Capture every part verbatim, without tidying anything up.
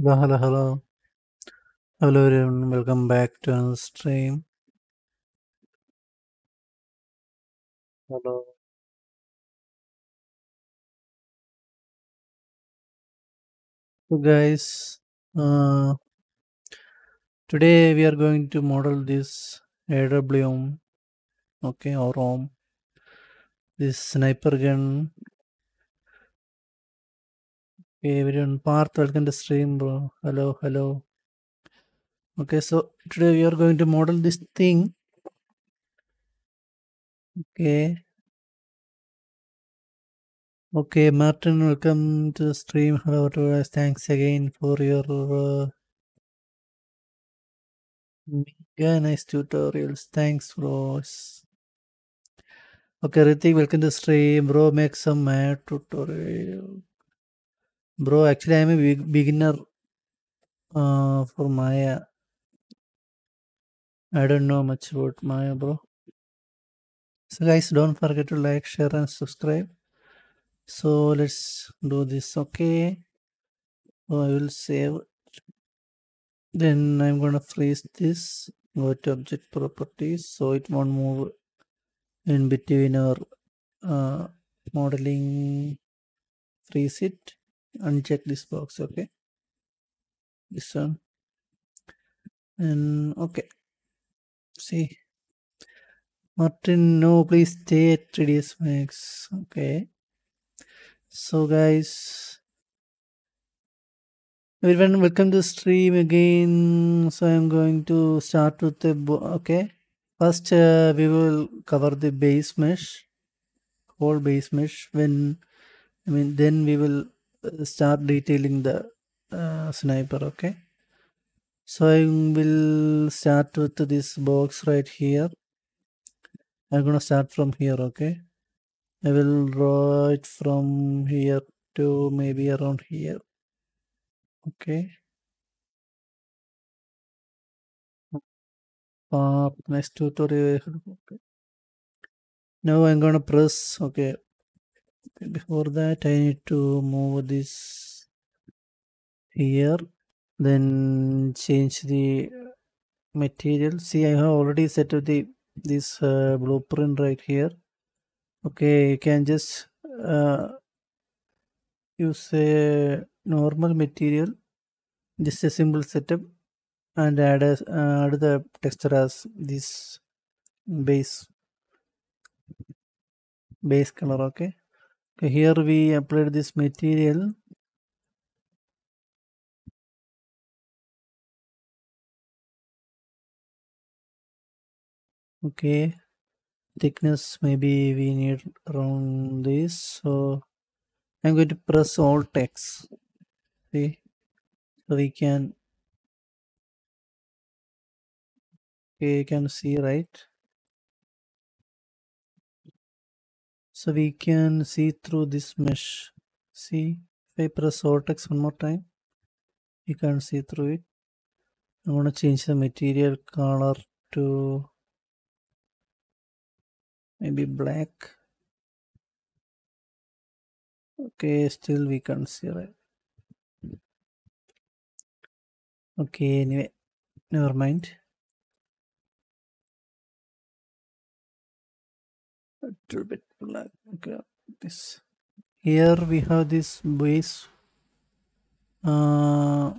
Hello, hello, hello. Hello, everyone. Welcome back to another stream. Hello. So, guys, uh, today we are going to model this A W M, okay, or hum, this sniper gun. Okay, everyone, Parth, welcome to stream, bro. Hello, hello. Okay, so today we are going to model this thing. Okay. Okay, Martin, welcome to the stream. Hello to us. Thanks again for your uh, mega nice tutorials. Thanks, bros. Okay, Ritik, welcome to the stream, bro. Make some mad tutorial. Bro, actually, I am a beginner uh, for Maya. I don't know much about Maya, bro. So, guys, don't forget to like, share, and subscribe. So, let's do this. Okay. So, I will save. Then, I'm going to freeze this. Go to object properties. So, it won't move in between our uh, modeling. Freeze it. Uncheck this box, okay, this one, and okay, see, Martin, no, please stay at three D S Max, okay. So guys, everyone, welcome to the stream again. So I am going to start with the, okay, first uh, we will cover the base mesh, whole base mesh, when, I mean, then we will start detailing the uh, sniper, okay. So I will start with this box right here. I'm gonna start from here, okay. I will draw it from here to maybe around here, okay. Uh, next tutorial, okay. Now I'm gonna press, okay. Before that, I need to move this here, then change the material. See, I have already set up the this uh, blueprint right here. Okay, you can just uh, use a normal material, just a simple setup, and add a, uh, add the texture as this base base color. Okay. Here we applied this material. Okay, thickness maybe we need around this. So I'm going to press Alt X. See, so we can. Okay, you can see, right? So we can see through this mesh. See, if I press Alt X one more time, you can't see through it. I want to change the material color to maybe black. Okay, still we can't see, right? Okay, anyway, never mind. A little bit black. Okay, this here we have this base uh,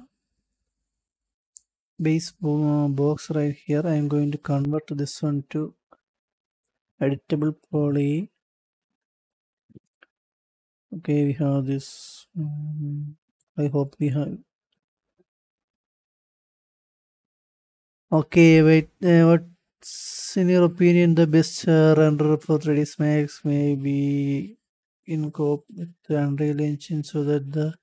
base box right here. I am going to convert this one to editable poly. Okay, we have this. Um, I hope we have. Okay, wait. Uh, what? In your opinion, the best uh, renderer for three D S Max may be in co-op with the Unreal Engine so that the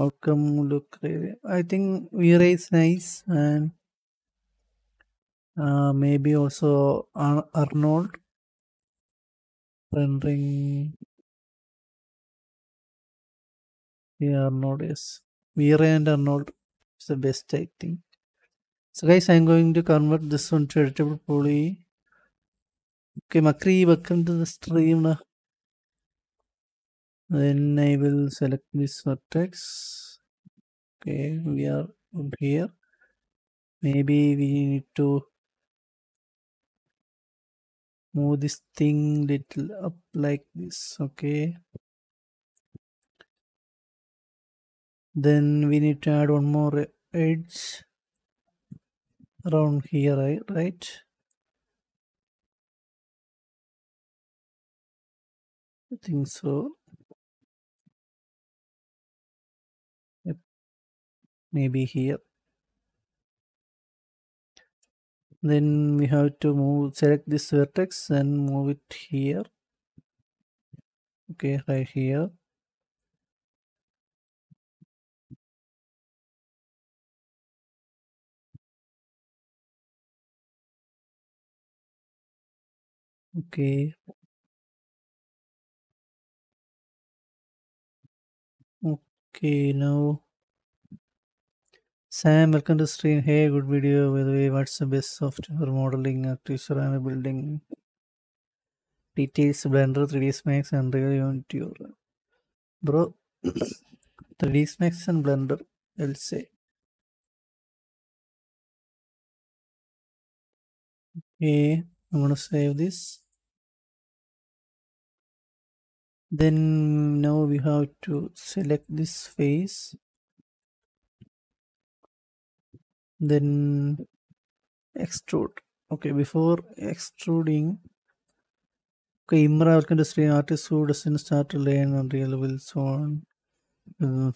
outcome look really. I think VRay is nice, and uh, maybe also Ar Arnold rendering. Yeah, Arnold is VRay and Arnold is the best, I think. So guys, I'm going to convert this one to editable poly. Okay, Makri, welcome to the stream. Then I will select this vertex. Okay, we are here. Maybe we need to move this thing little up like this. Okay. Then we need to add one more edge around here, right? I think so. Yep. Maybe here. Then we have to move, select this vertex and move it here. Okay, right here. Okay. Okay, now Sam, welcome to stream. Hey, good video. By the way, what's the best software for modeling architecture and building? Details: Blender, three D S Max, and Unreal Engine. Bro, three D S Max and Blender, I'll say. Okay, I'm gonna save this. Then now we have to select this face, then extrude. Okay, before extruding, okay, Imra, welcome to stream. Artist who doesn't start to learn Unreal will soon uh,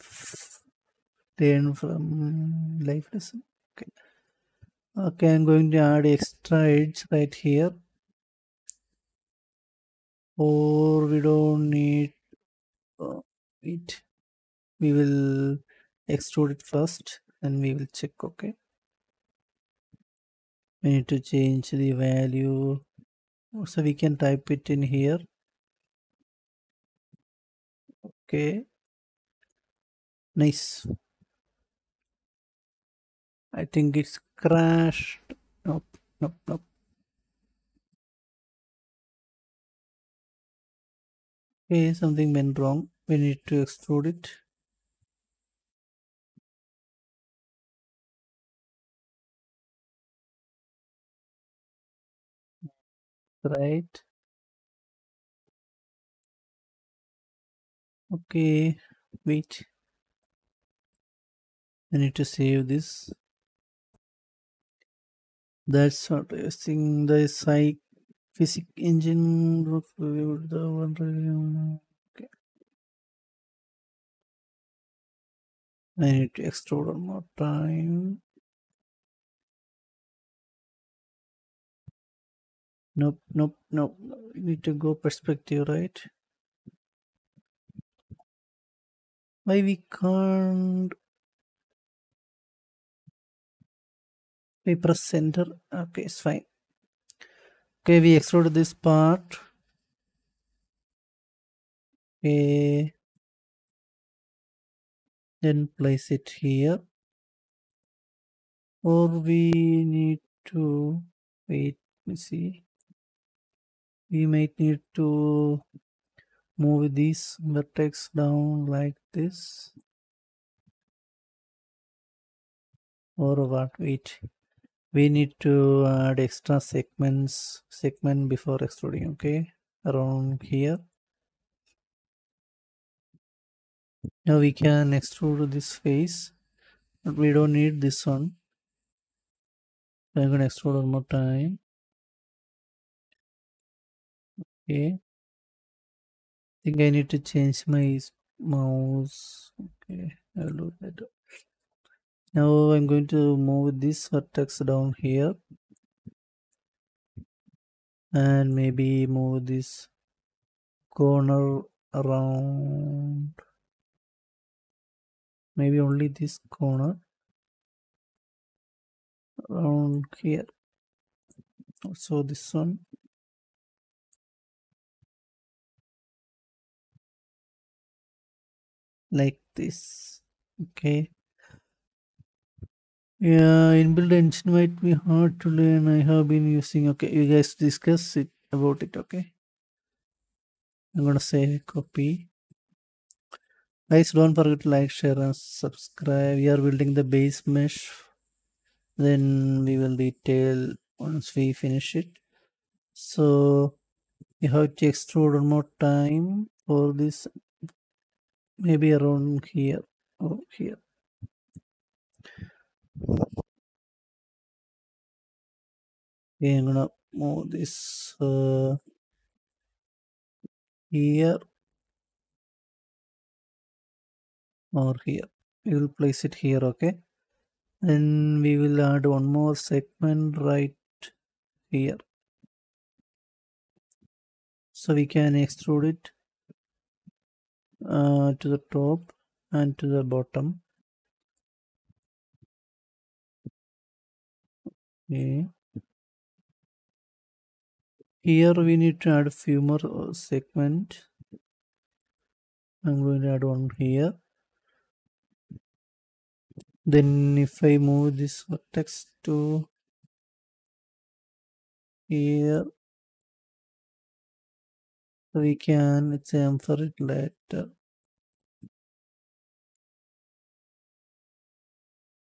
learn from life lesson. Okay. Okay, I'm going to add extra edge right here. Or we don't need uh, it. We will extrude it first and we will check. Okay. We need to change the value. So we can type it in here. Okay. Nice. I think it's crashed. Nope, nope, nope. Okay, something went wrong. We need to extrude it. Right. Okay, wait. I need to save this. That's what I think. The psych physic engine looks the okay. I need to extrude one more time. Nope, nope, nope. We need to go perspective, right? Why we can't? We press center. Okay, it's fine. Okay, we extrude this part. Okay. Then place it here. Or we need to wait. Let me see. We might need to move this vertex down like this. Or what? Wait. We need to add extra segments, segment before extruding, okay? Around here. Now we can extrude this face, but we don't need this one. I'm going to extrude one more time. Okay. I think I need to change my mouse. Okay, I'll do that. Now I'm going to move this vertex down here and maybe move this corner around, maybe only this corner around here, also this one. Like this, okay. Yeah, inbuilt engine might be hard to learn. I have been using. Okay, you guys discuss it about it. Okay, I'm gonna save a copy. Guys, don't forget to like, share and subscribe. We are building the base mesh. Then we will detail once we finish it. So we have to extrude one more time for this. Maybe around here or here. Okay, I'm gonna move this uh, here or here. We will place it here, okay? Then we will add one more segment right here. So we can extrude it uh, to the top and to the bottom. Okay. Here we need to add a few more segment. I'm going to add one here. Then if I move this vertex to here, we can examine for it later.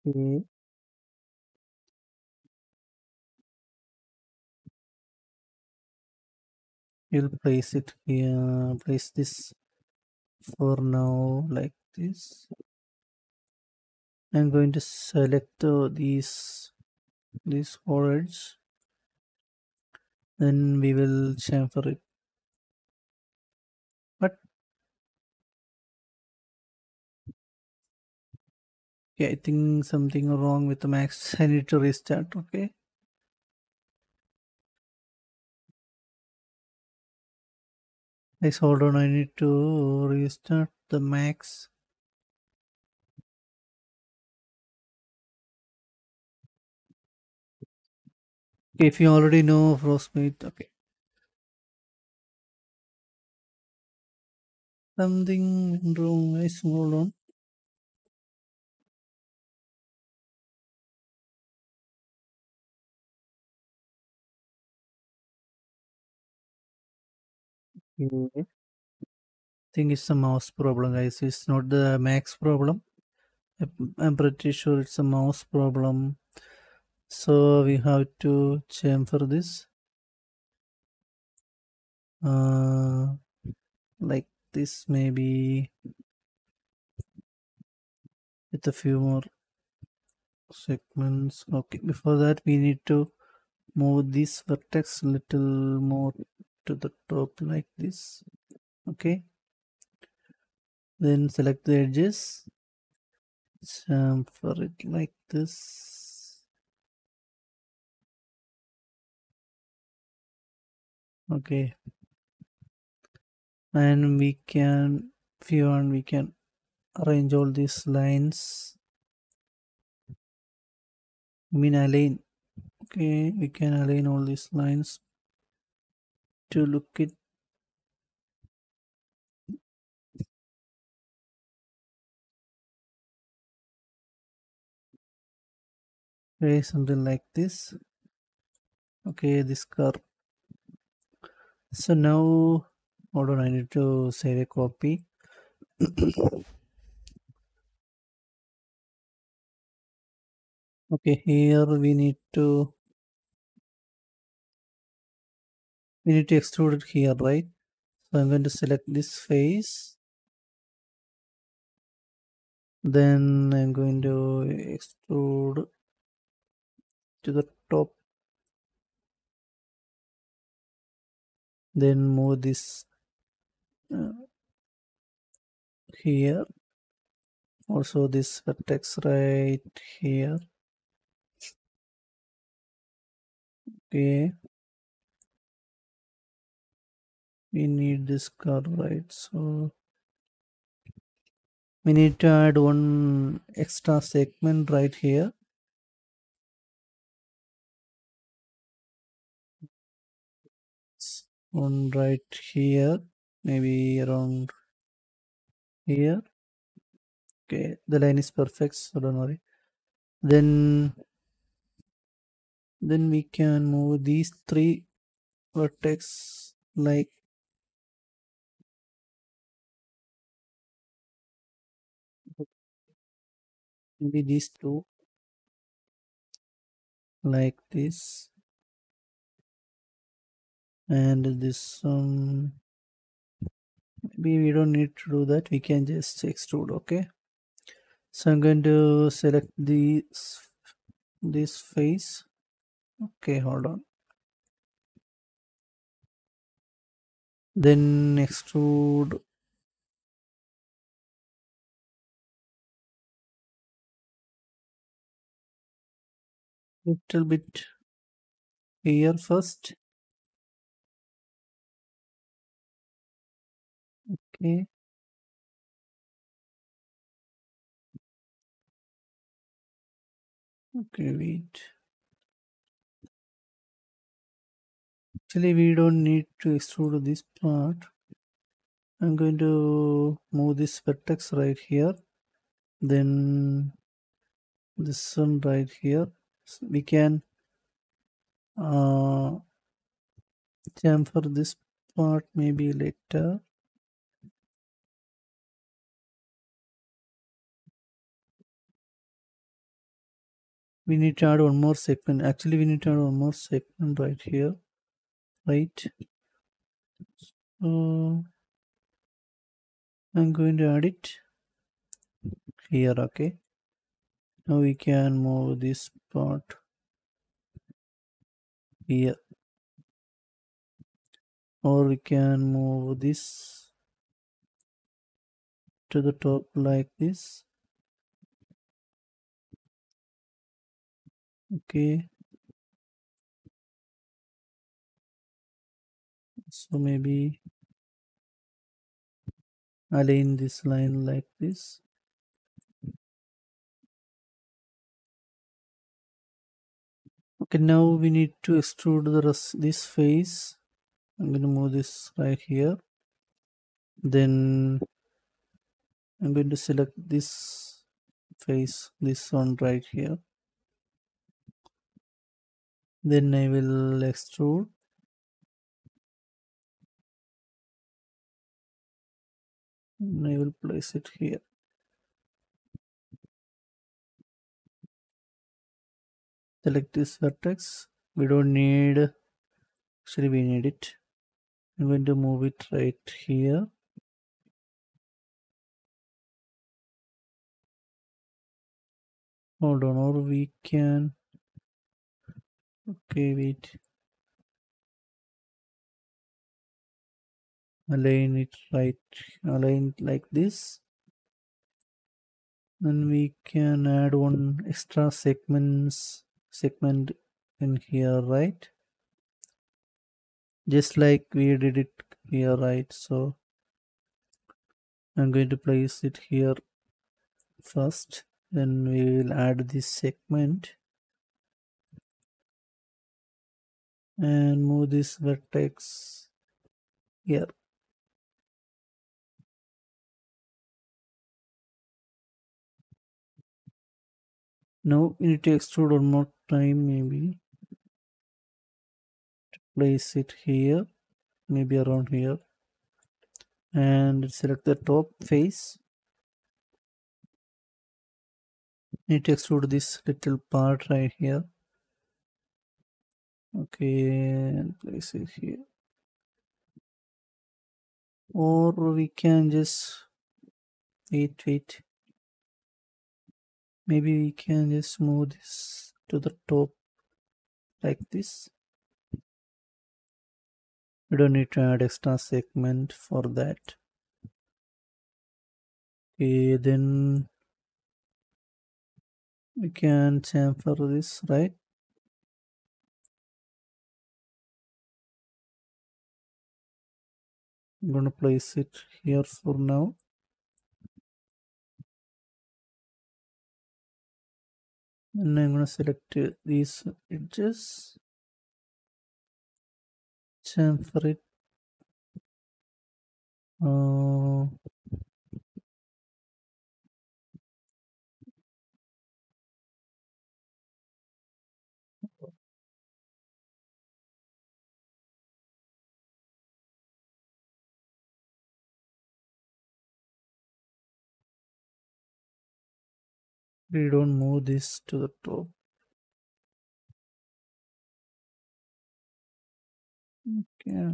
Okay. We'll place it here, place this for now like this. I'm going to select uh, these these foreheads. Then we will chamfer it. But yeah, I think something wrong with the max. I need to restart. Okay. Guys, hold on, I need to restart the max. Okay, if you already know Frostbite, okay. Something wrong, guys, hold on. I think it's a mouse problem, guys. It's not the max problem. I'm pretty sure it's a mouse problem. So we have to chamfer this uh, like this, maybe with a few more segments. Okay, before that we need to move this vertex a little more to the top like this. Okay, then select the edges, chamfer it like this. Okay, and we can if you want we can arrange all these lines, I mean align. Okay, we can align all these lines to look it okay, something like this. Okay, this curve. So now hold on, I need to save a copy. Okay, here we need to We need to extrude it here, right? So I'm going to select this face. Then I'm going to extrude to the top. Then move this uh, here. Also this vertex right here. Okay. We need this curve, right? So we need to add one extra segment right here. One right here, maybe around here. Okay, the line is perfect, so don't worry. Then, then we can move these three vertex like maybe these two like this, and this um maybe we don't need to do that, we can just extrude. Okay, so I'm going to select this this face. Okay, hold on, then extrude little bit here first. Okay, okay, wait, actually we don't need to extrude this part. I'm going to move this vertex right here, then this one right here. So we can uh, chamfer this part maybe later. We need to add one more segment. Actually, we need to add one more segment right here, right? So I'm going to add it here. Okay. Now we can move this part here, or we can move this to the top like this. Okay, so maybe align this line like this. Okay, now we need to extrude the rest, this face. I'm going to move this right here. Then I'm going to select this face, this one right here. Then I will extrude. And I will place it here. Select this vertex. We don't need, actually we need it. I'm going to move it right here. Hold on, or we can, okay, wait, align it right, align it like this. Then we can add one extra segments segment in here, right? Just like we did it here, right? So I'm going to place it here first, then we will add this segment and move this vertex here. Now we need to extrude one more time, maybe to place it here, maybe around here, and select the top face. Need to extrude this little part right here. Okay, and place it here, or we can just wait, wait. Maybe we can just move this to the top like this. We don't need to add extra segment for that. Okay, then we can chamfer this, right? I'm gonna place it here for now. And I'm going to select these edges, chamfer it, uh, We don't move this to the top. Okay.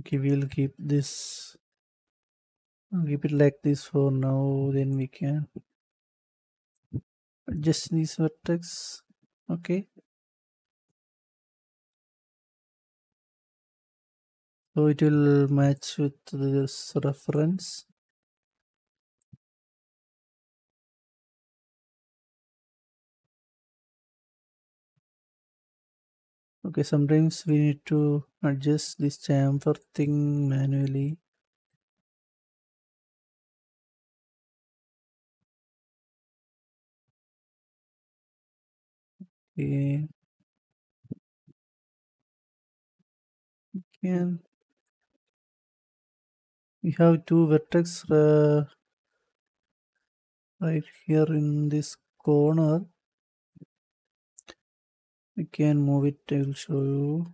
Okay, we'll keep this, I'll keep it like this for now. Then we can adjust these vertex. Okay. So it will match with this reference. Okay, sometimes we need to adjust this chamfer thing manually. Okay. Again, we have two vertex uh, right here in this corner. We can move it, I will show you.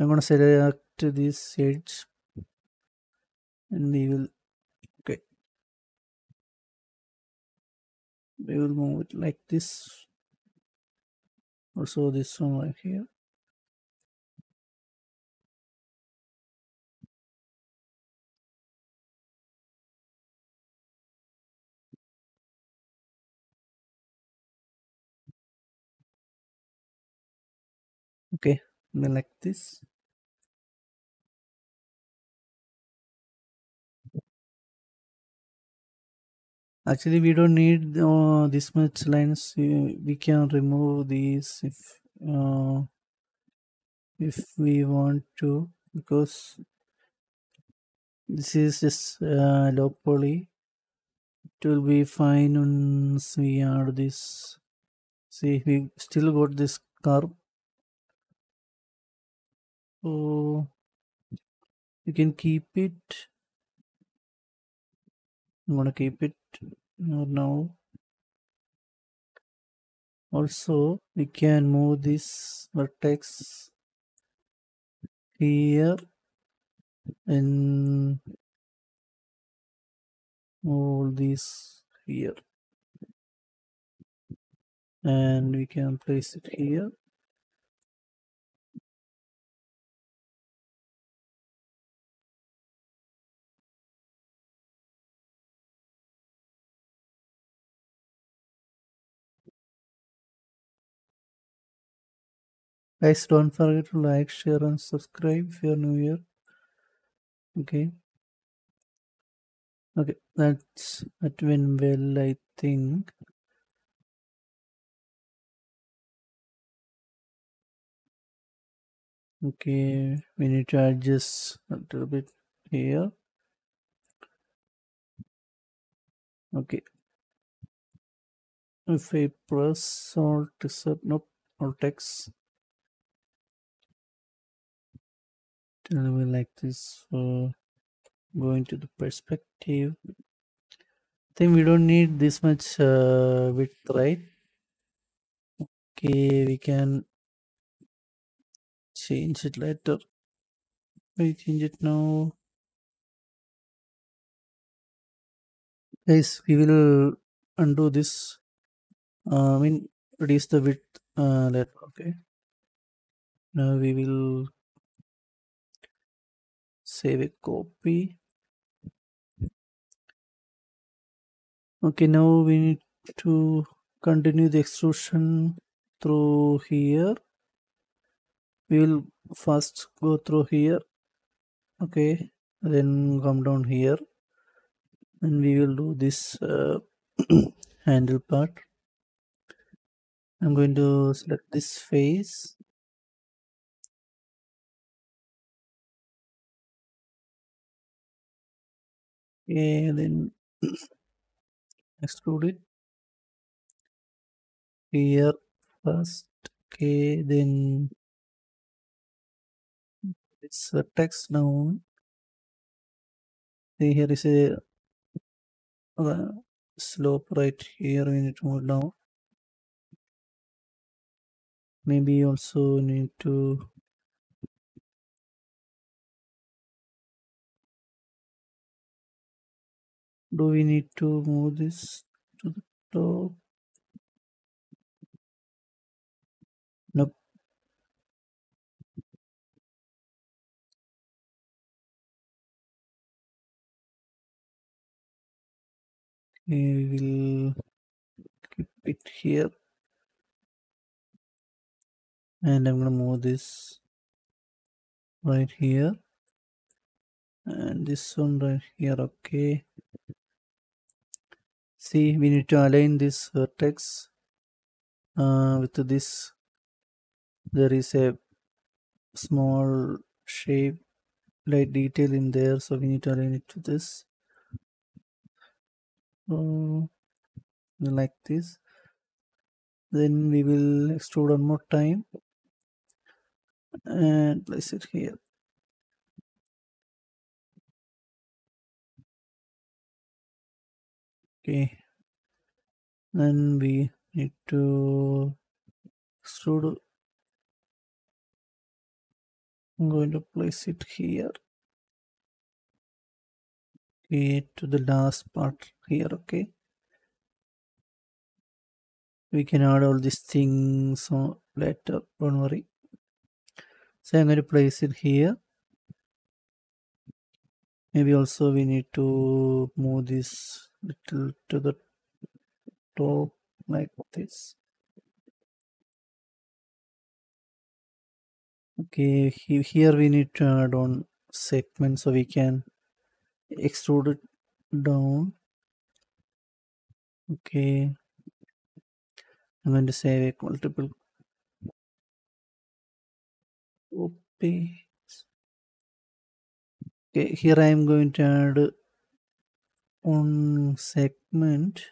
I'm gonna select this edge and we will, okay. We will move it like this. Also this one right here. Okay, like this. Actually, we don't need uh, this much lines. We can remove these if uh, if we want to, because this is just uh, low poly. It will be fine once we add this. See, we still got this curve. So you can keep it. I'm gonna keep it now. Also, we can move this vertex here and move this here, and we can place it here. Guys, don't forget to like, share and subscribe if you're new here. Okay. Okay, that's that went well, I think. Okay, we need to adjust a little bit here. Okay. If I press Alt Sub, nope, Alt X. A little bit like this for going to the perspective. Then we don't need this much uh, width, right? Okay, we can change it later. We change it now, guys. We will undo this. Uh, I mean, reduce the width uh, later. Okay. Now we will. Save a copy. Okay, now we need to continue the extrusion through here. We will first go through here. Okay, then come down here and we will do this uh, handle part. I'm going to select this face. Okay, then extrude it here first. Okay, then this vertex down. See, here is a uh, slope right here. We need to move down. Maybe also need to Do we need to move this to the top? Nope. Okay, we'll keep it here. And I'm gonna move this right here. And this one right here, okay. See, we need to align this vertex uh, with this. There is a small shape, light detail in there, so we need to align it to this. Uh, like this. Then we will extrude one more time and place it here. Okay, then we need to extrude. I'm going to place it here. Okay, to the last part here. Okay, we can add all these things later, don't worry. So I'm going to place it here. Maybe also we need to move this little to the top like this. Okay, here we need to add on segment, so we can extrude it down. Okay, I'm going to save multiple copies. Okay, here I am going to add on segment.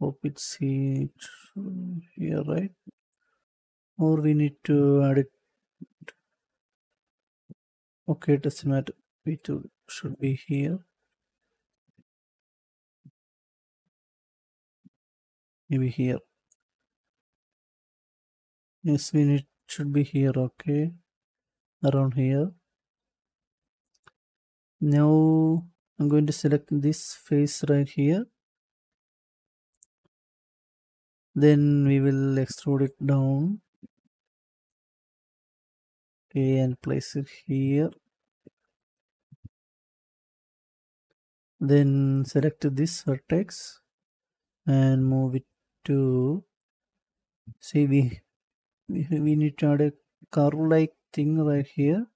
Hope it's here, right? Or we need to add it. Okay, it doesn't matter. V two should be here. Maybe here. Yes, we need should be here. Okay, around here. Now I'm going to select this face right here. Then we will extrude it down. Okay, and place it here. Then select this vertex and move it to. See, we we need to add a curve-like thing right here.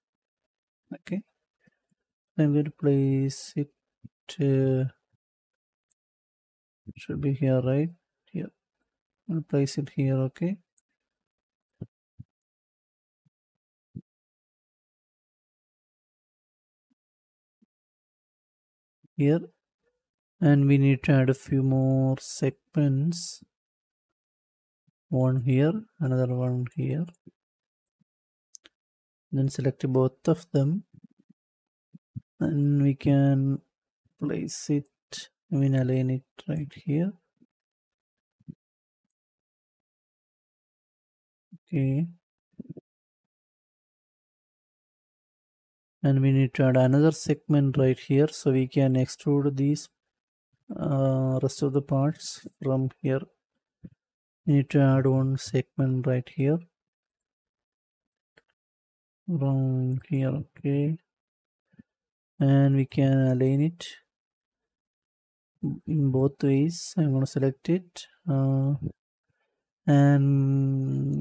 Okay, I'm going to place it. Uh, it should be here, right? Here. I'll place it here. Okay, here, and we need to add a few more segments. One here, another one here. Then select both of them, and we can place it. I mean, align it right here. Okay, and we need to add another segment right here, so we can extrude these uh, rest of the parts from here. We need to add one segment right here, around here. Okay, and we can align it in both ways. I'm going to select it. Uh, And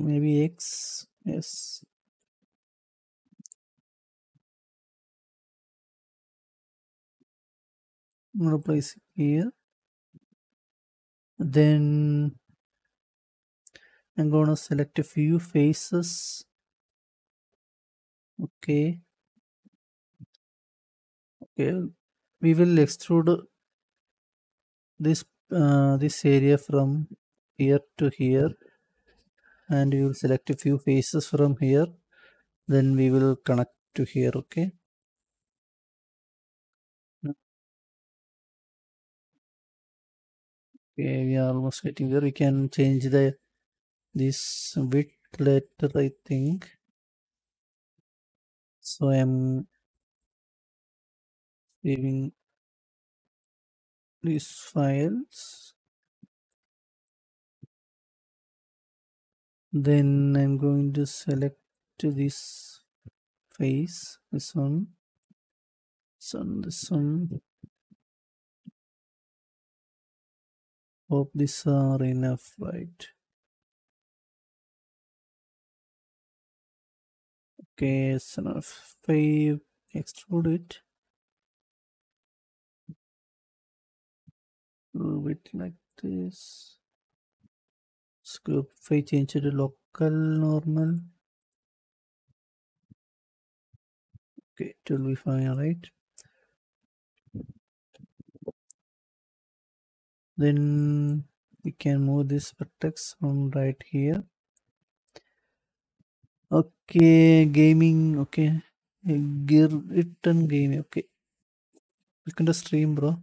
maybe X, yes. I'm gonna place it here. Then I'm gonna select a few faces. Okay. Okay, we will extrude this uh, this area from here to here, and we will select a few faces from here. Then we will connect to here. Okay, okay, we are almost getting there. We can change the this width later, I think. So I'm saving these files. Then I'm going to select to this face, this one, this one, this one. Hope these are enough, right? Okay, it's enough. five, extrude it. A little bit like this. Scope, if I change it to local, normal. Okay, it will be fine, right? Then we can move this vertex from right here. Okay, gaming. Okay, gear return gaming. Okay, we can just stream, bro.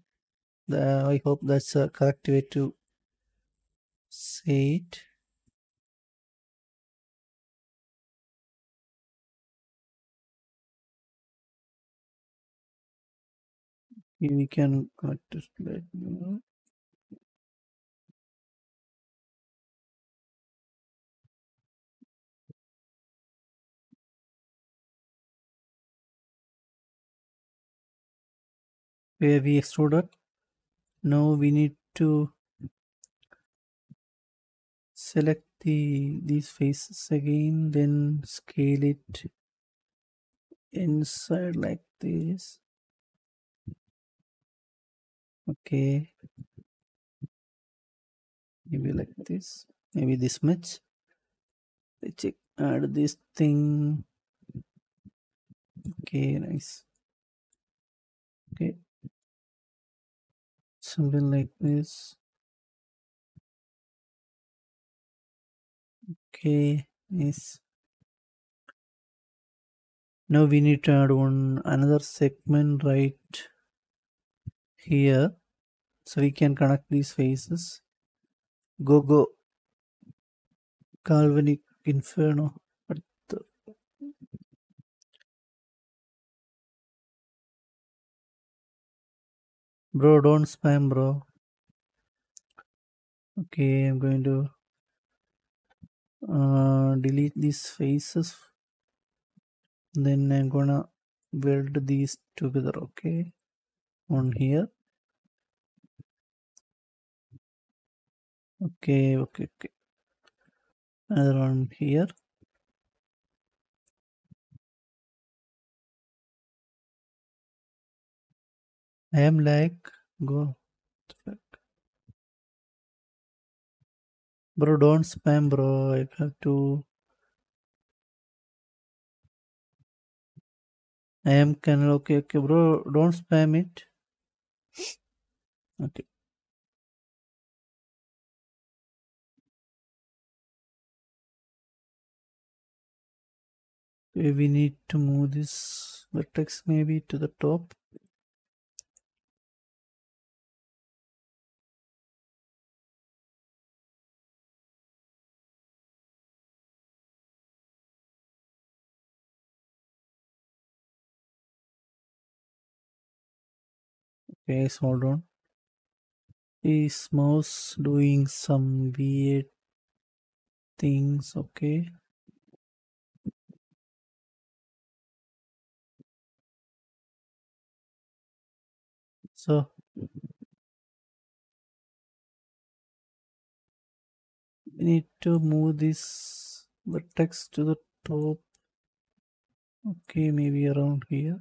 The, I hope that's a correct way to say it. Okay, we can connect it like that. Where we extruded. Now we need to select the these faces again, then scale it inside like this. Okay, maybe like this, maybe this much. Let's check, add this thing. Okay, nice. Okay, something like this. Okay, nice. Now we need to add one another segment right here, so we can connect these faces. Go go Galvanic Inferno. What the? Bro, don't spam, bro. Okay, I'm going to uh, delete these faces. Then I'm gonna weld these together. Okay, on here. Okay, okay, okay. Another one here. I am like, go, bro. Don't spam, bro. I have to. I am canal. Okay, okay, bro. Don't spam it. Okay. Okay, we need to move this vertex maybe to the top. Okay, so hold on. This mouse doing some weird things. Okay. So we need to move this vertex to the top. Okay, maybe around here.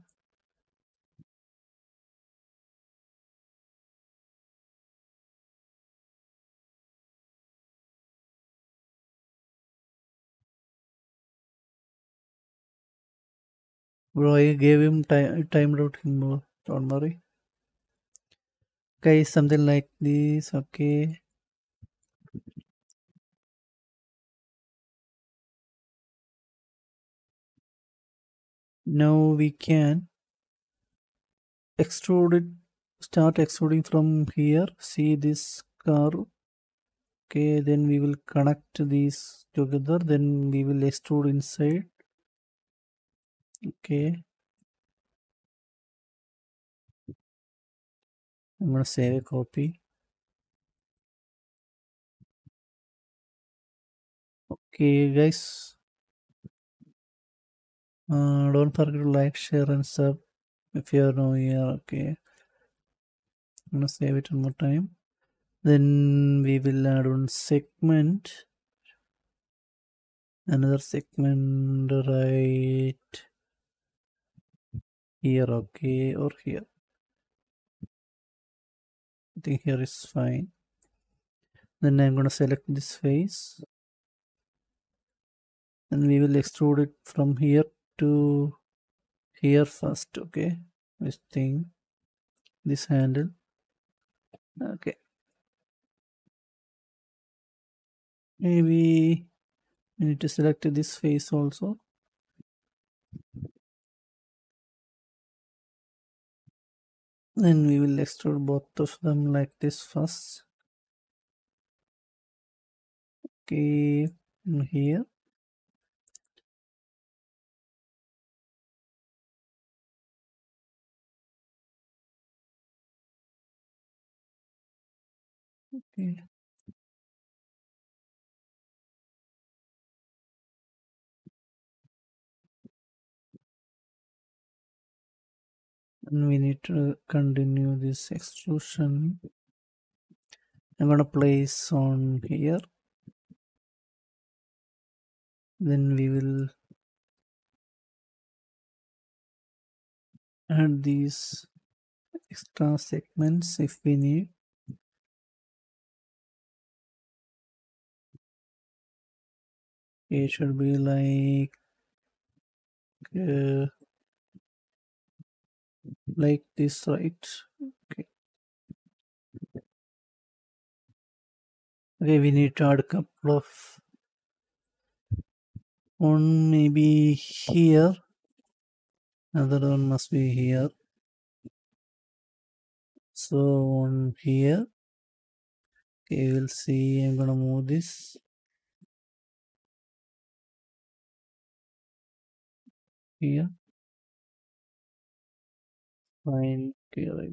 Bro, I gave him time, timed out him, bro. Don't worry. Okay, something like this. Okay. Now we can extrude it, start extruding from here. See this curve. Okay, then we will connect these together. Then we will extrude inside. Okay, I'm going to save a copy. Okay, guys. Uh, don't forget to like, share, and sub if you are new here. Okay. I'm going to save it one more time. Then we will add one segment. Another segment right here, okay, or here. I think here is fine. Then I'm going to select this face. And we will extrude it from here to here first, okay. This thing, this handle, okay. Maybe we need to select this face also. Then we will extrude both of them like this first. Okay, here. Okay. And we need to continue this extrusion. I'm going to place on here. Then we will add these extra segments if we need. It should be like uh, like this, right? Okay. Okay, we need to add a couple of one maybe here, another one must be here. So one here. Okay, we'll see. I'm gonna move this. Here, fine, okay, right.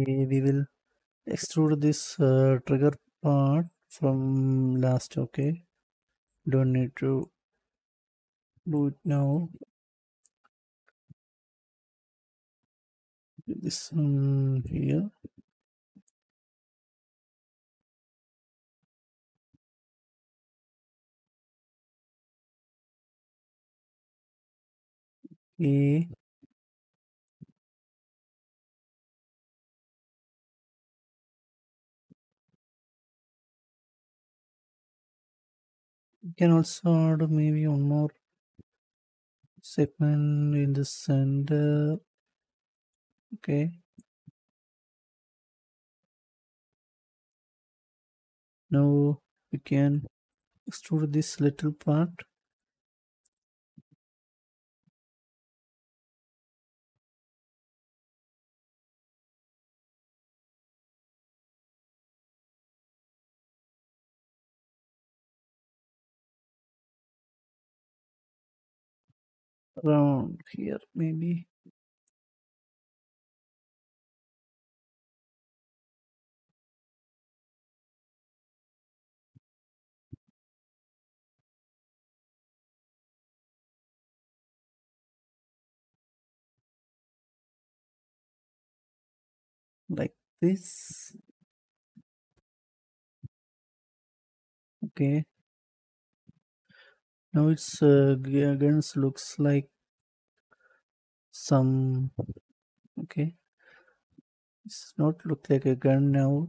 Okay, we will extrude this uh, trigger part from last, okay. Don't need to do it now. This one here. Okay. You can also add maybe one more segment in the center. Okay. Now we can extrude this little part. Around here, maybe. Like this. Okay. Now it's uh, guns looks like some, okay, it's not look like a gun now.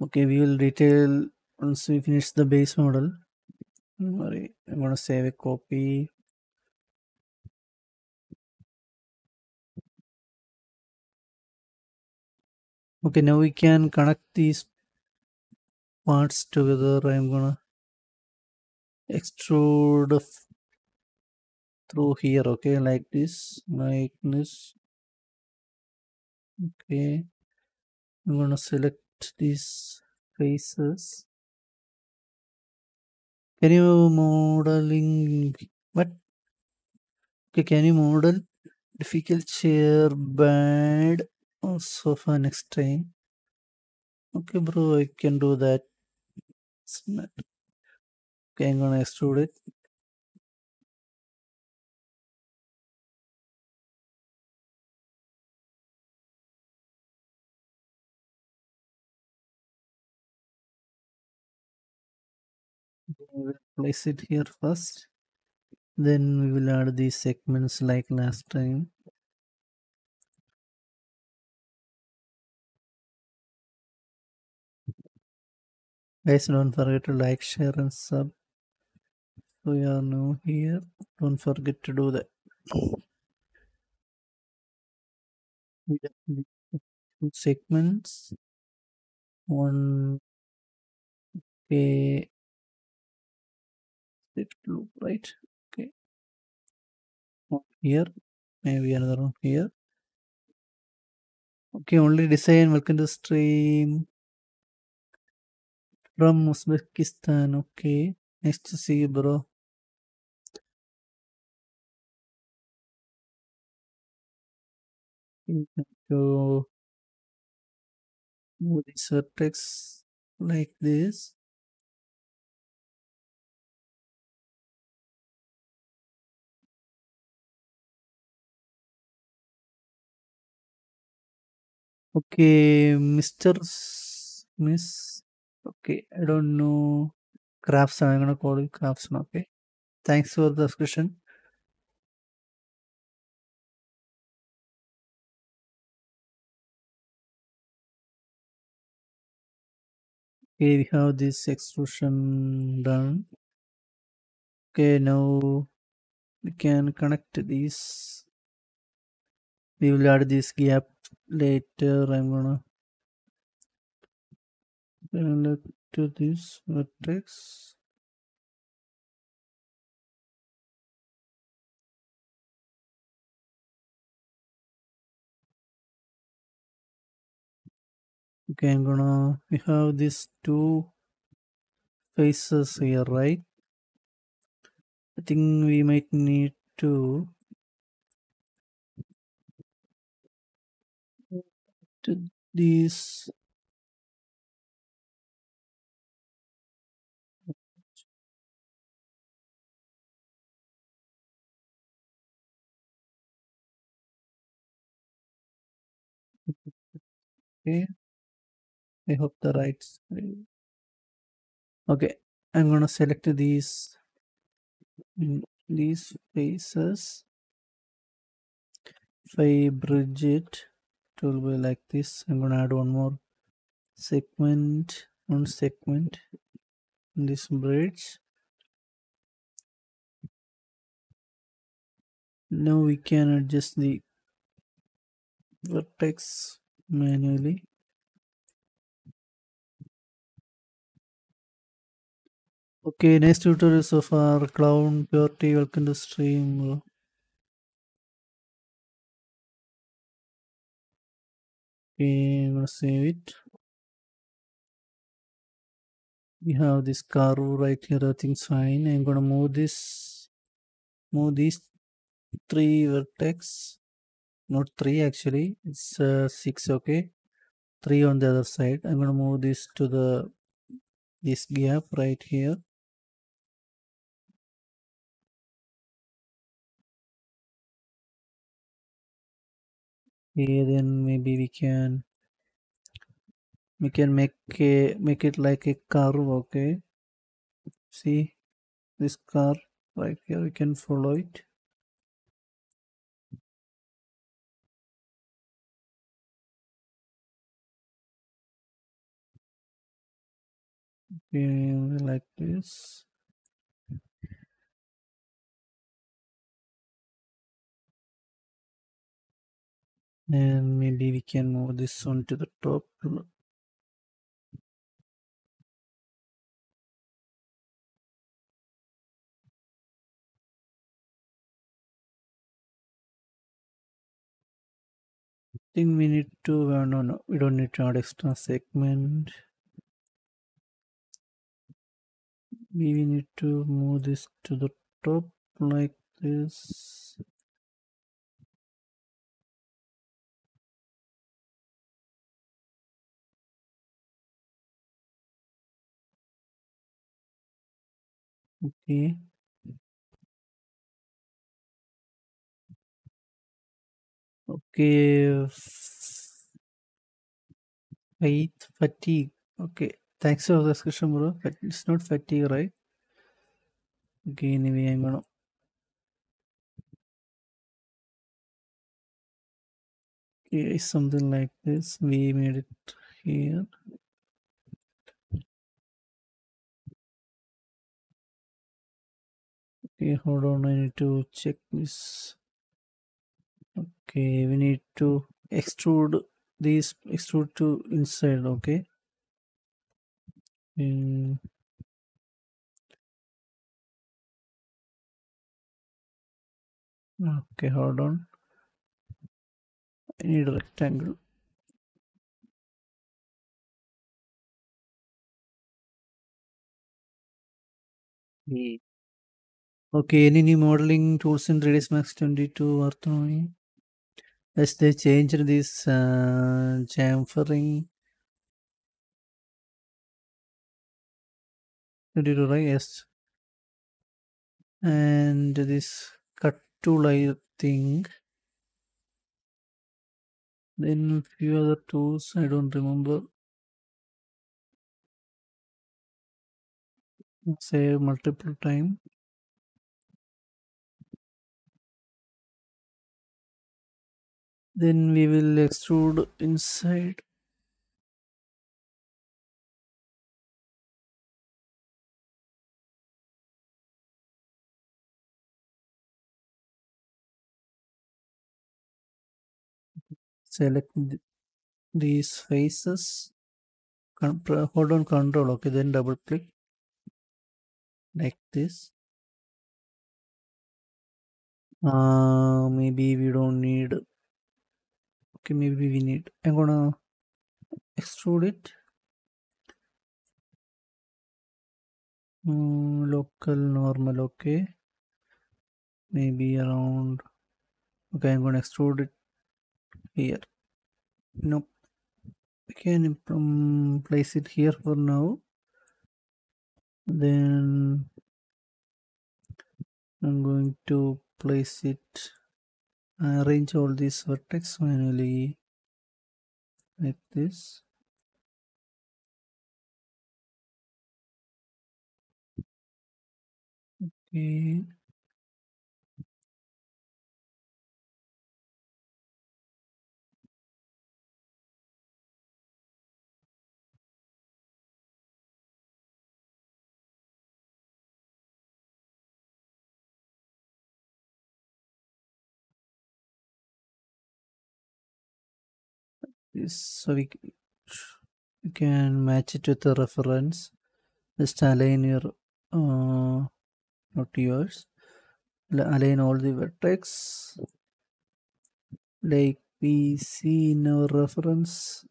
Okay, we will detail once we finish the base model. I'm gonna save a copy. Okay, now we can connect these parts together. I'm gonna extrude through here, okay, like this, like this. Okay, I'm gonna select these faces. Can you modeling what? Okay, can you model difficult chair, bad. Oh, sofa next time. Okay, bro, I can do that. It's not. Okay, I'm gonna extrude it. We will place it here first. Then we will add these segments like last time. Guys, don't forget to like, share and sub. We are new here. Don't forget to do that. We have two segments. One. Okay. It loop right. Okay, one here, maybe another one here. Okay, only design. Welcome to stream from Uzbekistan. Okay, nice to see you, bro. So move this vertex like this. Okay, Mister Miss. Okay, I don't know. Craftsman, I'm gonna call you Craftsman. Okay, thanks for the subscription. Okay, we have this extrusion done. Okay, now we can connect these. We will add this gap later. I'm gonna connect to this vertex. Okay, I'm gonna we have these two faces here, right? I think we might need to to these okay. I hope the right side. Okay, I'm gonna select these these faces. If I bridge it, will be like this. I'm gonna add one more segment, one segment in this bridge. Now we can adjust the vertex manually. Okay, nice tutorial so far. Clown Purity, welcome to stream. Okay, I'm gonna save it. We have this curve right here. Everything's fine. I'm gonna move this, move these three vertex. Not three actually. It's uh, six. Okay, three on the other side. I'm gonna move this to the this gap right here. Okay, then maybe we can we can make a, make it like a curve. Okay, see this curve right here, we can follow it. Okay, like this. And maybe we can move this one to the top. I think we need to, uh, no, no, we don't need to add extra segment. Maybe we need to move this to the top like this. Okay. Okay. Faith fatigue. Okay. Thanks for the question, bro. But it's not fatigue, right? Okay, anyway, I'm gonna okay, something like this. We made it here. Okay, hold on, I need to check this. Okay, we need to extrude these, extrude to inside. Okay. And okay, hold on, I need a rectangle. Yeah. Okay, any new modeling tools in three D S Max twenty-two are throwing? Yes, they changed this uh, chamfering. twenty-two, right? Yes. And this cut tool, I think. Then few other tools, I don't remember. Save multiple time. Then we will extrude inside. Select th these faces. Control, hold on control. Okay, then double click like this. Uh, maybe we don't need. Okay, maybe we need. I'm gonna extrude it. Mm, local normal. Okay, maybe around. Okay, I'm gonna extrude it here. Nope, we can um, place it here for now. Then I'm going to place it. Arrange all these vertex manually like this. Okay. This, so we, we can match it with the reference. Just align your uh, not yours, align all the vertex like we see in our reference.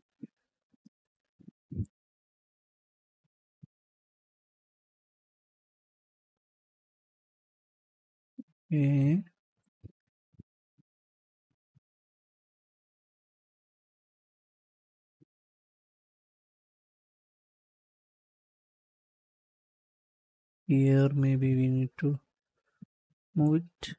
Okay. Here maybe we need to move it.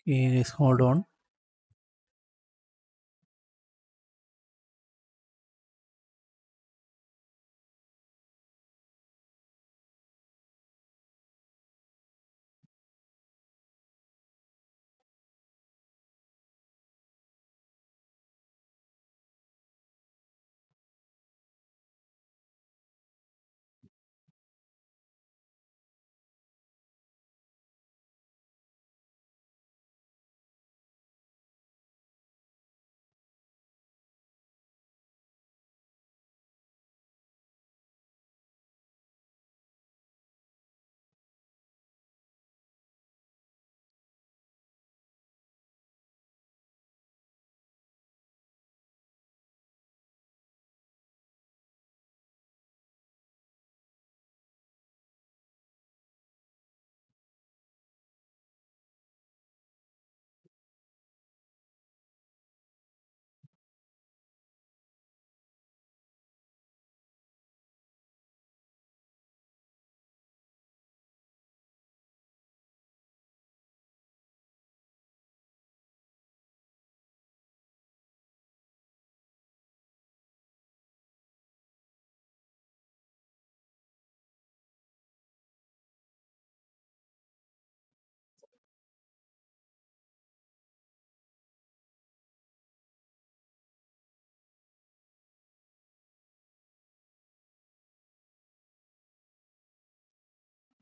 Okay, let's hold on.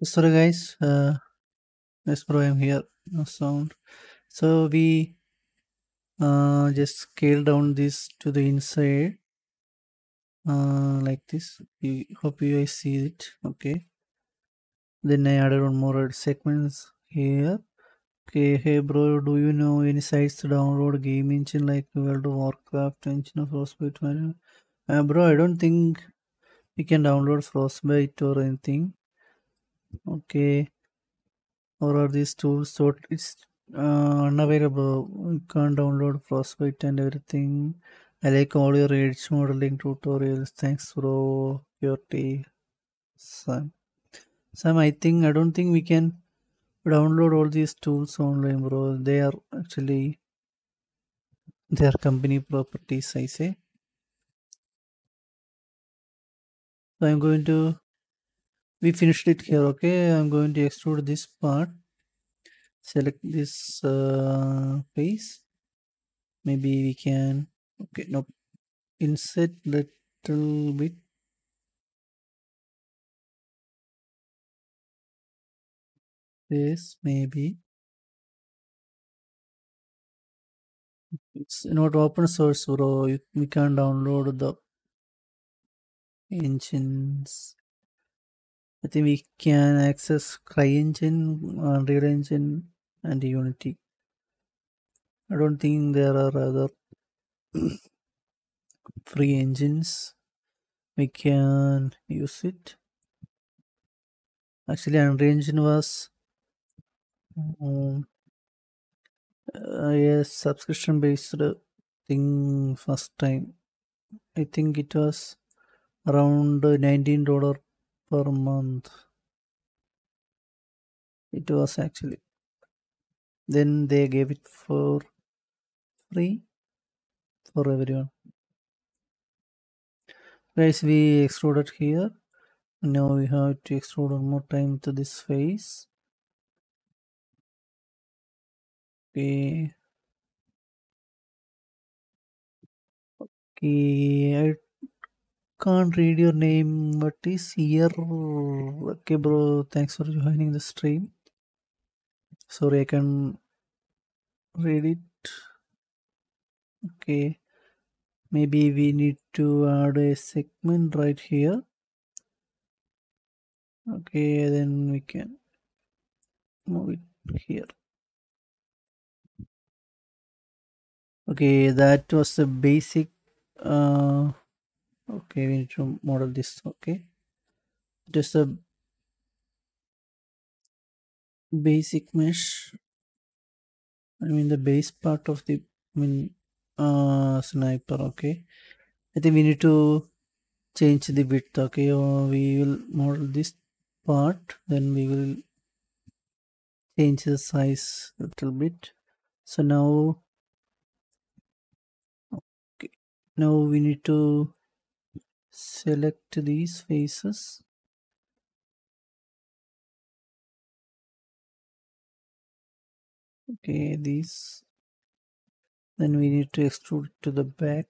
Sorry guys, uh, yes bro, I'm here, no sound. So we uh, just scale down this to the inside uh, like this. You hope you guys see it, okay. Then I added one more segments here. Okay, hey bro, do you know any sites to download game engine like World of Warcraft, engine of Frostbite? Uh, bro, I don't think we can download Frostbite or anything. Okay, or are these tools, so it's uh, unavailable. You can't download Frostbite and everything. I like all your edge modeling tutorials. Thanks bro, your tea Sam. Sam, I think I don't think we can download all these tools online bro. They are actually their company properties, I say. So I'm going to we finished it here, okay. I'm going to extrude this part, select this uh, face, maybe we can, okay, nope, insert little bit, this maybe, it's not open source bro, we can't download the engines. I think we can access CryEngine, Unreal Engine, and Unity. I don't think there are other free engines we can use it. Actually, Unreal Engine was um, uh, a subscription-based thing first time. I think it was around nineteen dollars. Per month it was actually, then they gave it for free for everyone. Guys, we extruded here. Now we have to extrude one more time to this face. Okay, okay, I can't read your name, but is here. Okay bro, thanks for joining the stream. Sorry I can read it. Okay, maybe we need to add a segment right here. Okay, then we can move it here. Okay, that was the basic uh, okay, we need to model this, okay. Just a basic mesh. I mean the base part of the I mean uh sniper, okay. I think we need to change the width, okay. Or we will model this part, then we will change the size a little bit. So now okay, now we need to select these faces. Okay, these. Then we need to extrude to the back.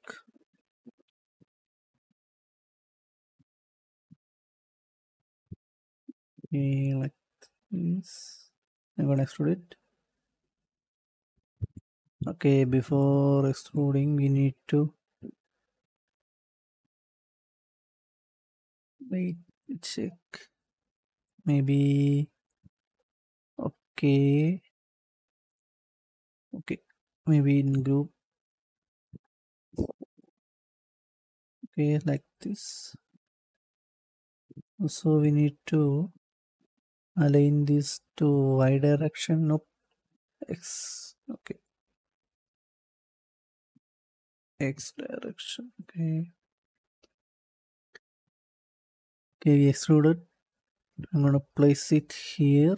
Okay, like this. I'm gonna extrude it. Okay, before extruding, we need to wait, check. Maybe. Okay. Okay. Maybe in group. Okay, like this. So we need to align this to Y direction. Nope. X. Okay. X direction. Okay. Okay, we extrude it. I'm gonna place it here.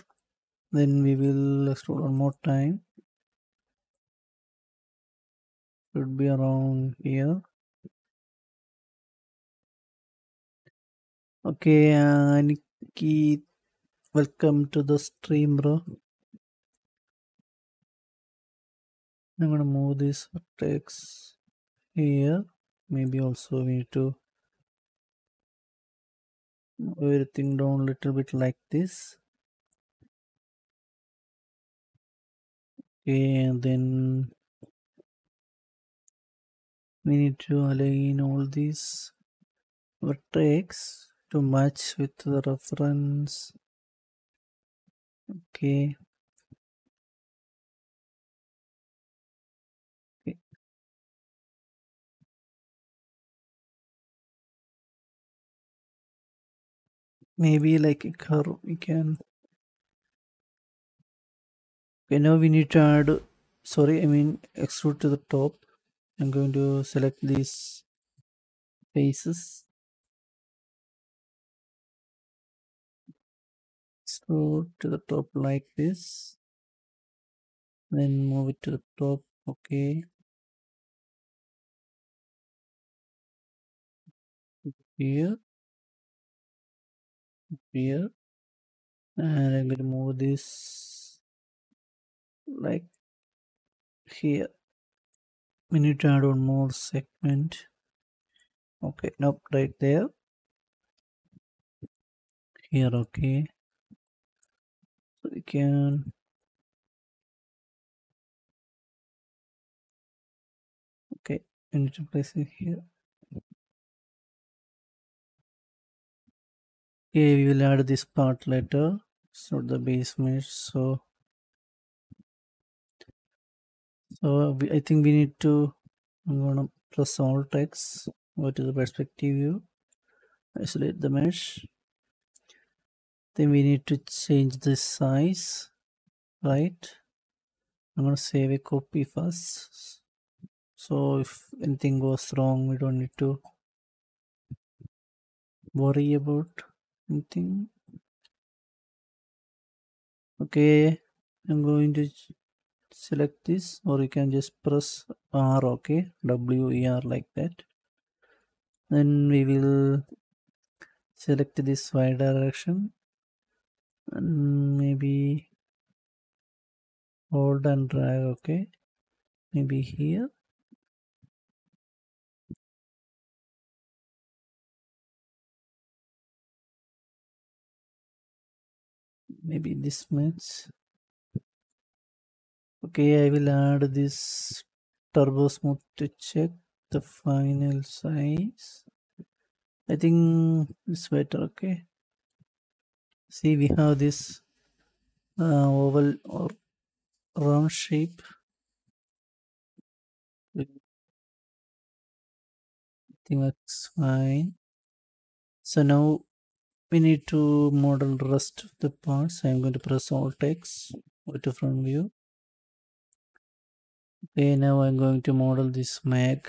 Then we will extrude one more time. Should be around here. Okay, uh, Nikki, welcome to the stream, bro. I'm gonna move this vertex here. Maybe also we need to everything down a little bit like this. Okay, and then we need to align all these vertex to match with the reference. Okay. Okay. Maybe like a curve we can. Okay, now we need to add, sorry, I mean extrude to the top. I'm going to select these faces. Extrude to the top like this. Then move it to the top. Okay. Here. Here. And I'm going to move this like here. We need to add one more segment. Okay, nope, right there. Here, okay. So we can. Okay, we need to place it here. Okay, we will add this part later. So the base mesh, so. So I think we need to, I'm gonna press Alt X, go to the perspective view, isolate the mesh. Then we need to change the size, right? I'm gonna save a copy first. So if anything goes wrong, we don't need to worry about anything. Okay, I'm going to select this, or you can just press R, okay, W E R like that. Then we will select this Y direction and maybe hold and drag, okay, maybe here. Maybe this match. Okay, I will add this TurboSmooth to check the final size. I think it's better, okay. See, we have this uh, oval or round shape. I think that's fine. So now we need to model the rest of the parts. I'm going to press Alt X, go to front view. Okay, now I'm going to model this mag.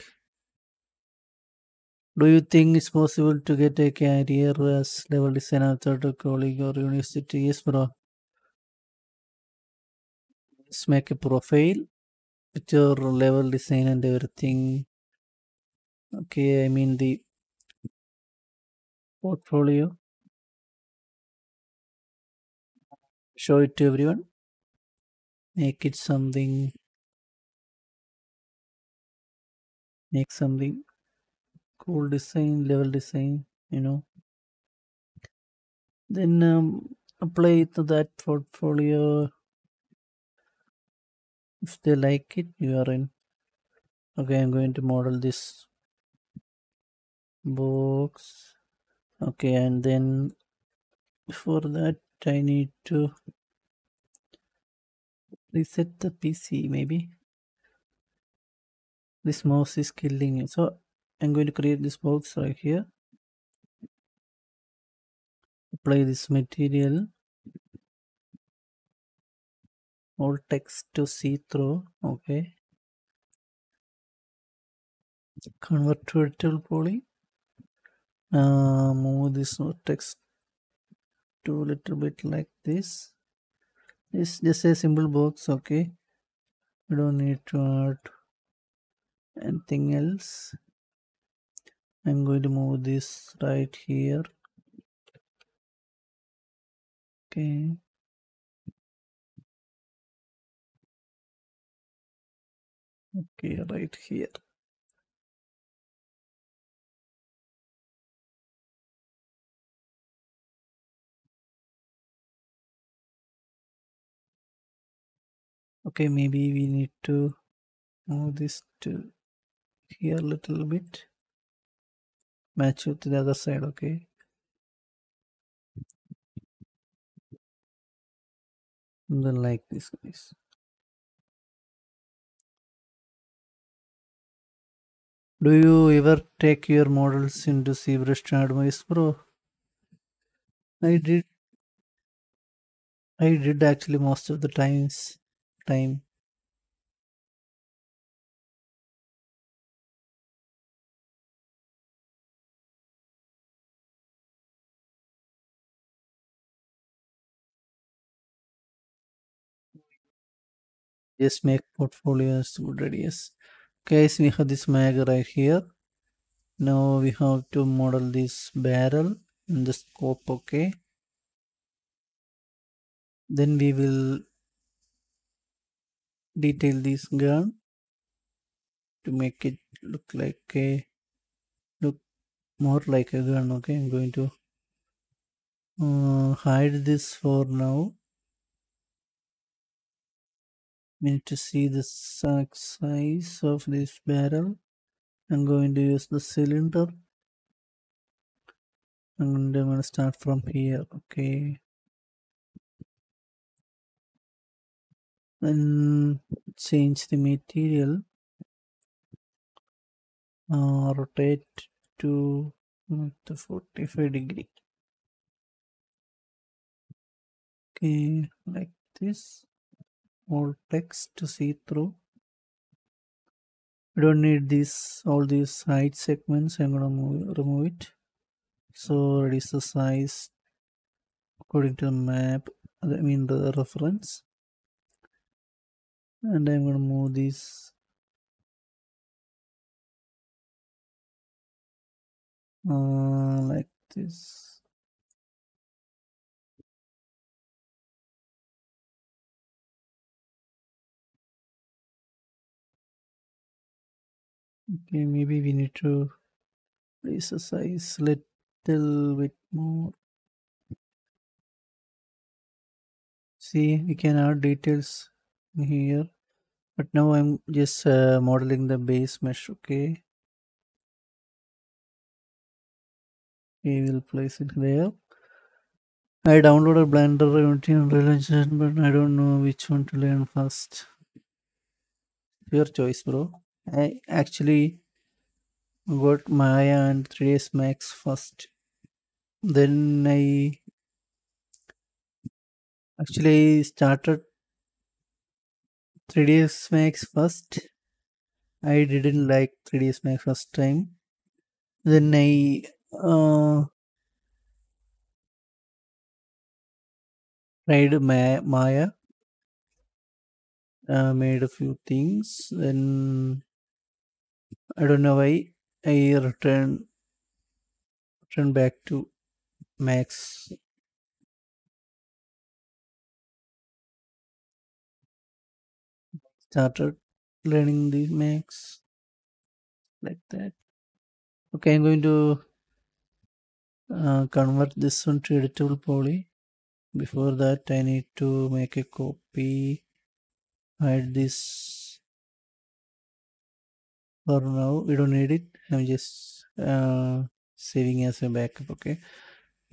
Do you think it's possible to get a career as level designer at a college or university? Yes, bro. Let's make a profile with your level design and everything. Okay, I mean the portfolio. Show it to everyone. Make it something. Make something cool design, level design, you know. Then um, apply to that portfolio. If they like it, you are in. Okay, I'm going to model this box. Okay, and then for that, I need to reset the P C maybe. This mouse is killing it. So I'm going to create this box right here. Apply this material. All text to see through. Okay. Convert to vertical poly. Uh, move this text to a little bit like this. It's just a simple box. Okay. We don't need to add anything else. I'm going to move this right here. Okay. Okay, right here. Okay, maybe we need to move this to here a little bit, match it to the other side. Okay, and then like this, guys. Do you ever take your models into ZBrush to advise, bro? I did. I did actually most of the times. Time. Just make portfolios to radius. Guys, we have this Maya right here. Now we have to model this barrel in the scope. Okay, then we will detail this gun to make it look like a look more like a gun. Okay, I'm going to uh, hide this for now. We need to see the exact size of this barrel. I'm going to use the cylinder and I'm going to start from here. Okay, then change the material, uh, rotate to the forty-five degree. Okay, like this. All text to see through. I don't need this, all these height segments. I'm gonna move, remove it. So reduce the size according to the map, I mean the reference. And I'm gonna move this uh, like this. Okay, maybe we need to place the size little bit more. See, we can add details here, but now I'm just uh, modeling the base mesh. Okay, we will place it there. I downloaded Blender, Unity, Unreal Engine, but I don't know which one to learn first. Your choice, bro. I actually got Maya and three D S Max first. Then I actually started three D S Max first. I didn't like three D S Max first time. Then I uh, tried Maya, Maya. Uh, made a few things. Then I don't know why I return return back to Max. Started learning the Max like that. Okay, I'm going to uh, convert this one to editable poly. Before that, I need to make a copy. Hide this for now. We don't need it. I'm just uh, saving as a backup. Okay,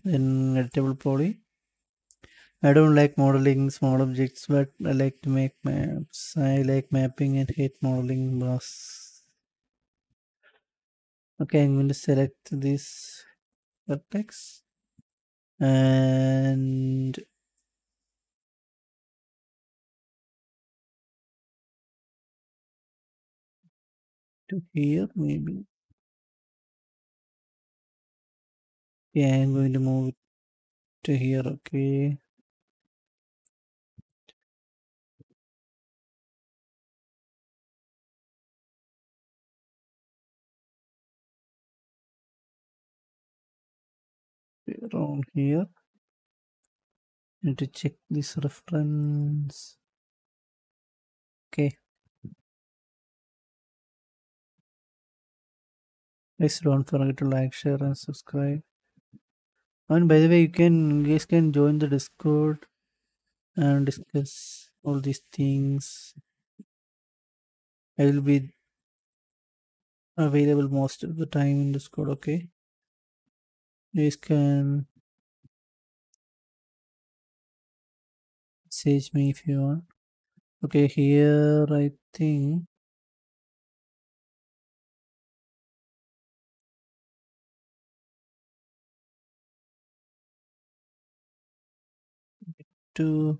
then editable poly. I don't like modeling small objects, but I like to make maps. I like mapping and hate modeling, boss. Okay, I'm going to select this vertex and to here maybe. Yeah, I'm going to move it to here. Okay, around here. Need to check this reference. Okay, guys, don't forget to like, share and subscribe. And by the way, you can you guys can join the Discord and discuss all these things. I will be available most of the time in Discord. Okay, you can message me if you want. Okay, here I think to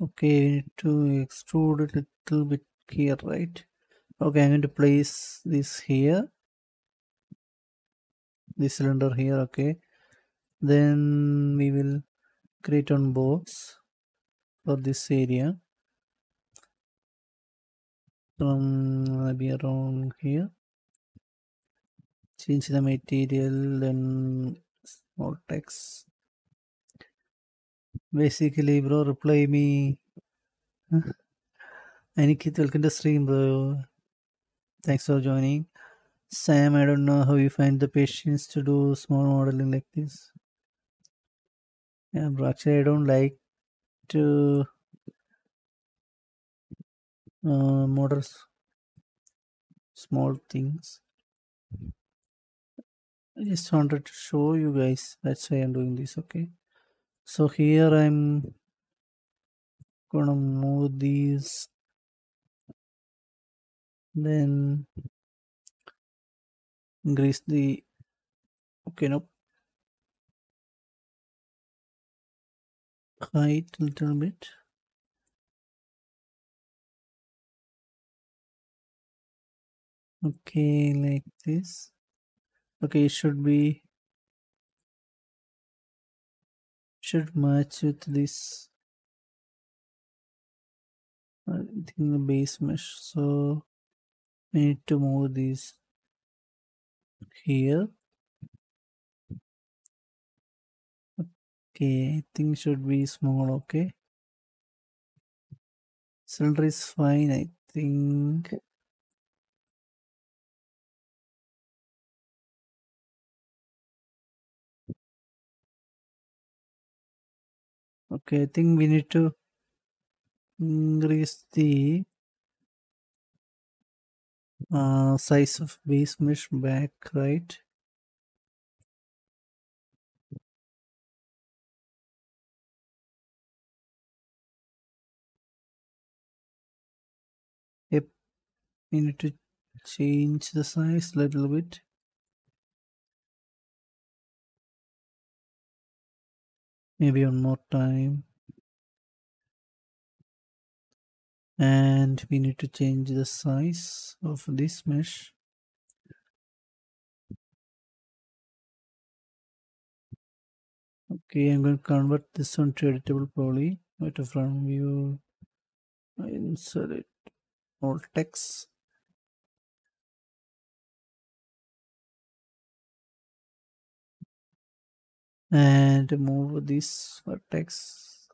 okay, we need to extrude it a little bit here, right? Okay, I'm going to place this here, this cylinder here. Okay, then we will create one box for this area from maybe around here. Change the material, then small text. Basically, bro, reply me. Anikit, welcome to stream, bro. Thanks for joining. Sam, I don't know how you find the patience to do small modeling like this. Yeah, bro, actually I don't like to uh, model small things. I just wanted to show you guys, that's why I'm doing this. Okay, so here I'm gonna move these, then increase the okay nope height a little bit. Okay, like this. Okay, it should be should match with this, I think, the base mesh. So we need to move these here. Okay, I think should be small. Okay, cylinder is fine, I think. Okay, I think we need to increase the uh, size of base mesh back, right? Yep, we need to change the size a little bit. Maybe one more time. And we need to change the size of this mesh. Okay, I'm going to convert this one to editable poly. Wait a front view. I insert it. All text. And move this vertex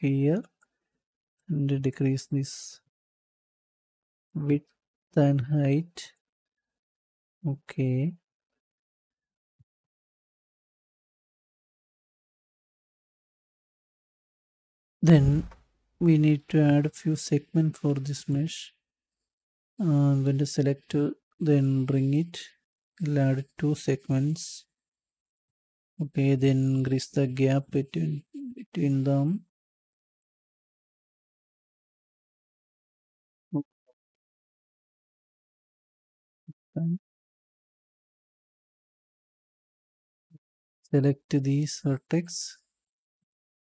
here and decrease this width and height. Okay, then we need to add a few segments for this mesh. uh, I'm going to select, uh, then bring it, we'll add two segments. Okay, then increase the gap between between them. Okay. Select these vertex,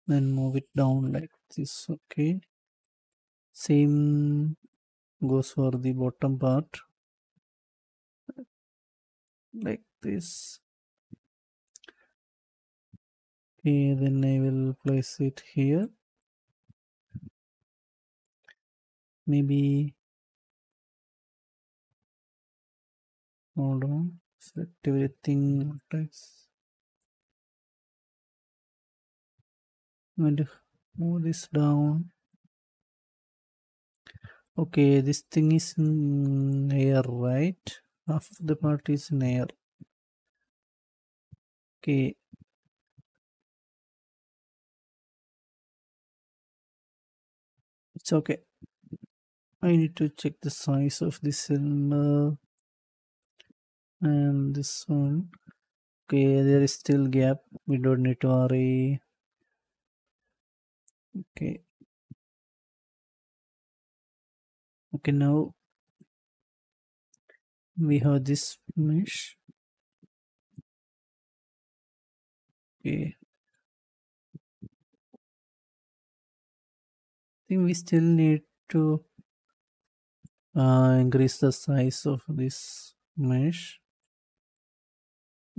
then move it down like this. Okay, same goes for the bottom part, like this. Okay, then I will place it here. Maybe hold on, select everything. I'm going to move this down. Okay, this thing is in air, right? Half of the part is in air. Okay. It's okay. I need to check the size of this cylinder and this one. Okay, there is still gap. We don't need to worry. Okay. Okay, now we have this mesh. Okay. I think we still need to uh, increase the size of this mesh.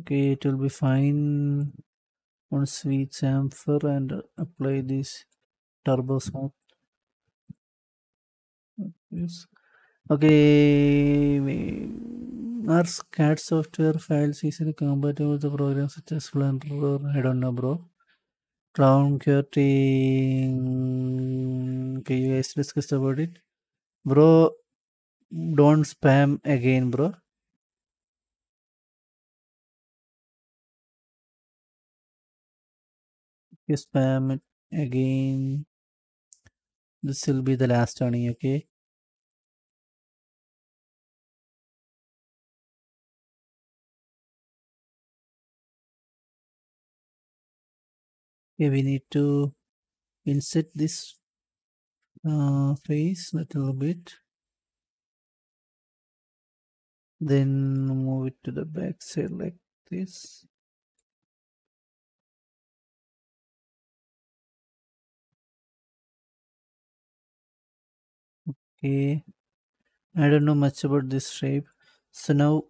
Okay, it will be fine once we chamfer and apply this TurboSmooth. Yes. Okay, we, our C A D software files easily compatible with the programs such as Blender. I don't know, bro. Crown cutting. Okay, you guys discussed about it, bro. Don't spam again, bro. You spam it again. This will be the last turning, okay? Okay, we need to inset this uh, face a little bit. Then move it to the back side like this. Okay, I don't know much about this shape. So now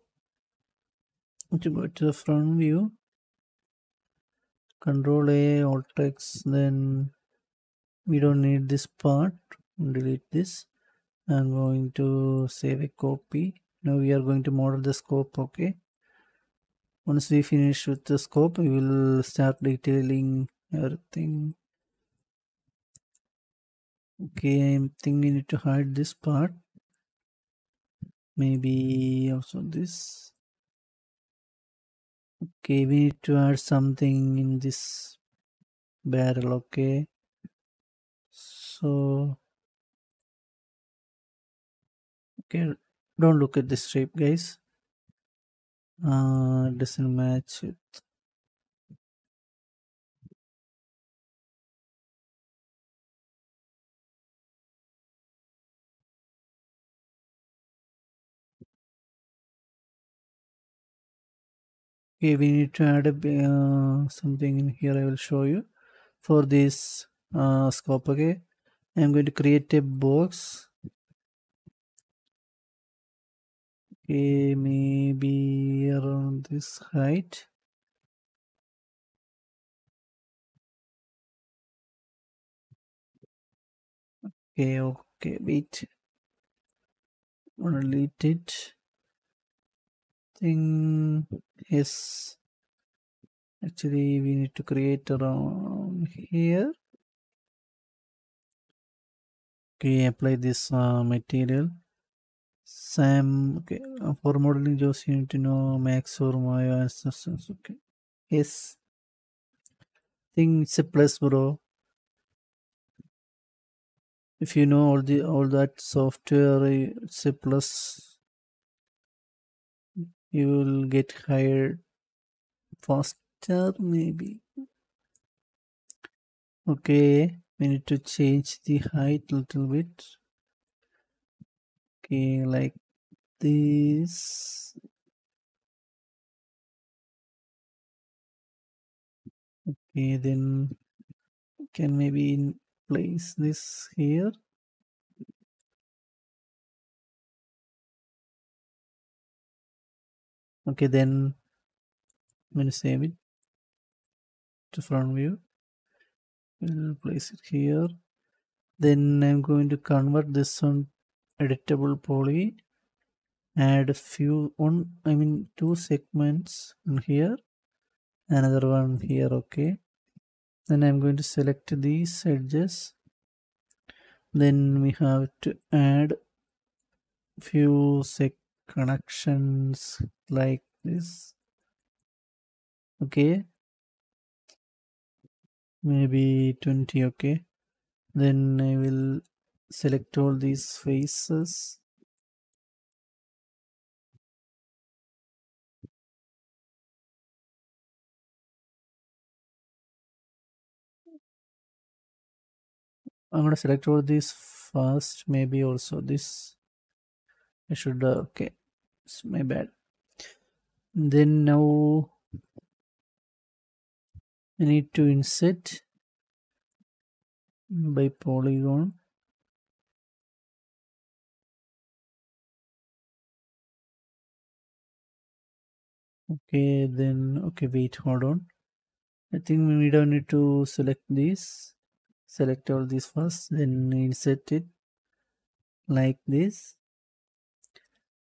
to go to the front view, Control A, Alt X, then we don't need this part. Delete this. I'm going to save a copy. Now we are going to model the scope. Okay, once we finish with the scope, we will start detailing everything. Okay, I think we need to hide this part. Maybe also this. Okay, we need to add something in this barrel. Okay, so okay, don't look at this shape, guys. Uh, it doesn't match it. Okay, we need to add a, uh, something in here. I will show you for this uh, scope. Okay, I am going to create a box. Okay, maybe around this height. Okay, okay, wait. I'm gonna delete it. Thing is, actually we need to create around here. Okay, apply this uh, material. Sam, okay, for modeling jobs you need to know Max or Maya and Substance. Okay, yes, I think it's a plus, bro. If you know all the all that software, it's a plus. You will get hired faster, maybe. Okay, we need to change the height a little bit. Okay, like this. Okay, then we can maybe place this here. Okay, then I'm going to save it to front view. We'll place it here. Then I'm going to convert this on editable poly. Add a few on, I mean, two segments in here, another one here. Okay. Then I'm going to select these edges. Then we have to add few segments. Connections like this. Okay, maybe twenty. Okay, then I will select all these faces. I'm going to select all these first, maybe also this. I should, uh, okay, it's my bad. Then now I need to insert by polygon. Okay, then, okay, wait, hold on. I think we don't need to select this. Select all these first, then insert it like this,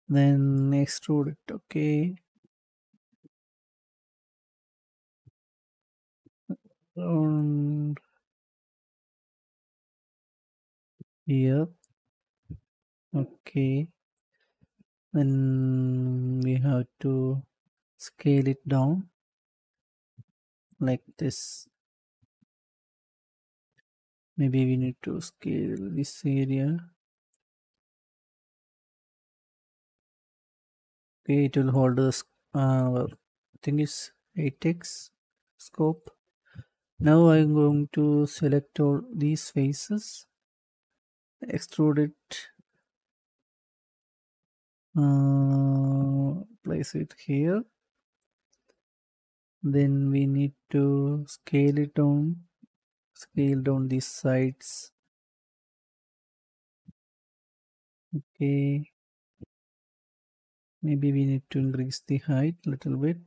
then extrude it. Okay, around here. Okay, then we have to scale it down like this. Maybe we need to scale this area. Okay, it will hold us. Uh, thing is eight X scope. Now I'm going to select all these faces, extrude it, uh, place it here. Then we need to scale it down. Scale down these sides. Okay, maybe we need to increase the height a little bit,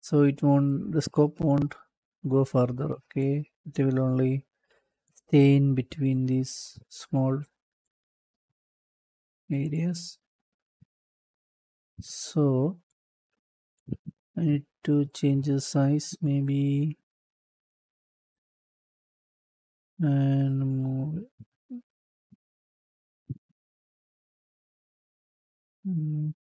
so it won't, the scope won't go further. Okay, it will only stay in between these small areas. So I need to change the size, maybe, and move it. Mm.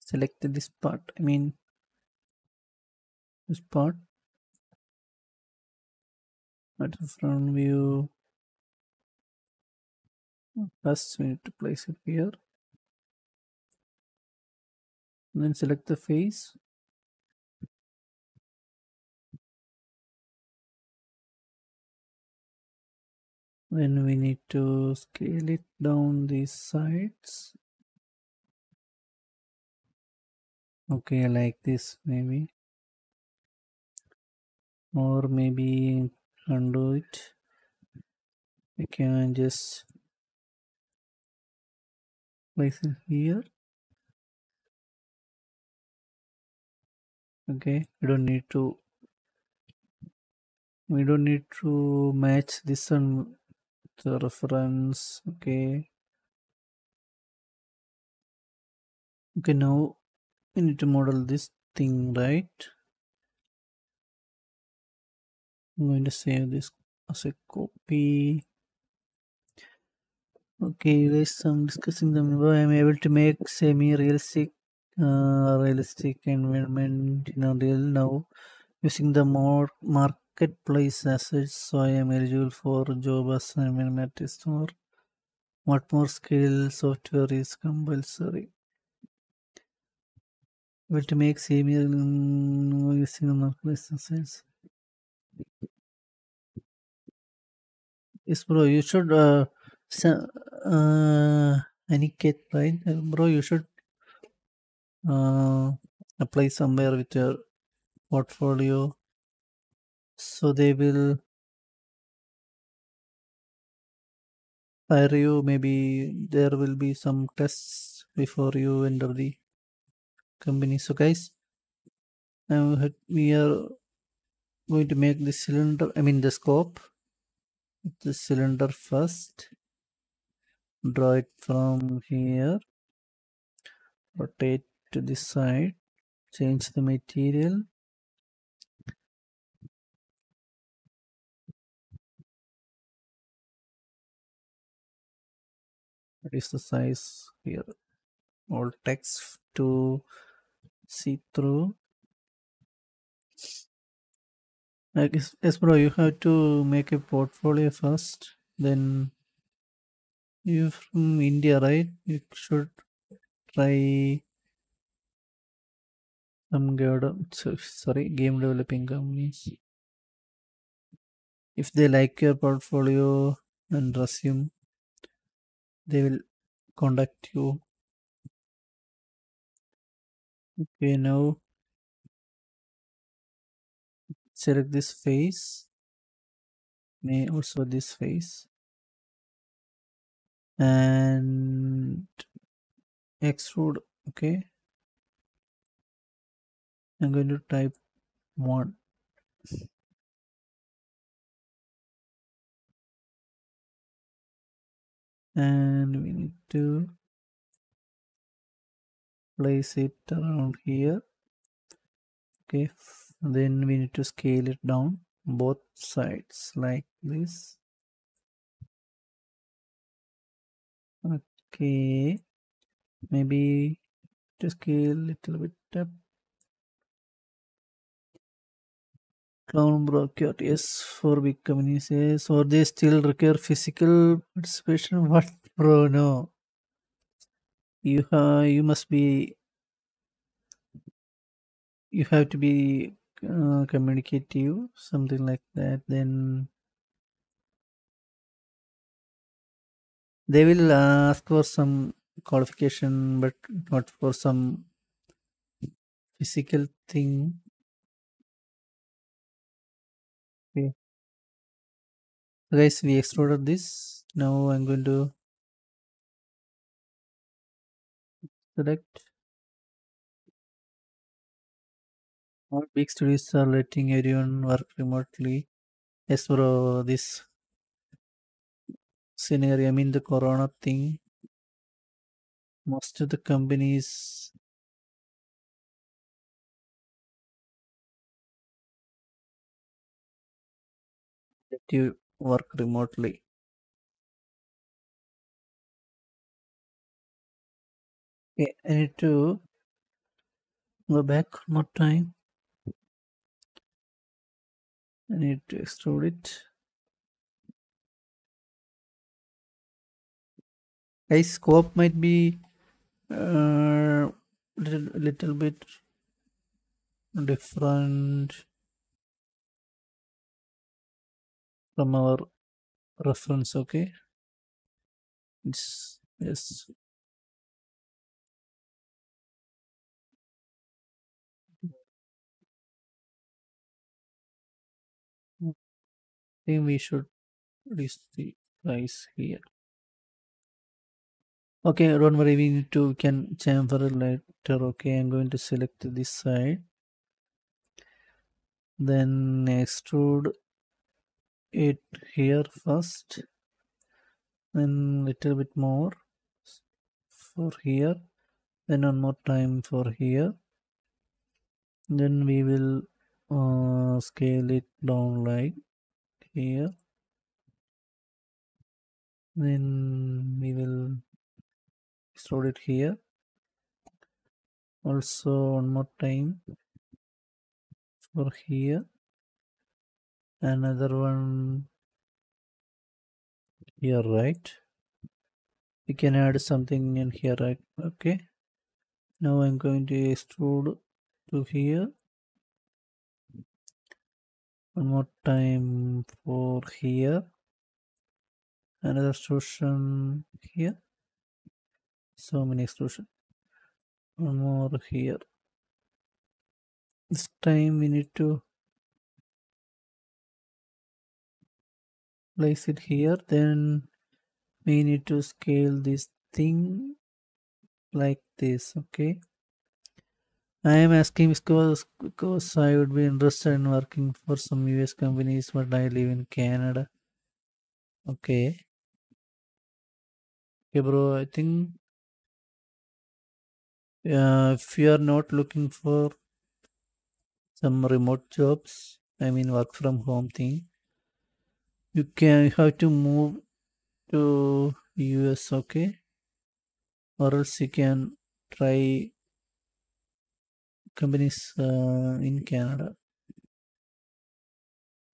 Select this part, I mean this part at the front view. First we need to place it here, and then select the face. Then we need to scale it down these sides. Okay, like this maybe. Or maybe undo it. We can just place it here. Okay, we don't need to we don't need to match this one. The reference. Okay, okay, now we need to model this thing, right? I'm going to save this as a copy. Okay, you guys, I'm discussing the I'm able to make semi-realistic uh, realistic environment in Unreal now using the more mark marketplace assets, so I am eligible for job as an environment artist. Or what more skill software is compulsory? Well, to make semi using the marketplace assets. Yes, bro, you should. Uh, uh, Aniket, right? Bro, you should uh, apply somewhere with your portfolio. So they will hire you. Maybe there will be some tests before you enter the company. So guys, now we are going to make the cylinder, I mean the scope, the cylinder first. Draw it from here, rotate to this side, change the material. What is the size here? All text to see through. Like, yes, bro, you have to make a portfolio first. Then you're from India, right? You should try some sorry game developing companies. If they like your portfolio and resume, they will contact you. Okay, now select this face, may also this face, and extrude. Okay, I'm going to type one. And we need to place it around here. Okay, then we need to scale it down both sides like this. Okay, maybe to scale little bit up. Clown broker, yes, for big companies, yes, or they still require physical participation. What, bro? No, you uh, you must be, you have to be uh, communicative, something like that. Then they will ask for some qualification, but not for some physical thing. Okay, guys, we extruded this. Now I'm going to select. All big studios are letting everyone work remotely. Yes, bro, this scenario, I mean the corona thing, most of the companies let you work remotely. Okay, I need to go back one more time. I need to extrude it. Guys, scope might be uh, little, little bit different from our reference. Okay, it's, yes, I think we should list the price here. Okay, don't worry, we need to can chamfer it later. Okay, I'm going to select this side, then extrude it here first, then little bit more for here, then one more time for here. Then we will uh, scale it down like here. Then we will extrude it here also one more time for here, another one here, right? We can add something in here, right? Okay, now I'm going to extrude to here, one more time for here, another extrusion here. So many extrusion, one more here. This time we need to place it here, then we need to scale this thing like this. Okay, I am asking because, because I would be interested in working for some U S companies, but I live in Canada. Okay, okay, bro, I think Uh, if you are not looking for some remote jobs, I mean work from home thing, you can have to move to U S, okay? Or else you can try companies uh, in Canada.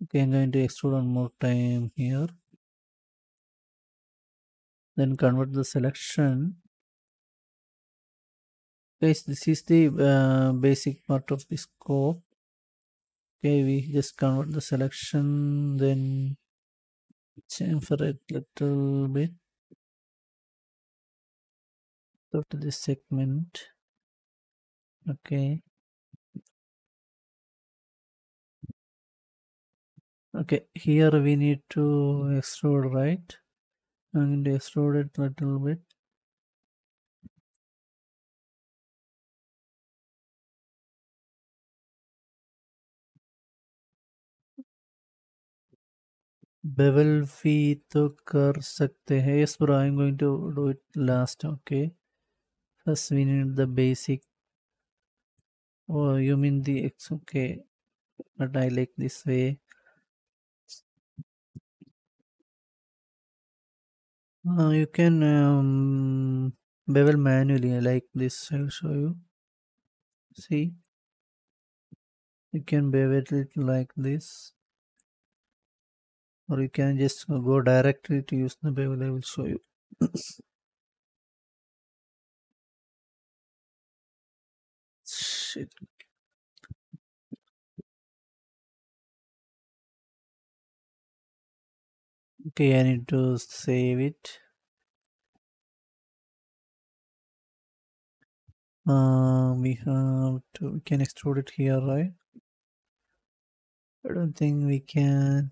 Okay, I'm going to extrude one more time here. Then convert the selection. Guys, this is the uh, basic part of the scope. Okay, we just convert the selection, then chamfer it little bit. Go to this segment. Okay. Okay, here we need to extrude, right? I'm going to extrude it a little bit. Bevel fee to kar sakte hai. Yes, bro, I'm going to do it last. Okay. First, we need the basic. Oh, you mean the X? Okay. But I like this way. Uh, you can um, bevel manually like this. I'll show you. See, you can bevel it like this, or you can just go directly to use the bevel. I will show you. Shit. Okay, I need to save it. Uh, we have to, we can extrude it here, right? I don't think we can.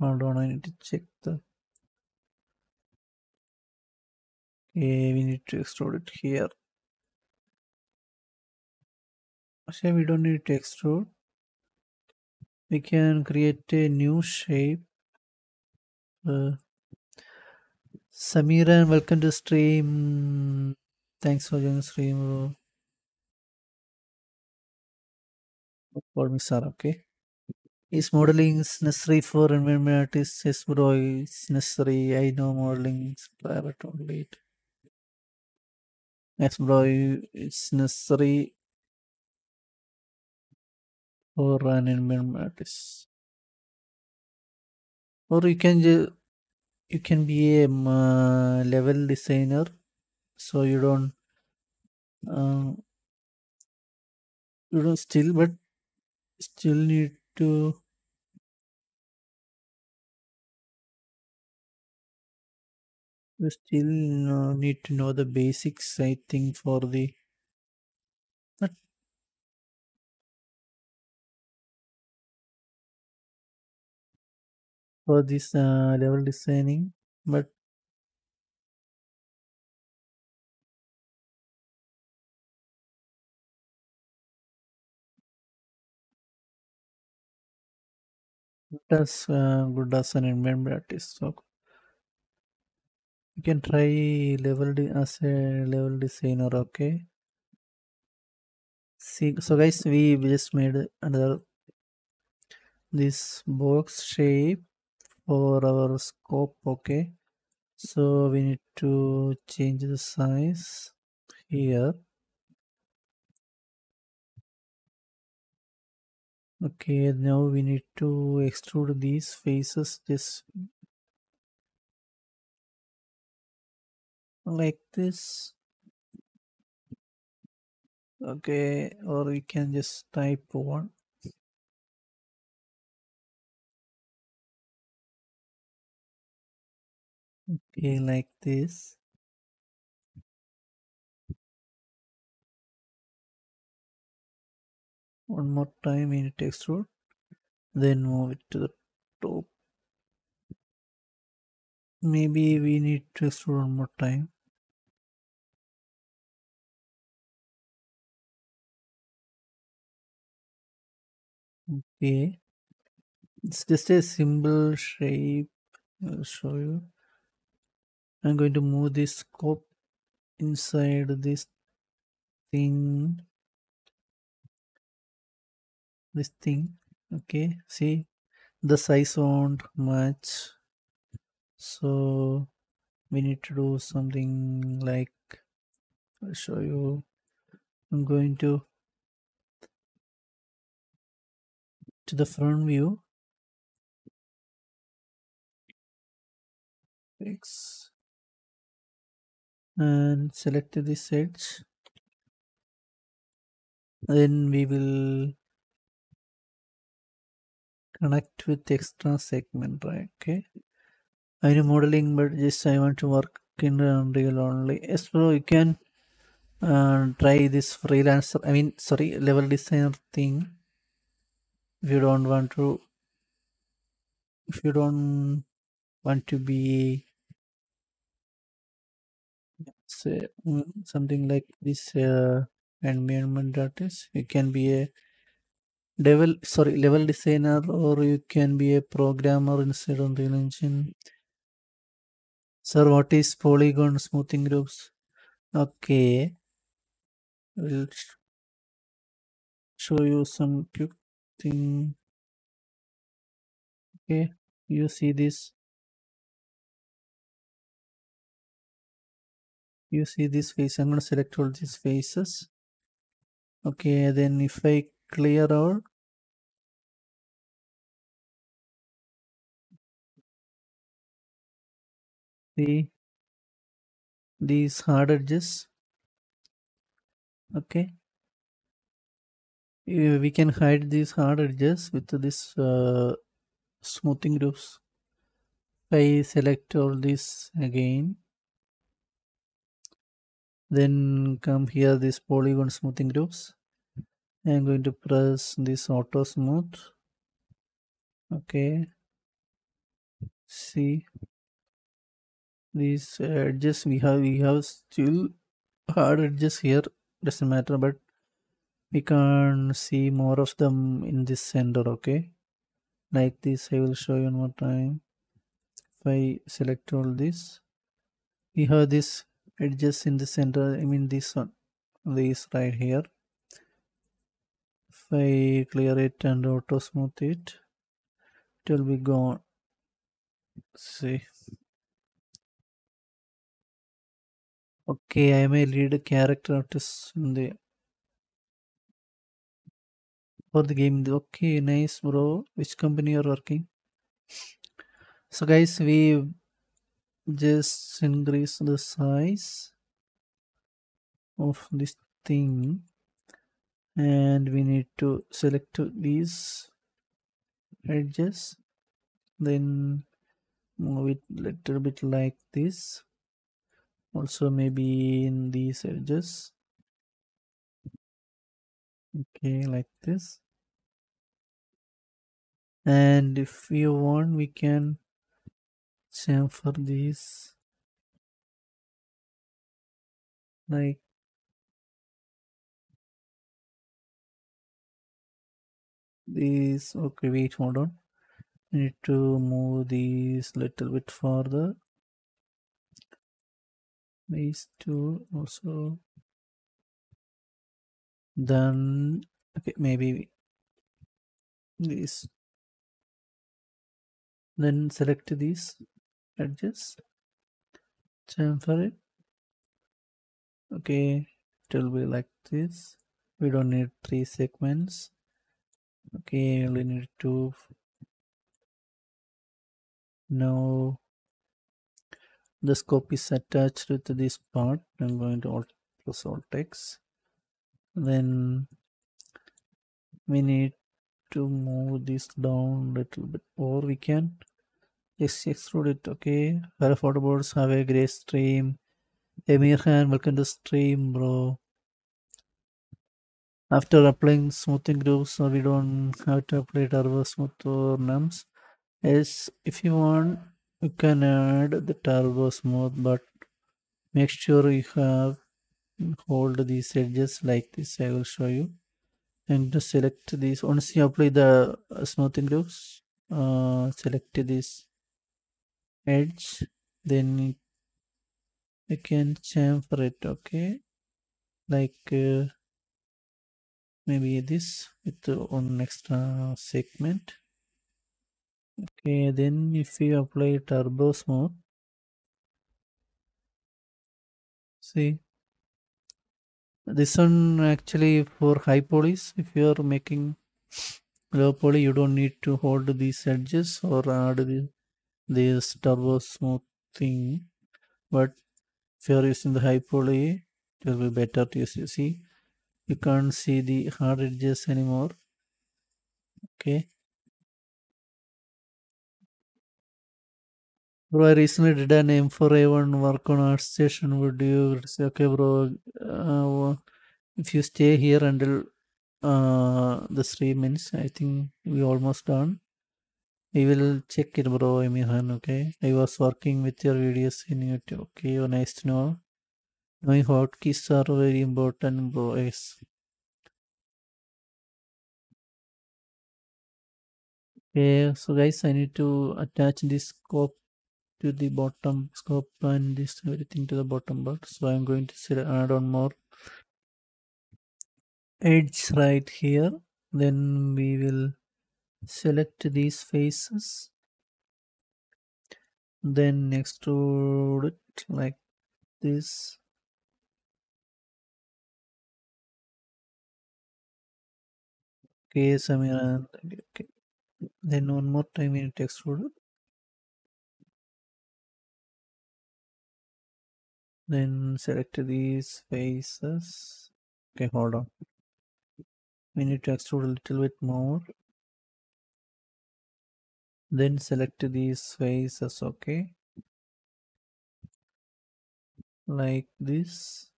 Hold on, I need to check the. Okay, we need to extrude it here. Actually, we don't need to extrude. We can create a new shape. Uh, Samira, welcome to stream. Thanks for joining the stream, bro. Call me Sarah, okay? Is modeling is necessary for environment artists? Yes, bro, it's necessary. I know modeling is private only. It. Yes, bro, it's necessary. Or an environment artist, or you can just you can be a uh, level designer, so you don't uh, you don't still but still need to you still uh, need to know the basics, I think, for the but for this uh, level designing, but that's uh, good as an environment artist. So you can try level as a level designer. Okay. See, so guys, we just made another this box shape for our scope. Okay, so we need to change the size here. Okay, now we need to extrude these faces just like this. Okay, or we can just type one. Okay, like this. One more time in extrude, then move it to the top. Maybe we need to extrude one more time. Okay, it's just a simple shape. I'll show you. I'm going to move this scope inside this thing. This thing. Okay. See, the size won't match. So we need to do something like, I'll show you. I'm going to to the front view. Fix. And select this edge. Then we will connect with extra segment, right? Okay. I do modeling, but just I want to work in Unreal only. Yes, bro, you can uh, try this freelancer. I mean, sorry, level designer thing. If you don't want to, if you don't want to be. Say something like this uh, environment artist, you can be a devil sorry level designer, or you can be a programmer inside Unreal Engine. Sir, what is polygon smoothing groups? Okay, we'll show you some quick thing. Okay, you see this. You see this face. I'm going to select all these faces. Okay, then if I clear out, see these hard edges. Okay, we can hide these hard edges with this uh, smoothing groups. I select all this again. Then come here, this polygon smoothing groups. I'm going to press this auto smooth. Okay. See these edges we have. We have still hard edges here. Doesn't matter, but we can see more of them in this center. Okay. Like this, I will show you one more time. If I select all this, we have this. Edges in the center, I mean this one, this right here. If I clear it and auto smooth it, it will be gone. Let's see. Okay, I may lead a character artist in the for the game. Okay, nice, bro. Which company you are working? So, guys, we. Just increase the size of this thing, and we need to select these edges, then move it little bit like this, also maybe in these edges. Okay, like this. And if you want, we can same for these, like these. Okay, wait, hold on. I need to move these little bit further. These two also. Then okay, maybe these. Then select these. Adjust, chamfer it. Okay, it will be like this. We don't need three segments. Okay, we need two. Now the scope is attached to this part. I'm going to alt plus alt X. Then we need to move this down a little bit, or we can. Yes, extrude it. Okay, our photo boards have a great stream. Emir Khan, welcome to stream, bro. After applying smoothing groups, so we don't have to apply turbo smooth or nums. Yes, if you want, you can add the turbo smooth, but make sure you have hold these edges like this. I will show you. And to select these, once you apply the smoothing groups, uh, select this edge, then you can chamfer it. Okay, like uh, maybe this with one extra segment. Okay, then if you apply turbo smooth, see this one actually for high polys. If you are making probably you don't need to hold these edges or add the, this turbo smooth thing, but if you are using the high poly, it will be better to use. You see, you can't see the hard edges anymore. Okay. Bro, I recently did an M four A one work on ArtStation. Would you say, okay, bro, uh, if you stay here until uh, the three minutes, I think we almost done. We will check it, bro. I mean, okay. I was working with your videos in YouTube. Okay, you're nice to know. My hotkeys are very important, bro. Yes. Okay, so guys, I need to attach this scope to the bottom, scope and this everything to the bottom part. So I'm going to add on more edge right here. Then we will select these faces, then extrude it like this. Okay, Samira. Okay. Then one more time we need to extrude it. Then select these faces. Okay, hold on. We need to extrude a little bit more. Then select these faces, okay. Like this.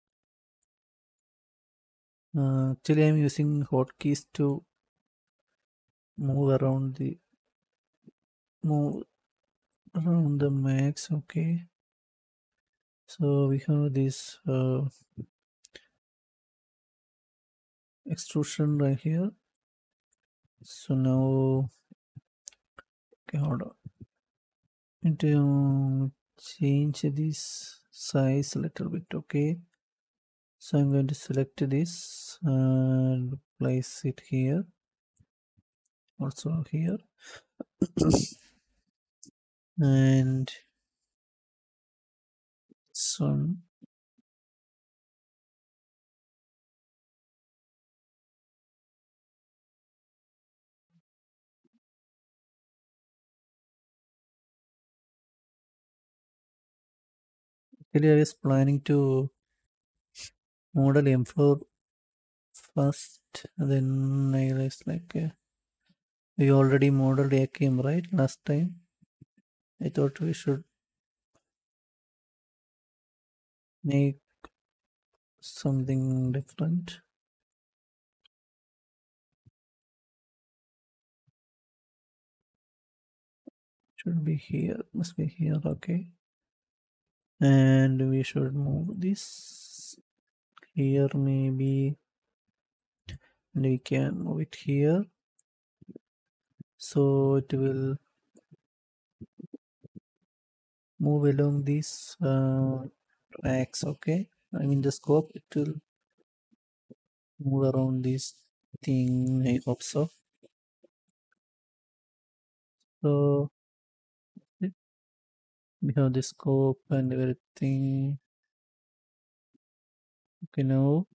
Uh, actually, I'm using hotkeys to move around the move around the max, okay. So we have this uh, extrusion right here. So now, okay, hold on. And to change this size a little bit, okay. So I'm going to select this and place it here. Also here, and so actually I was planning to model M four first, then I realized like uh, we already modeled A K M right last time. I thought we should make something different. Should be here, must be here, okay. And we should move this here maybe, and we can move it here. So it will move along these uh, tracks, okay. I mean the scope, it will move around this thing, I hope so. So we have the scope and everything. Okay, now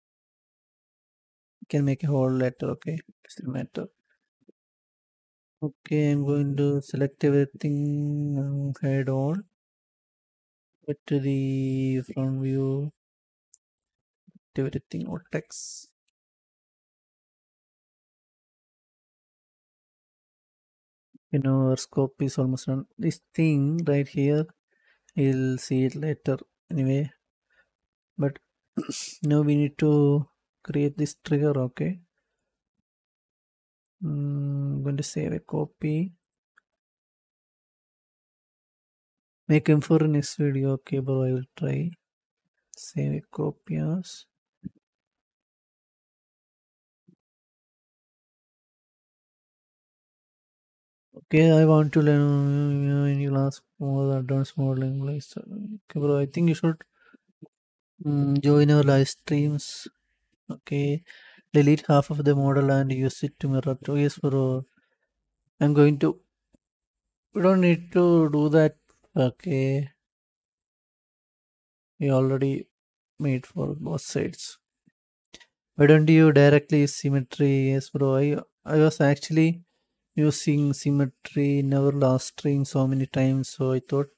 we can make a whole letter, okay, doesn't matter. Okay, I'm going to select everything and hide all. Go to the front view, to everything or text. You know, our scope is almost done. This thing right here, you'll see it later anyway. But now we need to create this trigger, okay. I'm going to save a copy. Make him for next video. Okay, bro, I will try. Save a copy as. Okay, I want to learn uh, in your last more advanced modeling. Okay, bro, I think you should um, join our live streams. Okay. Delete half of the model and use it to mirror. Oh, yes, bro. I'm going to. We don't need to do that. Okay. We already made for both sides. Why don't you directly symmetry? Yes, bro. I I was actually using symmetry, never last string so many times, so I thought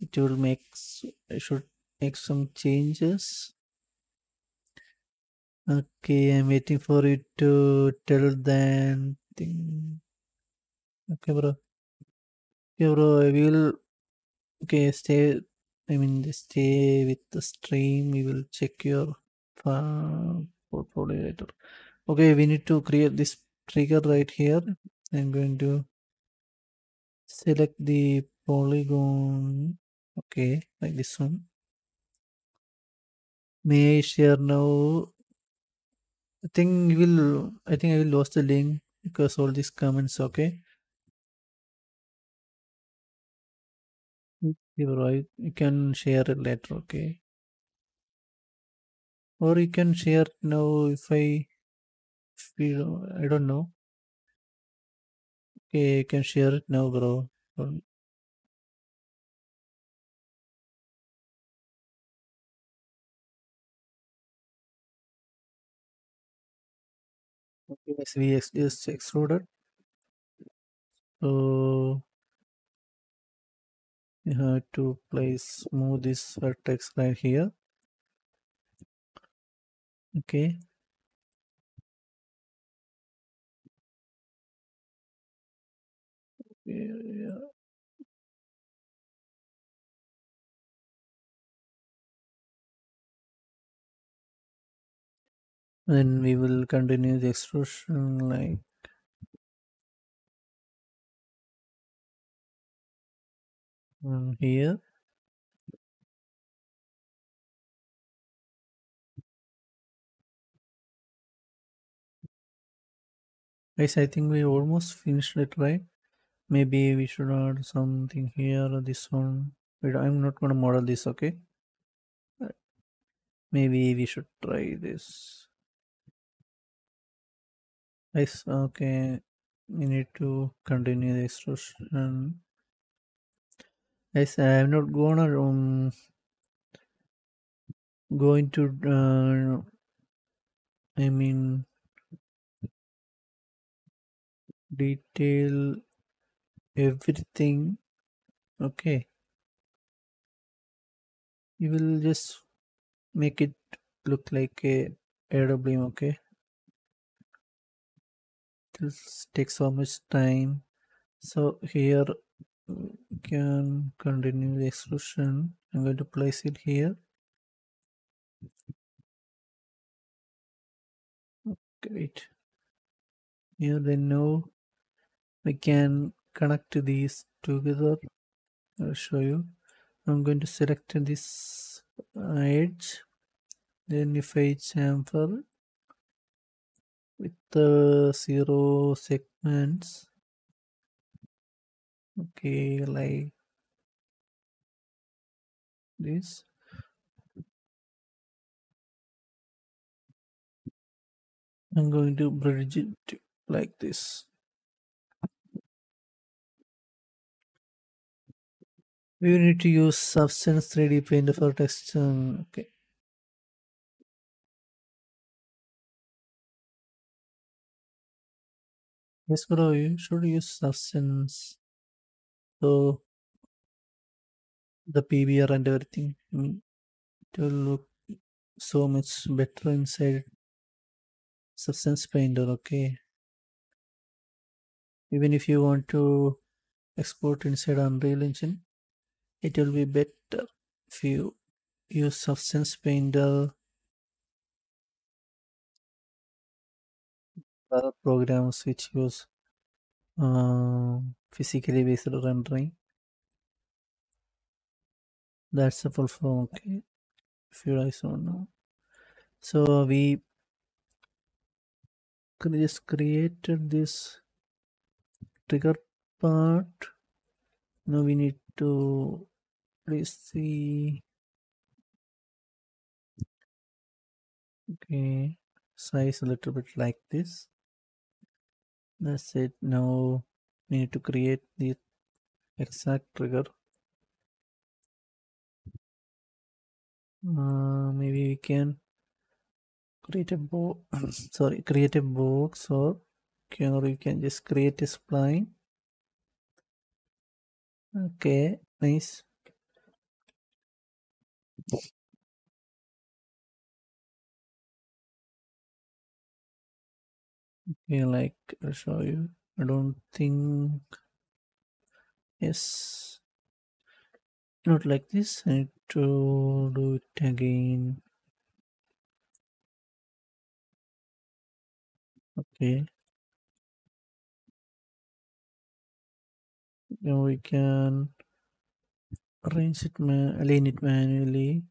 it will make, I should make some changes. Okay, I'm waiting for it to tell then thing. Okay bro. Okay bro, I will, okay, stay, I mean stay with the stream, we will check your portfolio later. Okay, we need to create this trigger right here. I'm going to select the polygon, okay, like this one. May I share now? I think you will, I think I will lost the link because all these comments, okay. You can share it later, okay. Or you can share now if I, if we, I don't know. Okay, you can share it now, bro. Okay, yes, we just extruded. So you have to place, move this vertex right here. Okay. Yeah, yeah. Then we will continue the extrusion like. Um, here. Guys, I think we almost finished it, right? Maybe we should add something here or this one. Wait, I'm not gonna model this, okay? Maybe we should try this. Guys, okay. We need to continue the extrusion. Guys, I'm not gonna um going to uh, I mean detail everything, okay. You will just make it look like a A W M, okay. This takes so much time, so here. We can continue the extrusion. I'm going to place it here. Okay, wait. Here then now we can connect these together. I'll show you. I'm going to select this edge. Then if I chamfer with the zero segments. Okay, like this. I'm going to bridge it like this. We need to use Substance three D Paint for texture. Okay. Yes, bro, you should use Substance. So the P B R and everything, I mean, it will look so much better inside Substance Painter, okay. Even if you want to export inside Unreal Engine, it will be better if you use Substance Painter other programs which use uh, physically based rendering. That's the full form, okay. If you guys don't know, so we just created this trigger part. Now we need to place the okay size a little bit like this. That's it. Now we need to create the exact trigger. Uh, maybe we can create a box. Sorry, create a box or Okay, or you can just create a spline. Okay, nice. Okay, like I'll show you. I don't think. Yes. Not like this. I need to do it again. Okay. Now we can arrange it, man align it manually.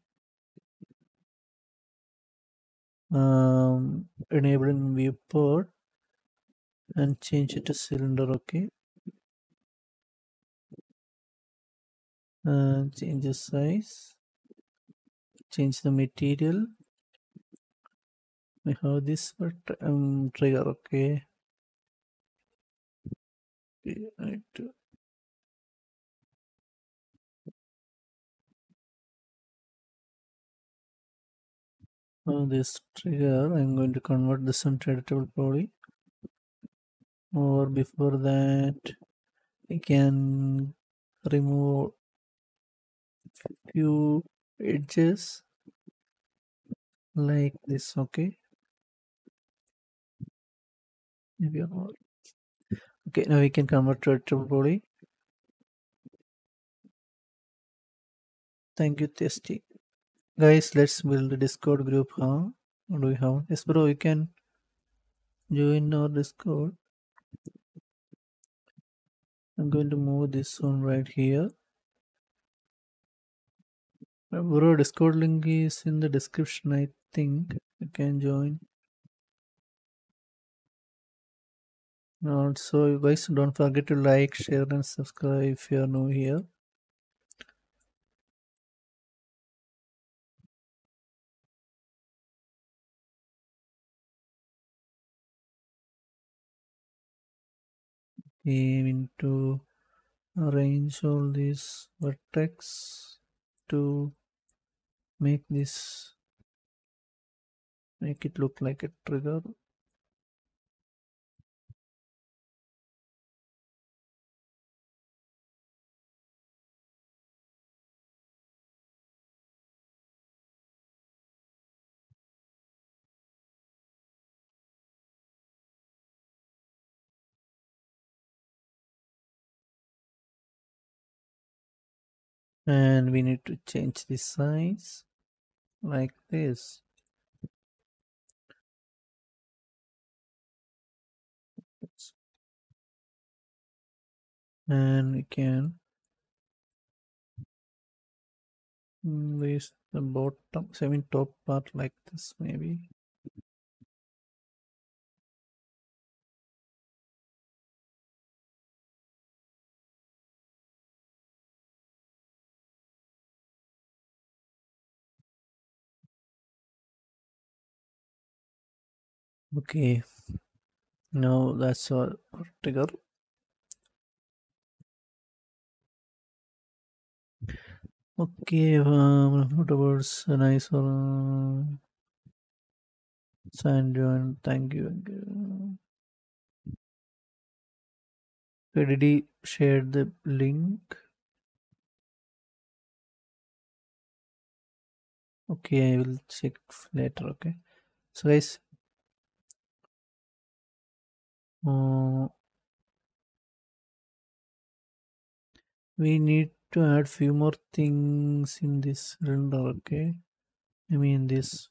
Um, enabling viewport and change it to cylinder. Okay. Uh, change the size, change the material. We have this um, trigger. Okay. Okay, I need to now this trigger I'm going to convert this into editable body, or before that I can remove few edges like this. Okay, maybe all. Okay, now we can convert to editable body. Thank you, Testy. Guys, let's build a Discord group, huh? What do we have? Yes, bro, you can join our Discord. I'm going to move this one right here. Bro, Discord link is in the description, I think. You can join. Also, guys, don't forget to like, share, and subscribe if you are new here. We need to arrange all these vertex to make this, make it look like a trigger. And we need to change the size like this. And we can place the bottom, I mean top part like this maybe. Okay, now that's our trigger. Okay, um, what about a nice or uh, sand joint? Thank you. Okay, did he share the link? Okay, I will check later. Okay, so guys. Uh, we need to add few more things in this cylinder. Okay, I mean this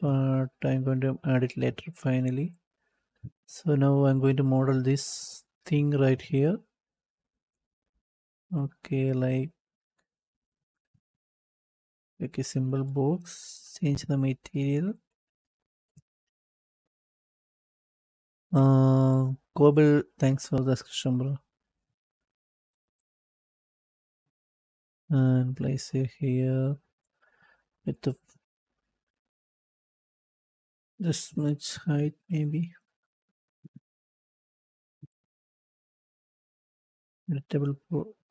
part I'm going to add it later finally. So now I'm going to model this thing right here. Okay, like like a symbol box, change the material. Uh, Kobel, thanks for the description, bro. And place it here with the this much height, maybe. Editable,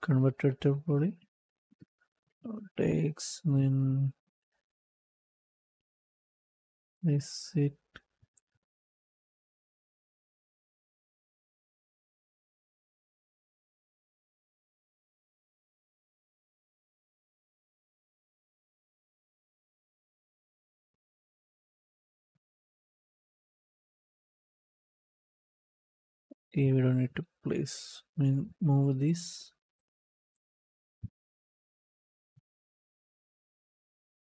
converted to body. Takes, then place it. Okay, we don't need to place. I mean, move this.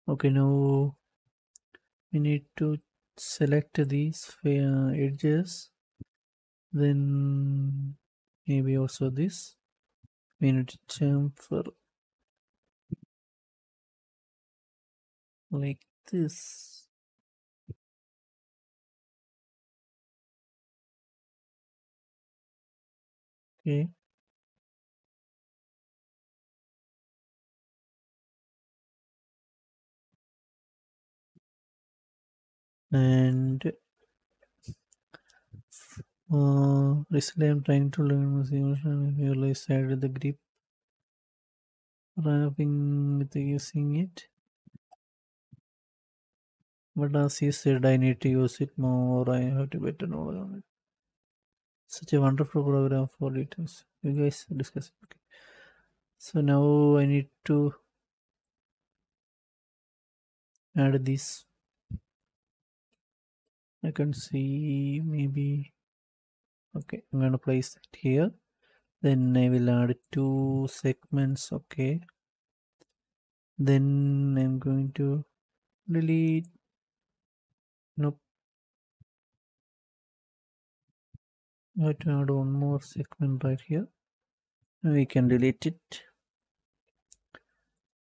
Okay, now we need to select these edges. Then maybe also this. We need to chamfer like this. Okay. And Uh, recently I'm trying to learn with emotion realize add the grip wrapping with using it, but as he said I need to use it more. I have to better knowledge on it. Such a wonderful program for details. You guys discuss it. Okay. So now I need to add this. I can see maybe. Okay, I'm going to place it here. Then I will add two segments. Okay. Then I'm going to delete. Nope. I have to add one more segment right here. We can delete it.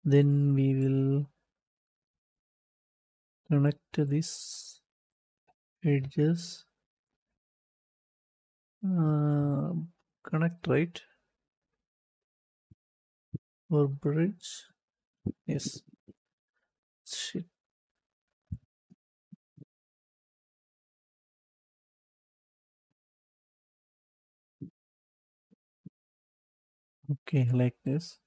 Then we will connect these edges. Uh, connect right or bridge. Yes. Shit. Okay, like this.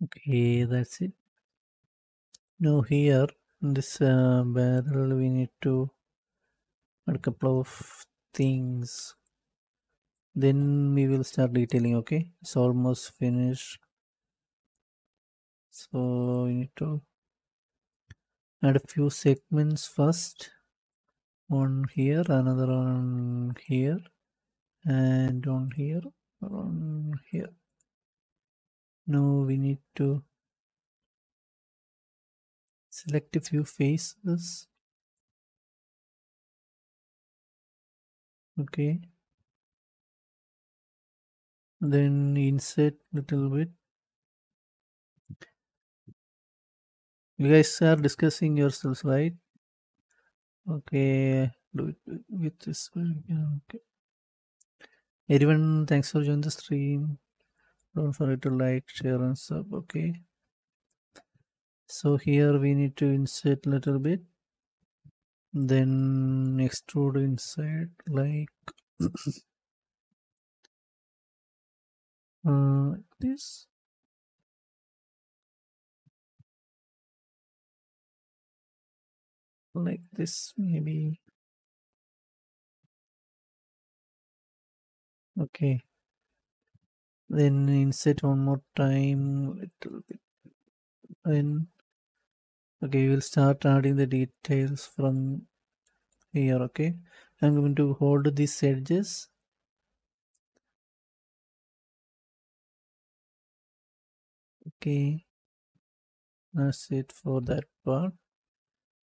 Okay, that's it. Now here in this uh, barrel we need to add a couple of things. Then we will start detailing. Okay, it's almost finished. So we need to add a few segments first. One here, another on here, and on here, on here. Now we need to select a few faces. Okay. Then insert little bit. You guys are discussing yourselves, right? Okay. Do it with this. Okay. Everyone, thanks for joining the stream. Don't forget to like, share and sub. Okay, so here we need to insert a little bit, then extrude inside like uh, this. Like this maybe. Okay. Then insert one more time, little bit. Then okay, we will start adding the details from here. Okay, I'm going to hold these edges. Okay, that's it for that part.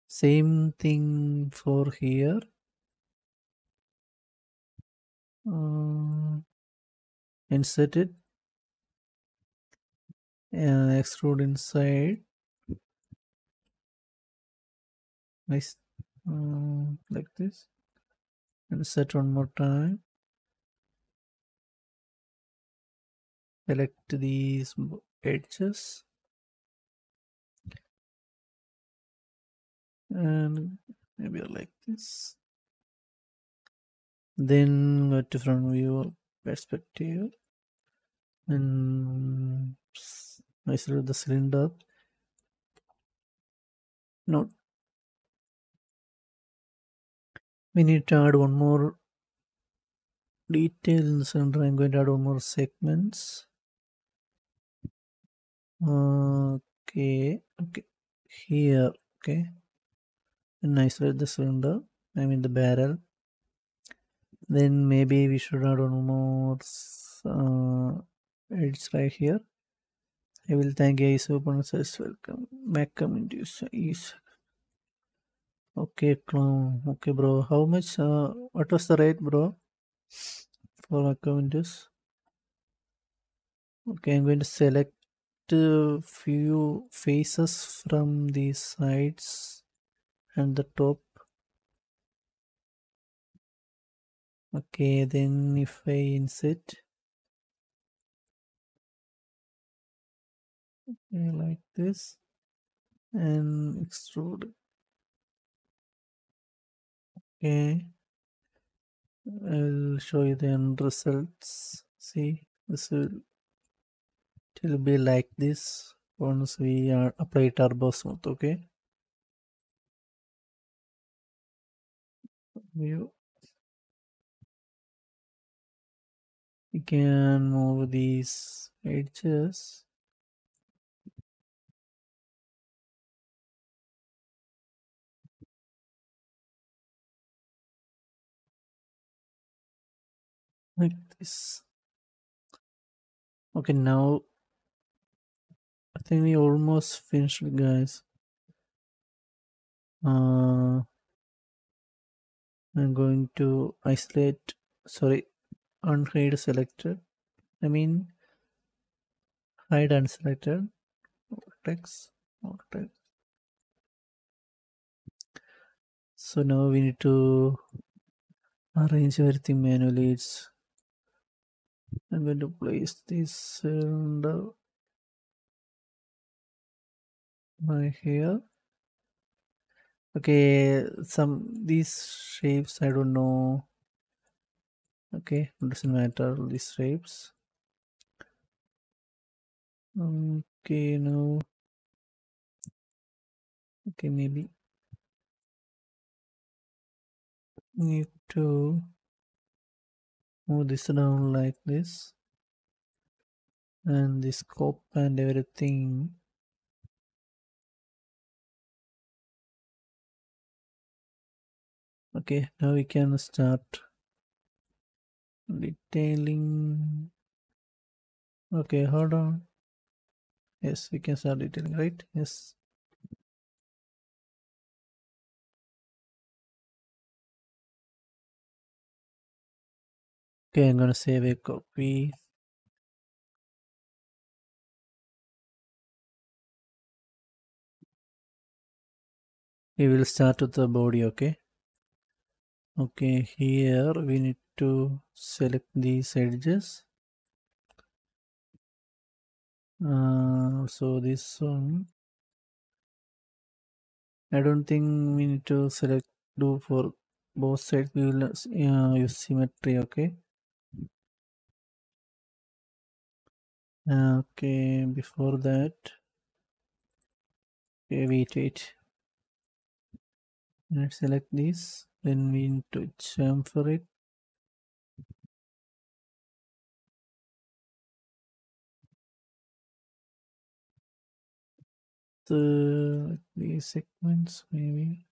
Same thing for here. Um, Insert it, uh, extrude inside, nice, um, like this. Insert one more time. Select these edges and maybe like this. Then go to front view perspective. And I select the cylinder node. We need to add one more detail in the center. I'm going to add one more segments. Okay, okay, here, okay. And isolate the cylinder, I mean the barrel. Then maybe we should add one more uh, edge right here. I will thank guys open says welcome back community is okay clown. Okay bro, how much uh, what was the rate bro for our communities? Okay, I'm going to select a few faces from the sides and the top. Okay, then if I insert okay, like this and extrude. Okay, I'll show you the end results. See, this will it will be like this once we are apply TurboSmooth. Okay, view. You can move these edges. Like this. Okay, now I think we almost finished, guys. Uh, I'm going to isolate. Sorry, unhide selected. I mean, hide unselected. Vortex. Vortex. So now we need to arrange everything manually. It's I'm going to place this cylinder right here. Okay, some these shapes I don't know. Okay, doesn't matter these shapes. Okay, now. Okay, maybe need to move this down like this, and the scope and everything. Okay, now we can start detailing. Okay, hold on. Yes, we can start detailing, right? Yes. Okay, I'm gonna save a copy. We will start with the body, okay? Okay, here we need to select these edges. Uh, so this one, I don't think we need to select do for both sides. We will uh, use symmetry, okay? Okay, before that, okay, wait, wait. Let's select this. Then we need to chamfer it. The these segments, maybe.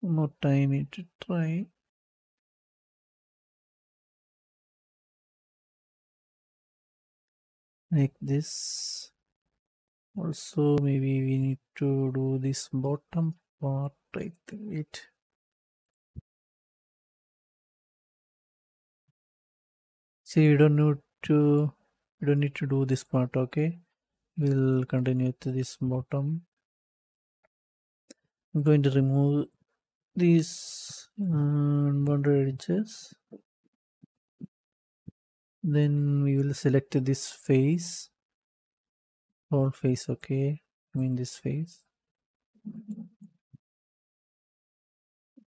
One more time, I need to try. Like this. Also, maybe we need to do this bottom part right there. See, you don't need to you don't need to do this part, okay? We'll continue to this bottom. I'm going to remove these unbounded edges. Then we will select this face. Whole face, okay. I mean this face.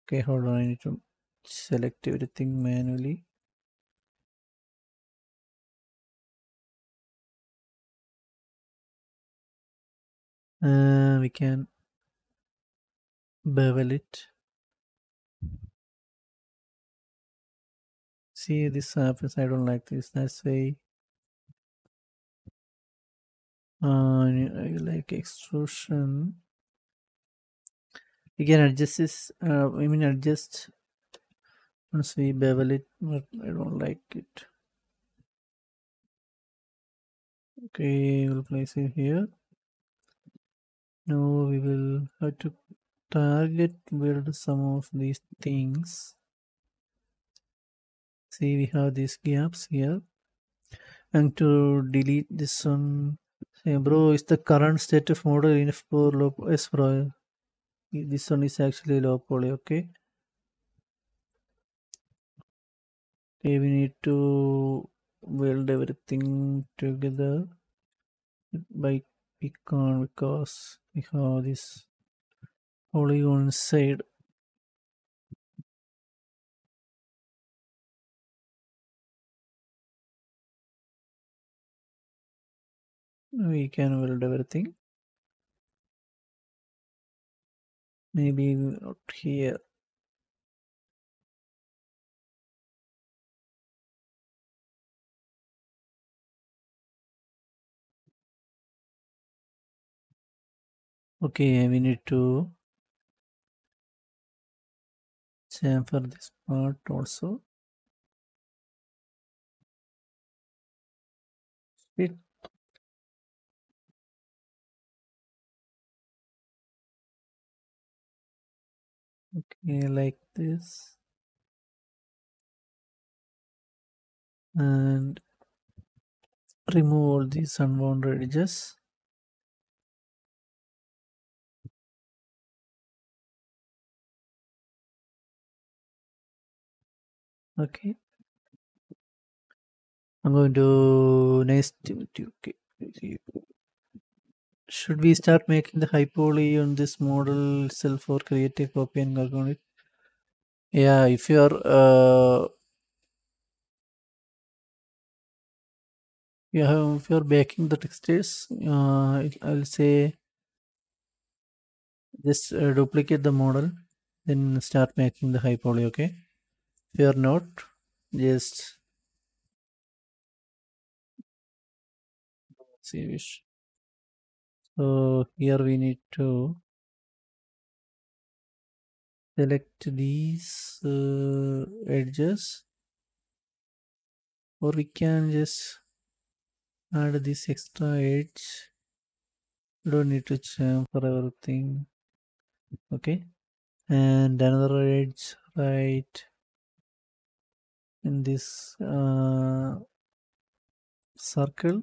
Okay, hold on. I need to select everything manually. Uh, we can bevel it. See this surface, I don't like this. That's why uh, I like extrusion. You can adjust this. Uh, I mean adjust once we bevel it, but I don't like it. Okay, we'll place it here. Now we will have to target build some of these things. See, we have these gaps here, and to delete this one, say, bro, is the current state of model enough for low poly? Yes, bro, this one is actually low poly. Okay. Okay, we need to weld everything together by Picon because we have this polygon side. We can weld everything. Maybe not here. Okay, we need to chamfer this part also. It okay, like this, and remove all these unbounded edges. Okay, I'm going to next. Okay, should we start making the high poly on this model itself for creative copy and work on it? Yeah, if you are uh, yeah, if you are baking the textures, uh, I'll say just uh, duplicate the model, then start making the high poly. Okay. If you are not, just see which. So here we need to select these uh, edges, or we can just add this extra edge. You don't need to chamfer everything. Okay, and another edge right in this uh, circle.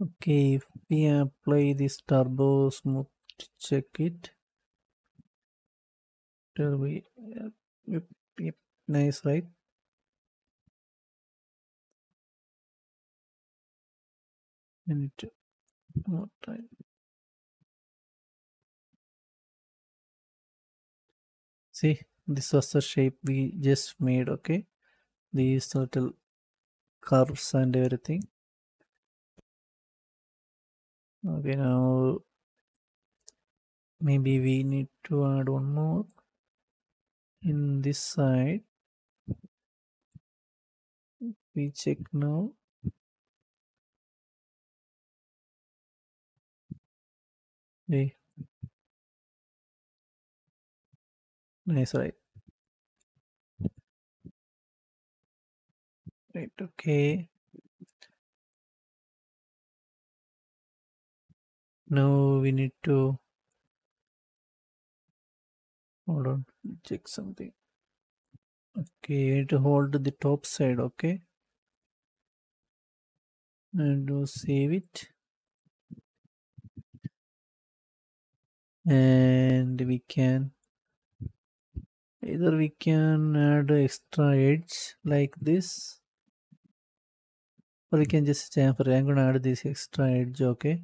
Okay, if we apply this turbo smooth to check it, turbo, yep, yep, yep, nice, right? And it more time. See, this was the shape we just made. Okay, these little curves and everything. Okay, now maybe we need to add one more in this side. We check now. Okay. Nice, right? Right, okay. Now we need to hold on, check something. Okay, we need to hold the top side, okay? And do save it. And we can either we can add extra edge like this, or we can just chamfer. I'm gonna add this extra edge, okay?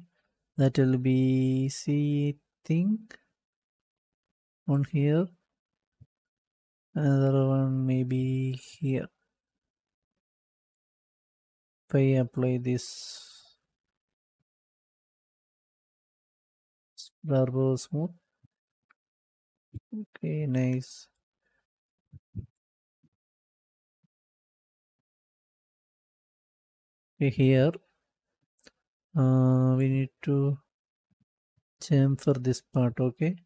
That will be C thing on here. Another one maybe here. If I apply this TurboSmooth. Okay, nice. Okay, here uh, we need to jump for this part. Okay,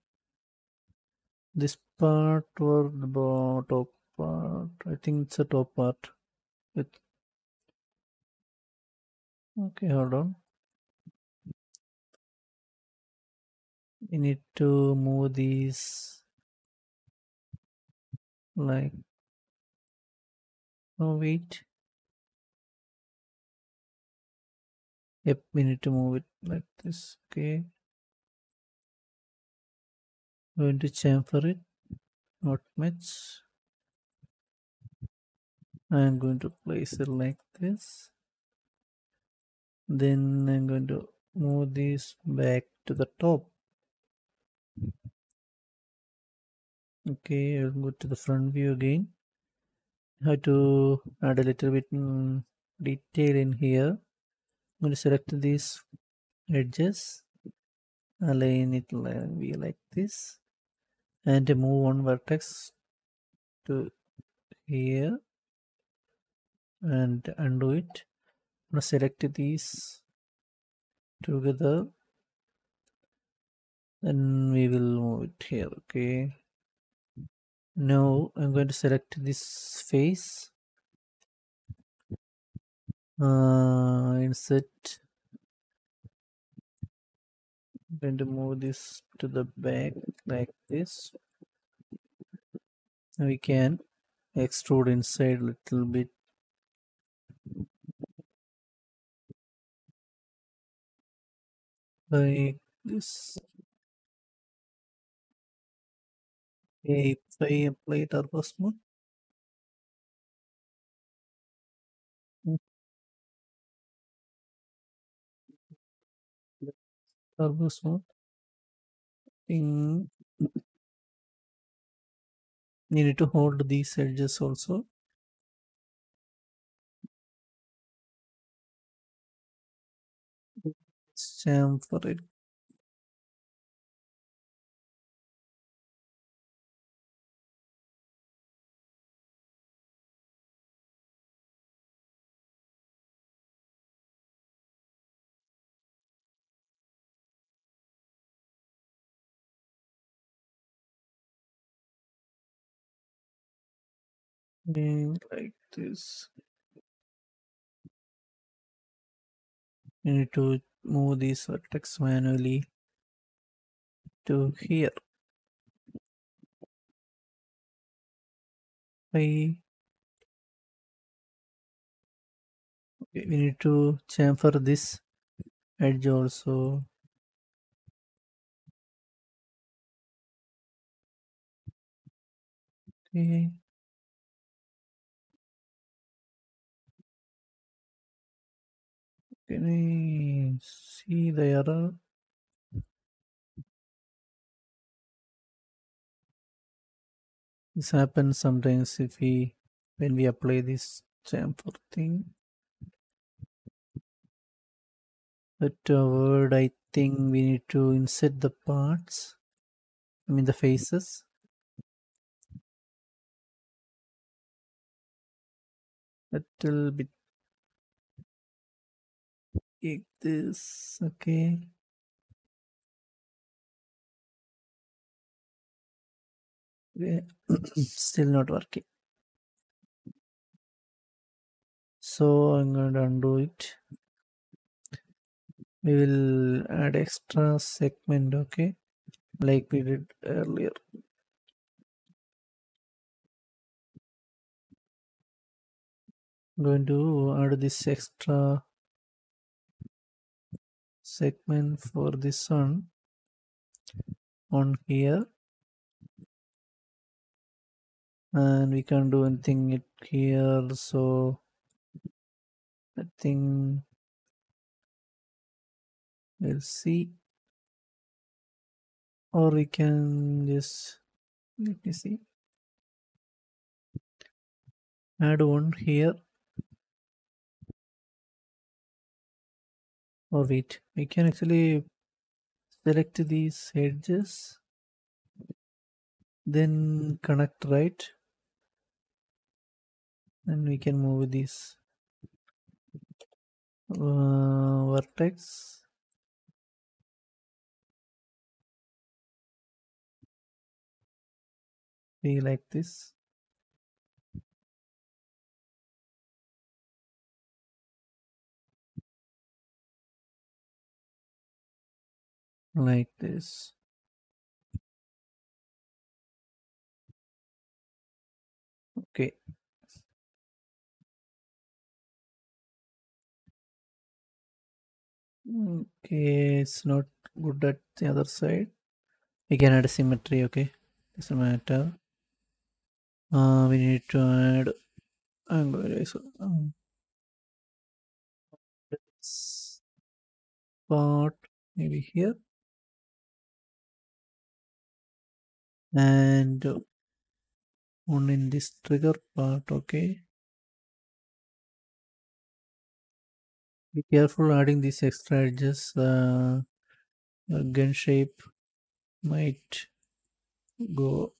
this part or the top part? I think it's a top part. With okay, hold on. We need to move these like oh wait yep we need to move it like this. Okay, going to chamfer it, not much. I'm going to place it like this, then I'm going to move this back to the top. Okay, I'll go to the front view again. I have to add a little bit um, detail in here. I'm going to select these edges, align it like this, and move one vertex to here and undo it. I'm going to select these together, then we will move it here. Okay, now I'm going to select this face, uh, insert. I'm going to move this to the back like this. Now we can extrude inside a little bit. Like this. Okay, if I apply TurboSmooth. TurboSmooth. You need to hold these edges also. Same for it. Like this, you need to move these vertex manually to here. I okay, we need to chamfer this edge also. Okay. Can I see the error? This happens sometimes if we when we apply this chamfer thing. But word I think we need to insert the parts. I mean the faces. A little bit. Take this, okay. Yeah. Still not working. So I'm going to undo it. We will add extra segment, okay, like we did earlier. I'm going to add this extra segment for the sun on here, and we can't do anything it here, so I think we'll see, or we can just let me see, add one here. Or wait, we can actually select these edges, then connect right, and we can move these uh, vertex. Be like this. Like this. Okay. Okay, it's not good at the other side. We can add symmetry, okay. Doesn't matter. Uh, we need to add angle eraser. Um, this part maybe here. And one in this trigger part, okay. Be careful adding these extra edges. Uh, your gun shape might go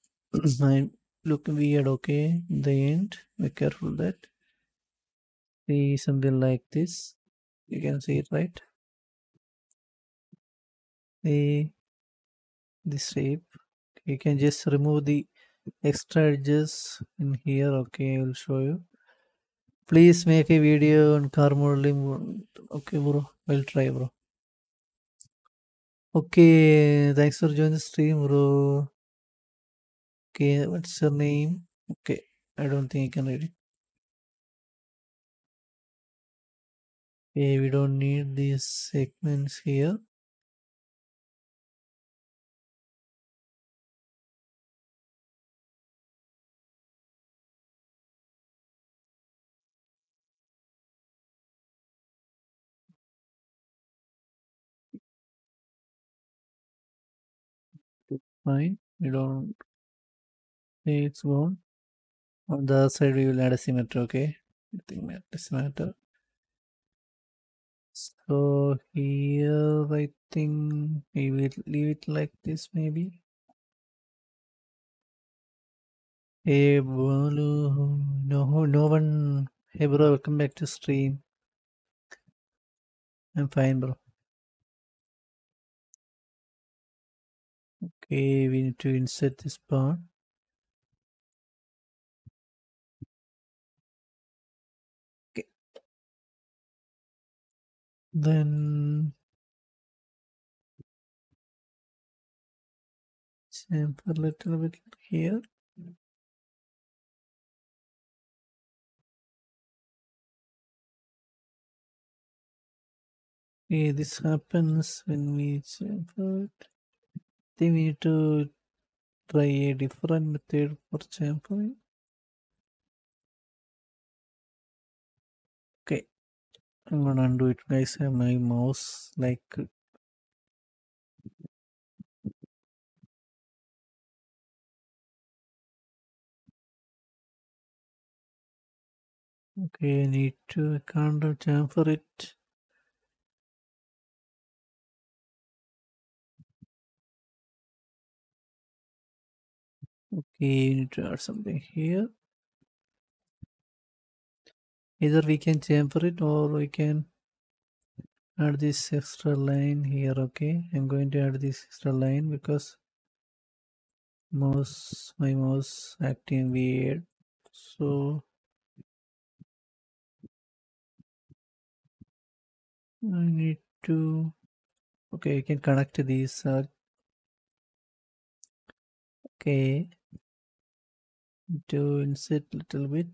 might look weird, okay, in the end. Be careful that. See something like this. You can see it, right? See this shape. You can just remove the extra edges in here, okay. I will show you. Please make a video on car modeling, okay, bro. I'll try, bro. Okay, thanks for joining the stream, bro. Okay, what's your name? Okay, I don't think I can read it. Okay, we don't need these segments here. Fine, we don't say it's gone. On the other side, we will add a symmetry, okay? Nothing matters, matter. So, here I think we will leave it like this, maybe. Hey, Bolu, no, no one. Hey, bro, welcome back to stream. I'm fine, bro. Okay, we need to insert this part. Okay. Then jump a little bit here. Okay, this happens when we jump it. Then we need to try a different method for sampling. Okay, I'm gonna undo it, guys. I have my mouse like. Okay, I need to I can't chamfer it. Okay, need to add something here. Either we can chamfer it or we can add this extra line here, okay. I'm going to add this extra line because mouse my mouse acting weird. So I need to okay, you can connect these uh, okay. To insert a little bit.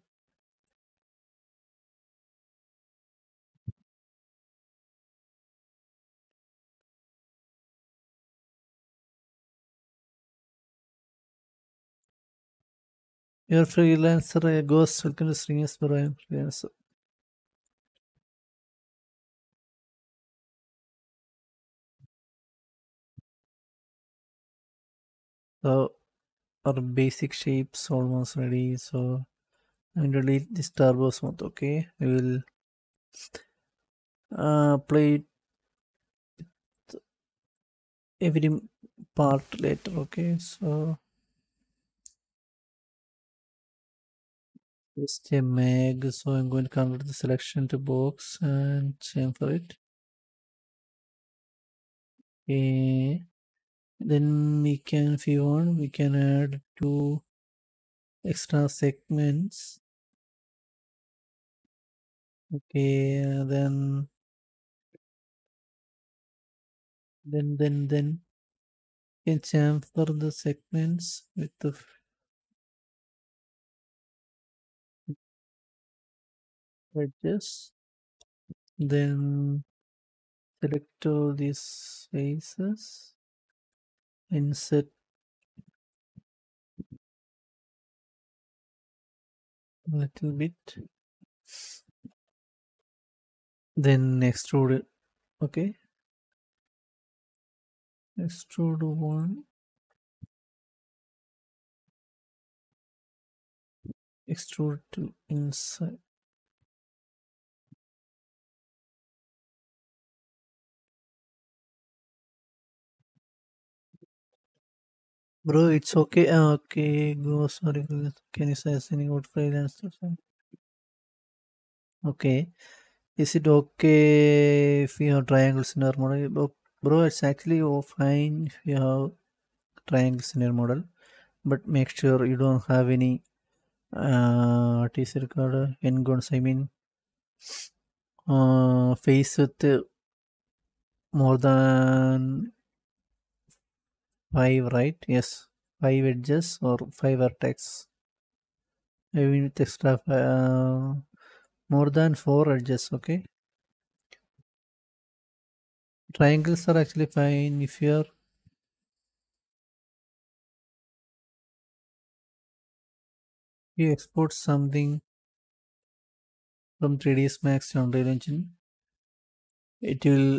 Your freelancer goes welcome to stream, yes, bro. I am freelancer. So our basic shapes almost ready, so I'm going to delete this TurboSmooth, okay. We will uh, play it every part later. Okay, so just a mag, so I'm going to convert the selection to box and same for it. Okay, then we can, if you want, we can add two extra segments. Okay, then then then then you can chamfer the segments with the edges, then select all these faces, insert a little bit, then extrude it. Okay, extrude one, extrude to inside. Bro, it's okay. Ah, okay, go. Sorry, can you say anything about file and stuff? Okay, is it okay if you have triangles in your model? Bro, it's actually fine if you have triangles in your model, but make sure you don't have any uh, T C recorder, n-gons, I mean, uh, face with more than five, right? Yes, five edges or five vertex. I mean with extra uh, more than four edges. Okay, triangles are actually fine if you're you export something from three D S Max to Unreal Engine. It will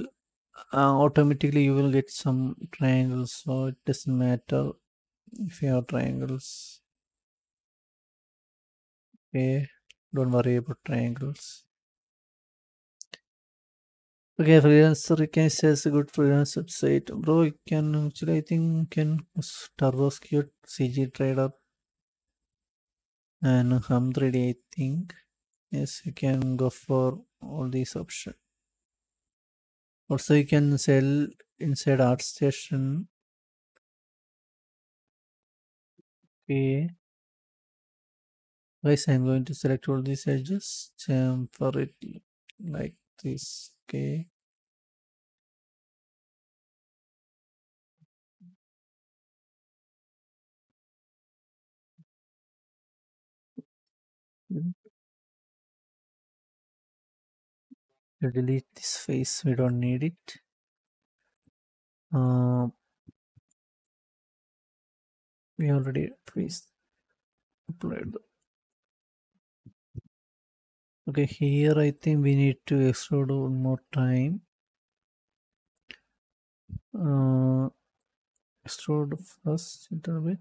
Uh, automatically you will get some triangles, so it doesn't matter if you have triangles. Okay, don't worry about triangles. Okay, freelancer, can you say it's a good freelance website? Bro, you can actually, I think you can use TurboSquid, C G Trader and Hum three D, I think. Yes, you can go for all these options. Also, you can sell inside ArtStation. Okay, guys, I'm going to select all these edges, chamfer it like this. Okay, delete this face, we don't need it. Uh, we already face applied. Okay, here I think we need to extrude one more time. Uh, extrude first a little bit,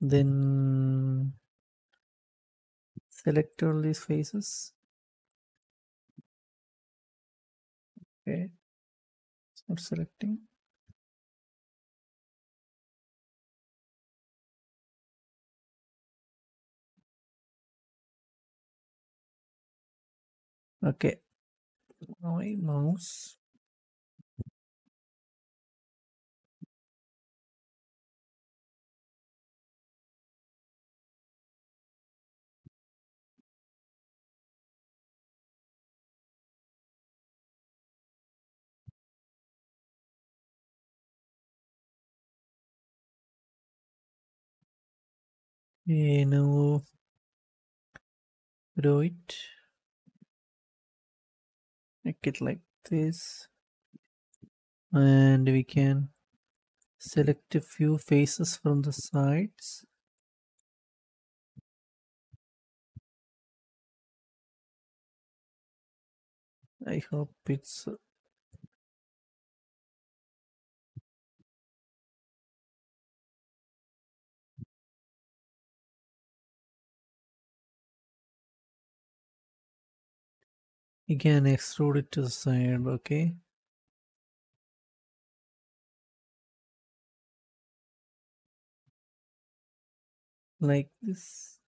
then select all these faces. Okay, it's not selecting. Okay, my mouse. Okay, now draw it, make it like this, and we can select a few faces from the sides. I hope it's You can extrude it to the side, okay. Like this.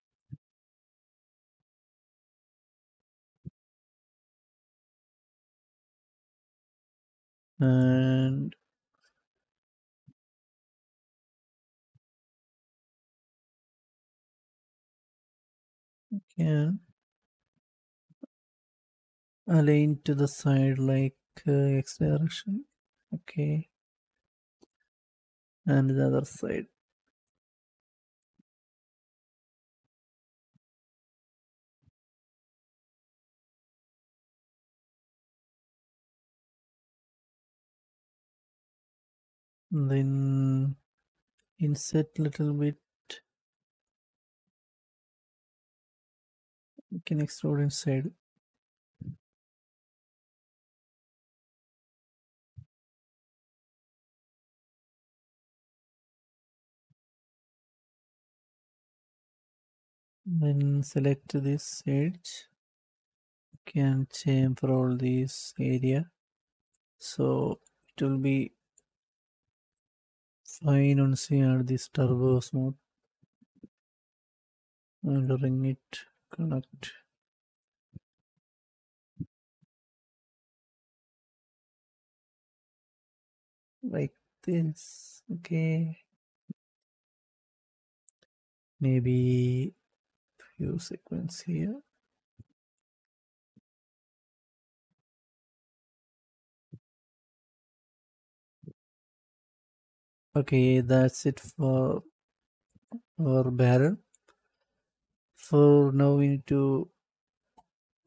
And yeah, align to the side like uh, X direction, okay, and the other side. And then insert little bit. You can extrude inside. Then select this edge. You can change for all this area. So it will be fine on C R this turbo smooth. And ring it. Connect. Like this, okay. Maybe few sequence here. Okay, that's it for our barrel. So now we need to,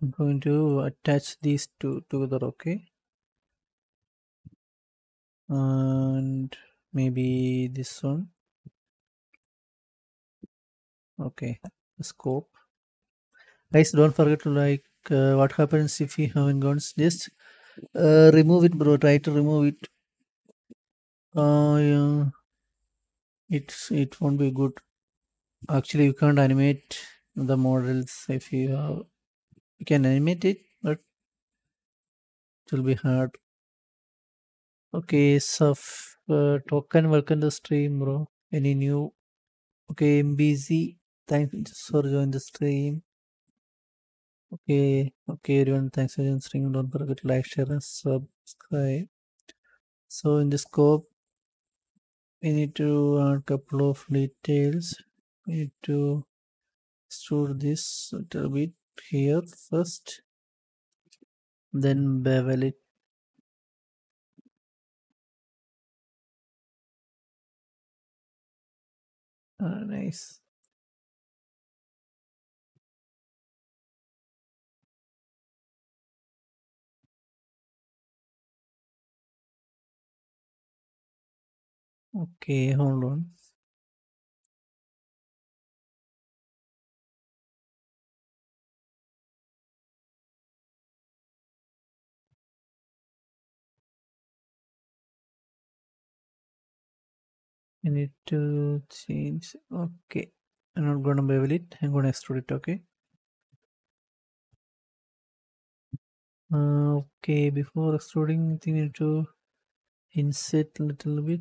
I'm going to attach these two together, okay? And maybe this one. Okay, scope. Guys, don't forget to like uh, what happens if you haven't gone this. Uh, remove it, bro. Try to remove it. Uh, yeah. It's, it won't be good. Actually, you can't animate the models. If you have, you can animate it, but it will be hard. Okay, so uh, token, welcome to the stream, bro. Any new? Okay, M B Z, thanks for joining the stream. Okay, okay, everyone, thanks for joining the stream. Don't forget to like, share, and subscribe. So in the scope, we need to add a couple of details. We need to store this little bit here first, then bevel it. Ah, nice. Okay, hold on. I need to change. Okay, I'm not gonna bevel it. I'm gonna extrude it. Okay. Uh, okay. Before extruding, I think I need to insert a little bit.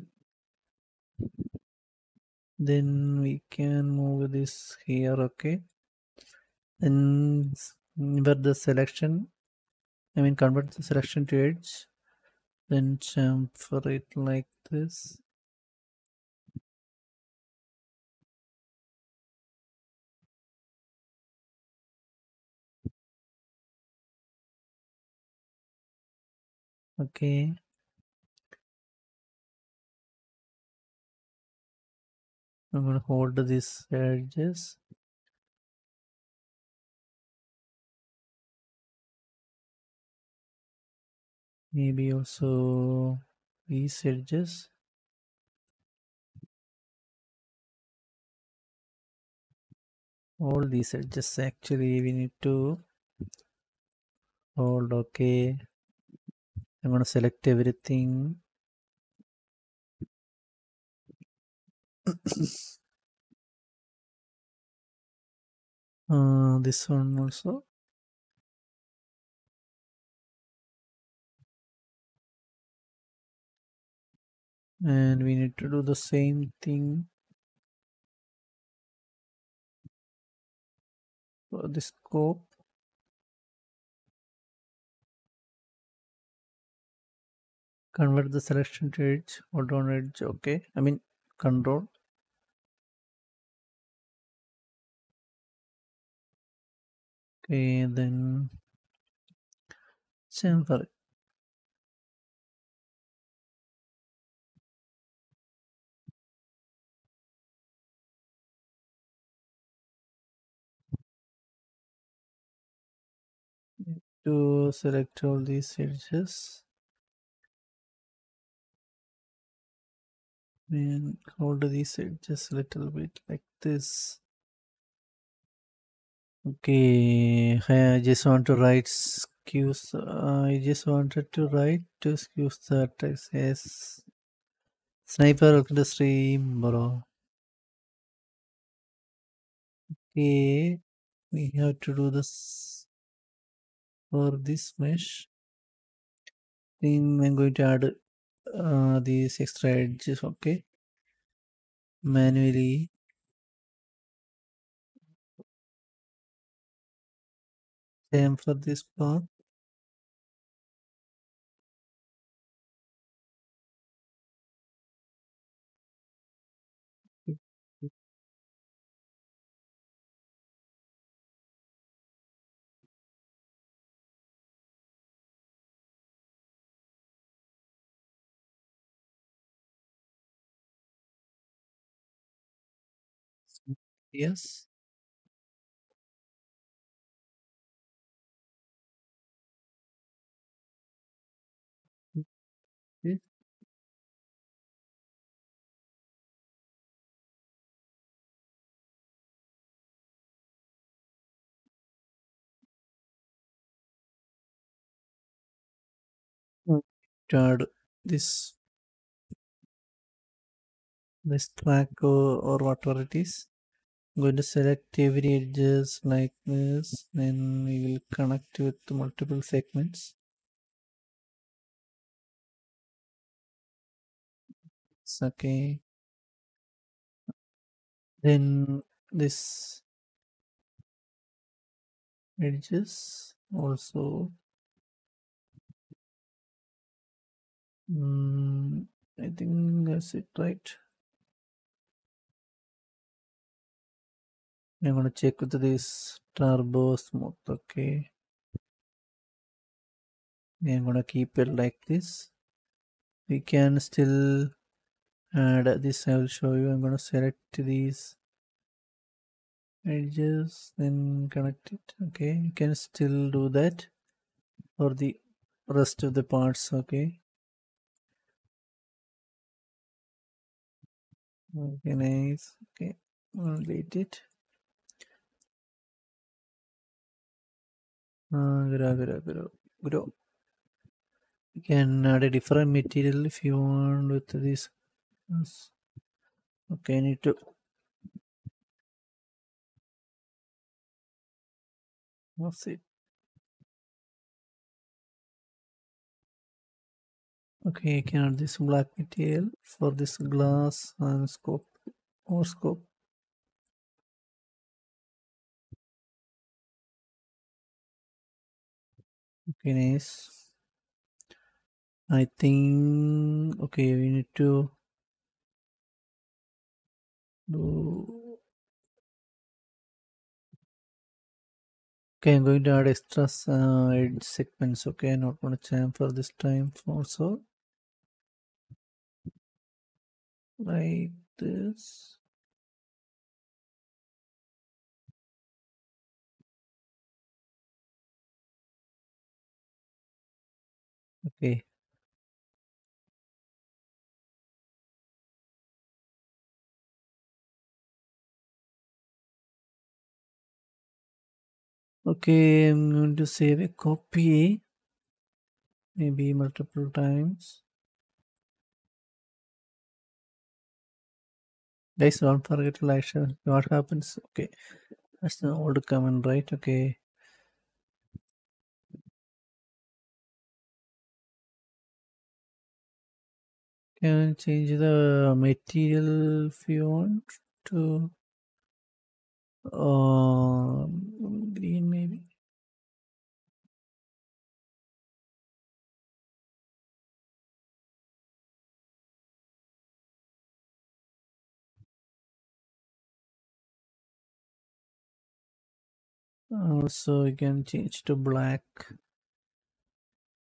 Then we can move this here. Okay. Then invert the selection. I mean, convert the selection to edge. Then chamfer it like this. Okay. I'm going to hold these edges. Maybe also these edges. All these edges actually we need to hold, okay. I'm going to select everything. uh, this one also. and we need to do the same thing for the scope. Convert the selection to edge, hold on edge, okay, I mean control. Okay, then same for it. To select all these edges and hold these edges a little bit like this. Okay, I just want to write skews. Uh, I just wanted to write to skews that says sniper industry bro. Okay, we have to do this. For this mesh, then I'm going to add uh, these extra edges, okay, manually. Same for this part. Yes. Okay. Start this this track or, or whatever it is. I'm going to select every edges like this, then we will connect with multiple segments. It's okay. Then this edges also. Mm, I think that's it, right? I'm going to check with this TurboSmooth, okay. I'm going to keep it like this. We can still add this, I will show you. I'm going to select these edges, then connect it, okay. You can still do that for the rest of the parts, okay. Okay, nice, okay, I'll delete it. Uh, grow, grow, grow, grow. You can add a different material if you want with this. Okay, I need to offset. Okay, I can add this black material for this glass and scope or scope. Okay, nice. I think okay, we need to do. Okay, I'm going to add extra uh, edge segments. Okay, I'm not going to jam for this time also. Like this. Okay. Okay, I'm going to save a copy, maybe multiple times. Guys, don't forget to like, share. What happens? Okay, that's the old command, right? Okay. can change the material if you want to uh, green maybe. Also you can change to black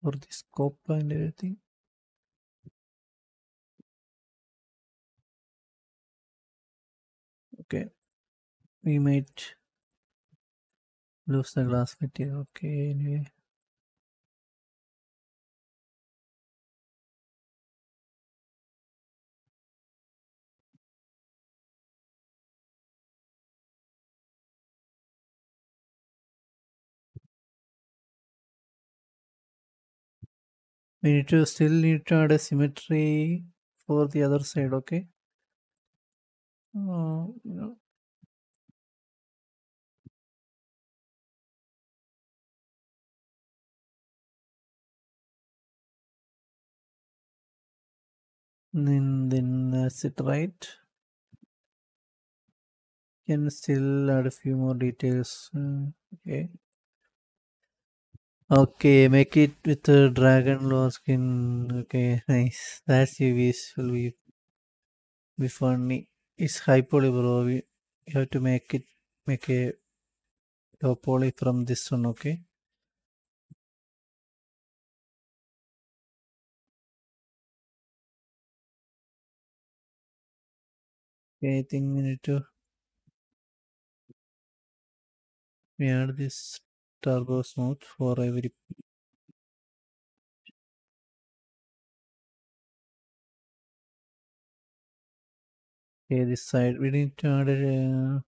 for the scope and everything. Okay, we might lose the glass material. Okay, anyway. We need to still need to add a symmetry for the other side. Okay. Uh, no. Then then that's it, right? Can still add a few more details. Uh, okay. Okay, make it with a dragon law skin. Okay, nice. That's U Vs will be be funny. It's high poly, bro. We have to make it make a low poly from this one. Okay. Okay, I think we need to we add this. Turbo smooth for every okay, this side we need to add a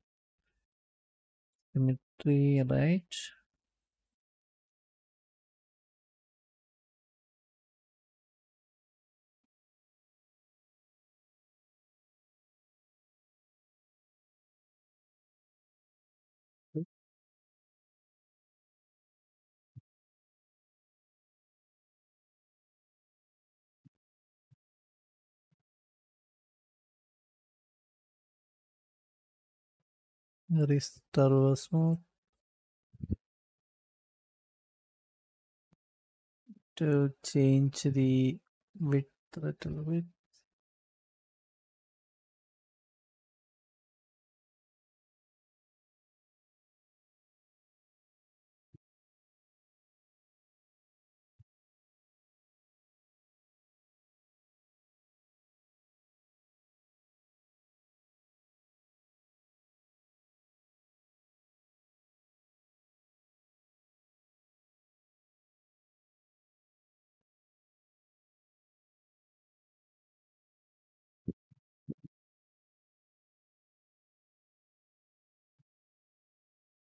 symmetry, right? Restore smooth to change the width a little bit.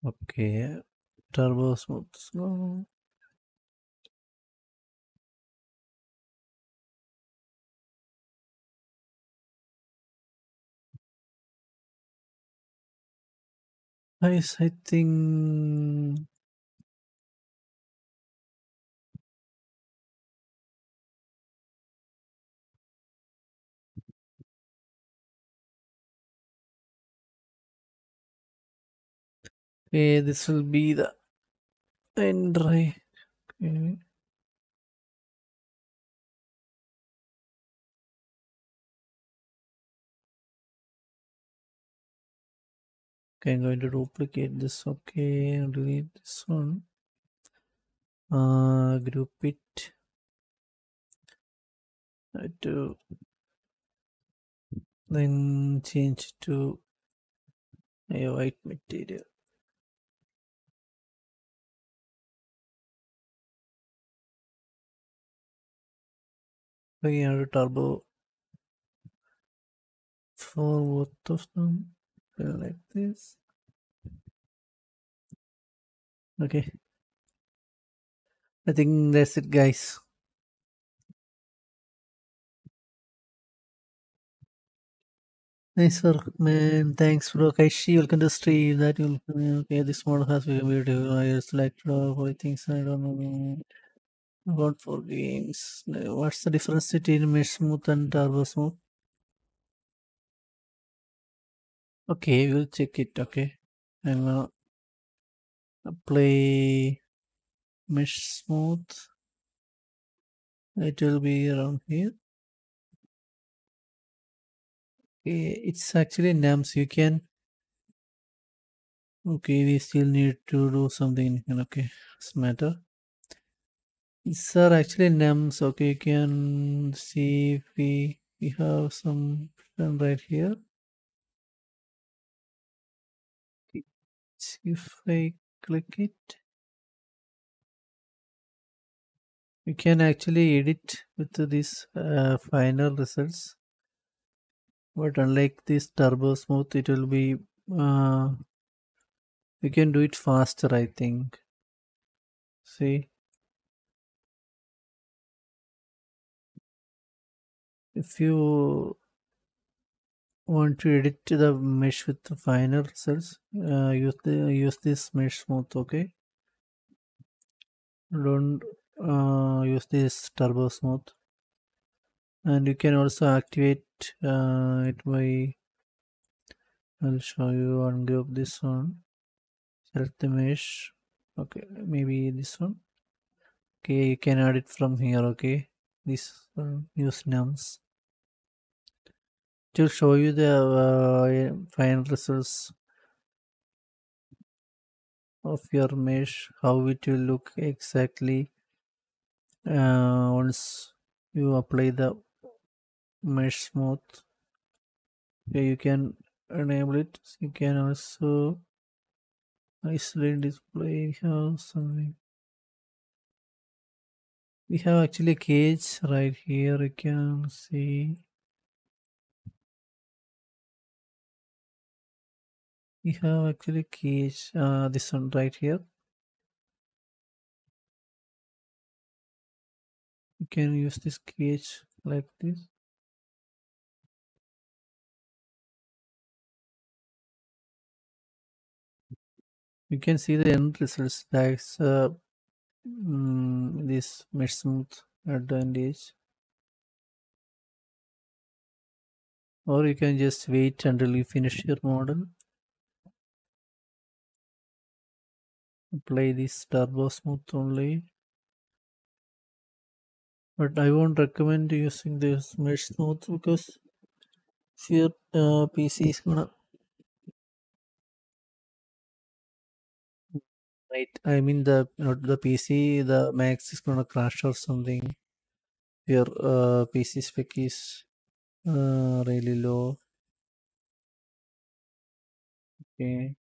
Okay, turbo smooth. Slow. Nice, I think. Okay, this will be the end, right? Okay. Okay, I'm going to duplicate this. Okay, and delete this one. Uh, group it. I do. Then change to a white material. We add a turbo for both of them like this. Okay, I think that's it, guys. Nice work, man. Thanks, bro. Kaishi, welcome to stream. That will okay. This model has been beautiful. I selected all things. I don't know. About four games. What's the difference between Mesh Smooth and Turbo Smooth? Okay, we'll check it. Okay, I'm gonna play Mesh Smooth. It will be around here. Okay, it's actually nums. You can. Okay, we still need to do something. Okay, it's matter. These are actually nums. Okay, you can see if we we have some right here. If I click it, you can actually edit with these uh, final results. But unlike this Turbo Smooth, it will be uh, you can do it faster, I think. See, if you want to edit the mesh with the final results, uh, use the use this Mesh Smooth. Okay, don't uh, use this Turbo Smooth. And you can also activate uh, it by, I'll show you one group. This one, select the mesh. Okay, maybe this one. Okay, you can add it from here. Okay, this one, use nums. To show you the uh, final results of your mesh, how it will look exactly uh, once you apply the Mesh Smooth. Okay, you can enable it. You can also isolate display here something. We have actually a cage right here. You can see. We have actually cage uh, this one right here. You can use this cage like this. You can see the end results. That's uh, mm, this Mesh Smooth at the end edge. Or you can just wait until you finish your model. Play this Turbo Smooth only, but I won't recommend using this Mesh Smooth because if your uh, P C is gonna right, I mean the not the P C, the Max is gonna crash or something. Your uh, P C spec is uh, really low. Okay.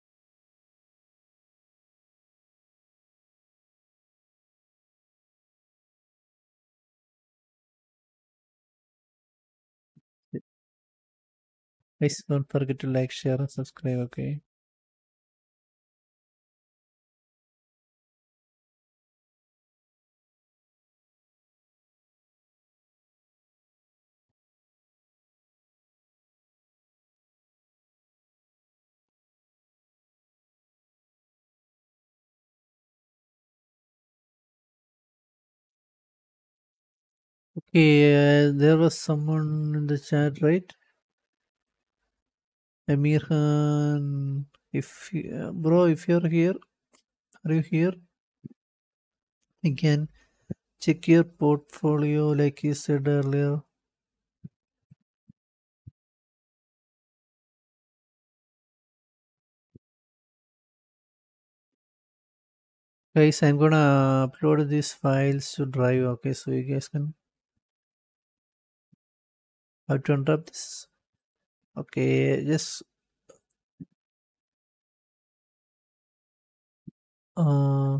Please don't forget to like, share, and subscribe, okay? Okay, uh, there was someone in the chat, right? Amir Khan, if uh, bro, if you're here, are you here? Again, check your portfolio, like you said earlier. Guys, I'm gonna upload these files to Drive. Okay, so you guys can. How to interrupt this? Okay, just uh,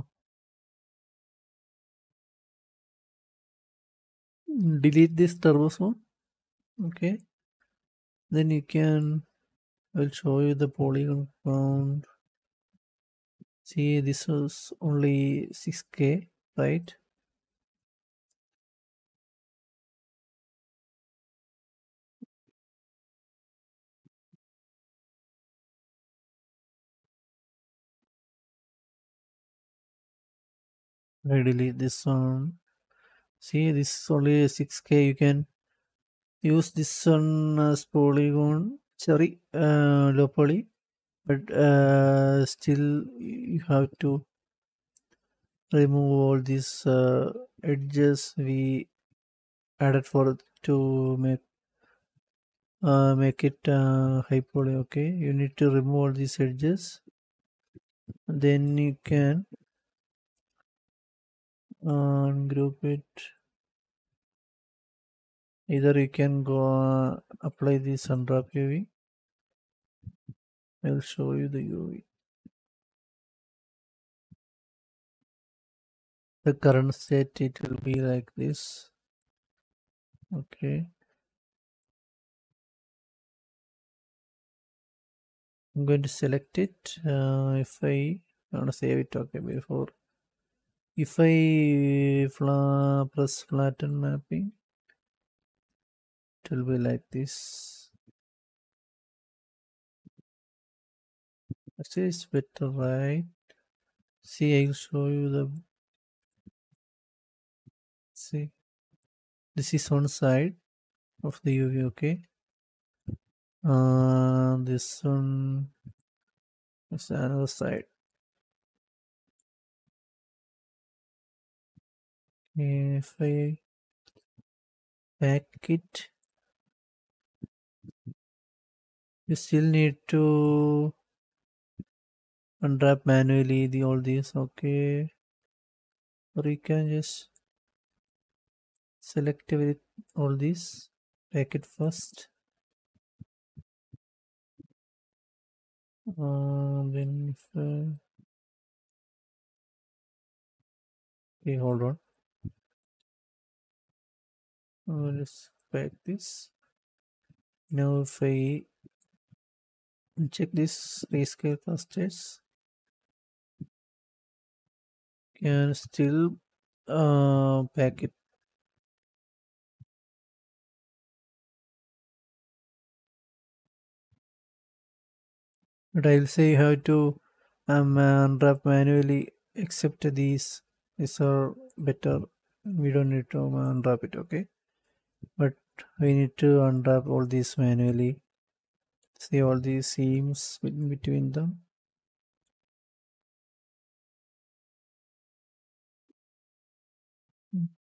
delete this Turbo Smooth. Okay, then you can, I'll show you the polygon count. See, this was only six K, right? I delete this one. See, this is only six K. You can use this one as polygon, sorry, uh, low poly, but uh, still you have to remove all these uh, edges we added for to make uh, make it uh, high poly. Okay, you need to remove all these edges. Then you can ungroup it. Either you can go uh, apply this unwrap U V. I'll show you the U V. The current state, it will be like this. Okay, I'm going to select it. Uh, if I, I want to save it, okay, before. If I fla press flatten mapping, it will be like this. Actually, it's better, right? See, I'll show you the. See, this is one side of the U V, okay. Uh, this one is another side. If I back it, you still need to unwrap manually the all these, okay, or you can just select with all these, back it first. Uh, then if uh, okay, hold on, I'll just back this. Now if I check this rescale fastest, can still uh, back it. But I'll say how to um, unwrap manually, except these, these are better. We don't need to unwrap it, okay? But we need to unwrap all these manually. See all these seams in between them.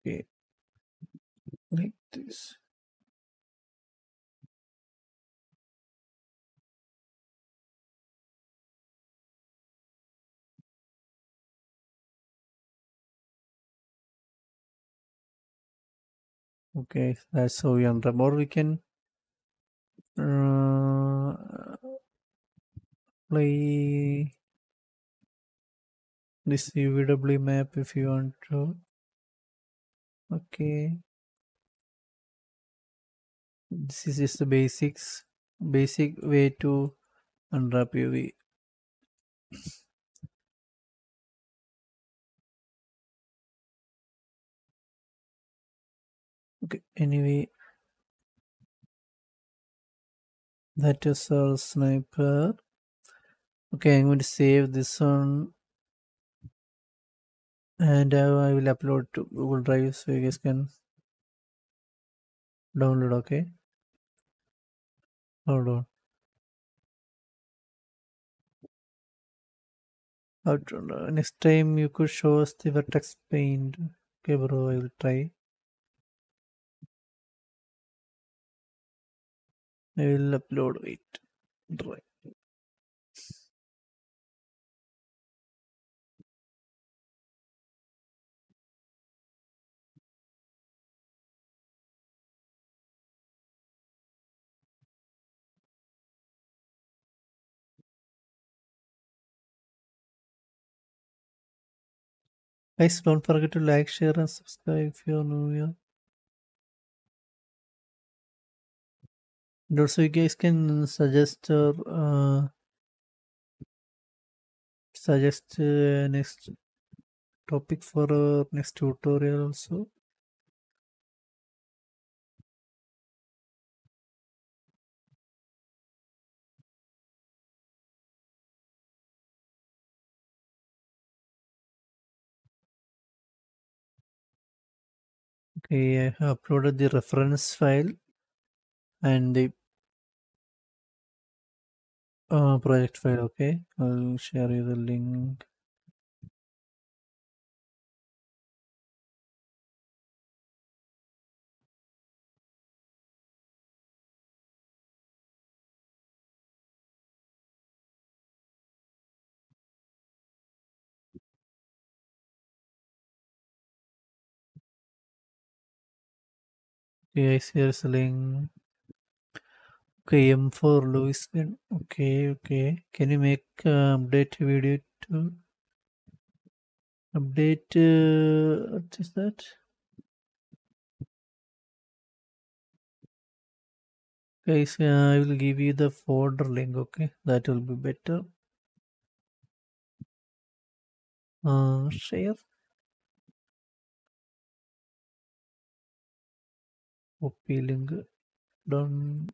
Okay, like this. Okay, that's how we unwrap, or we can uh, play this U V W map if you want to. Okay, this is just the basics, basic way to unwrap U V. Okay, anyway, that is our sniper. Okay, I'm going to save this one and uh, I will upload to Google Drive so you guys can download. Okay, hold on. Out, next time you could show us the vertex paint. Okay, bro, I will try. I will upload it. Right. Guys, don't forget to like, share, and subscribe if you are new here. And also you guys can suggest uh, uh, suggest uh, next topic for uh, next tutorial also. Okay, I have uploaded the reference file and the uh, project file. Okay, I'll share you the link. Okay, here's the link. Okay, M for Louis. Okay, okay. Can you make uh, update video to update? Uh, what is that? Guys, okay, so I will give you the folder link. Okay, that will be better. Uh, share. Copy link done.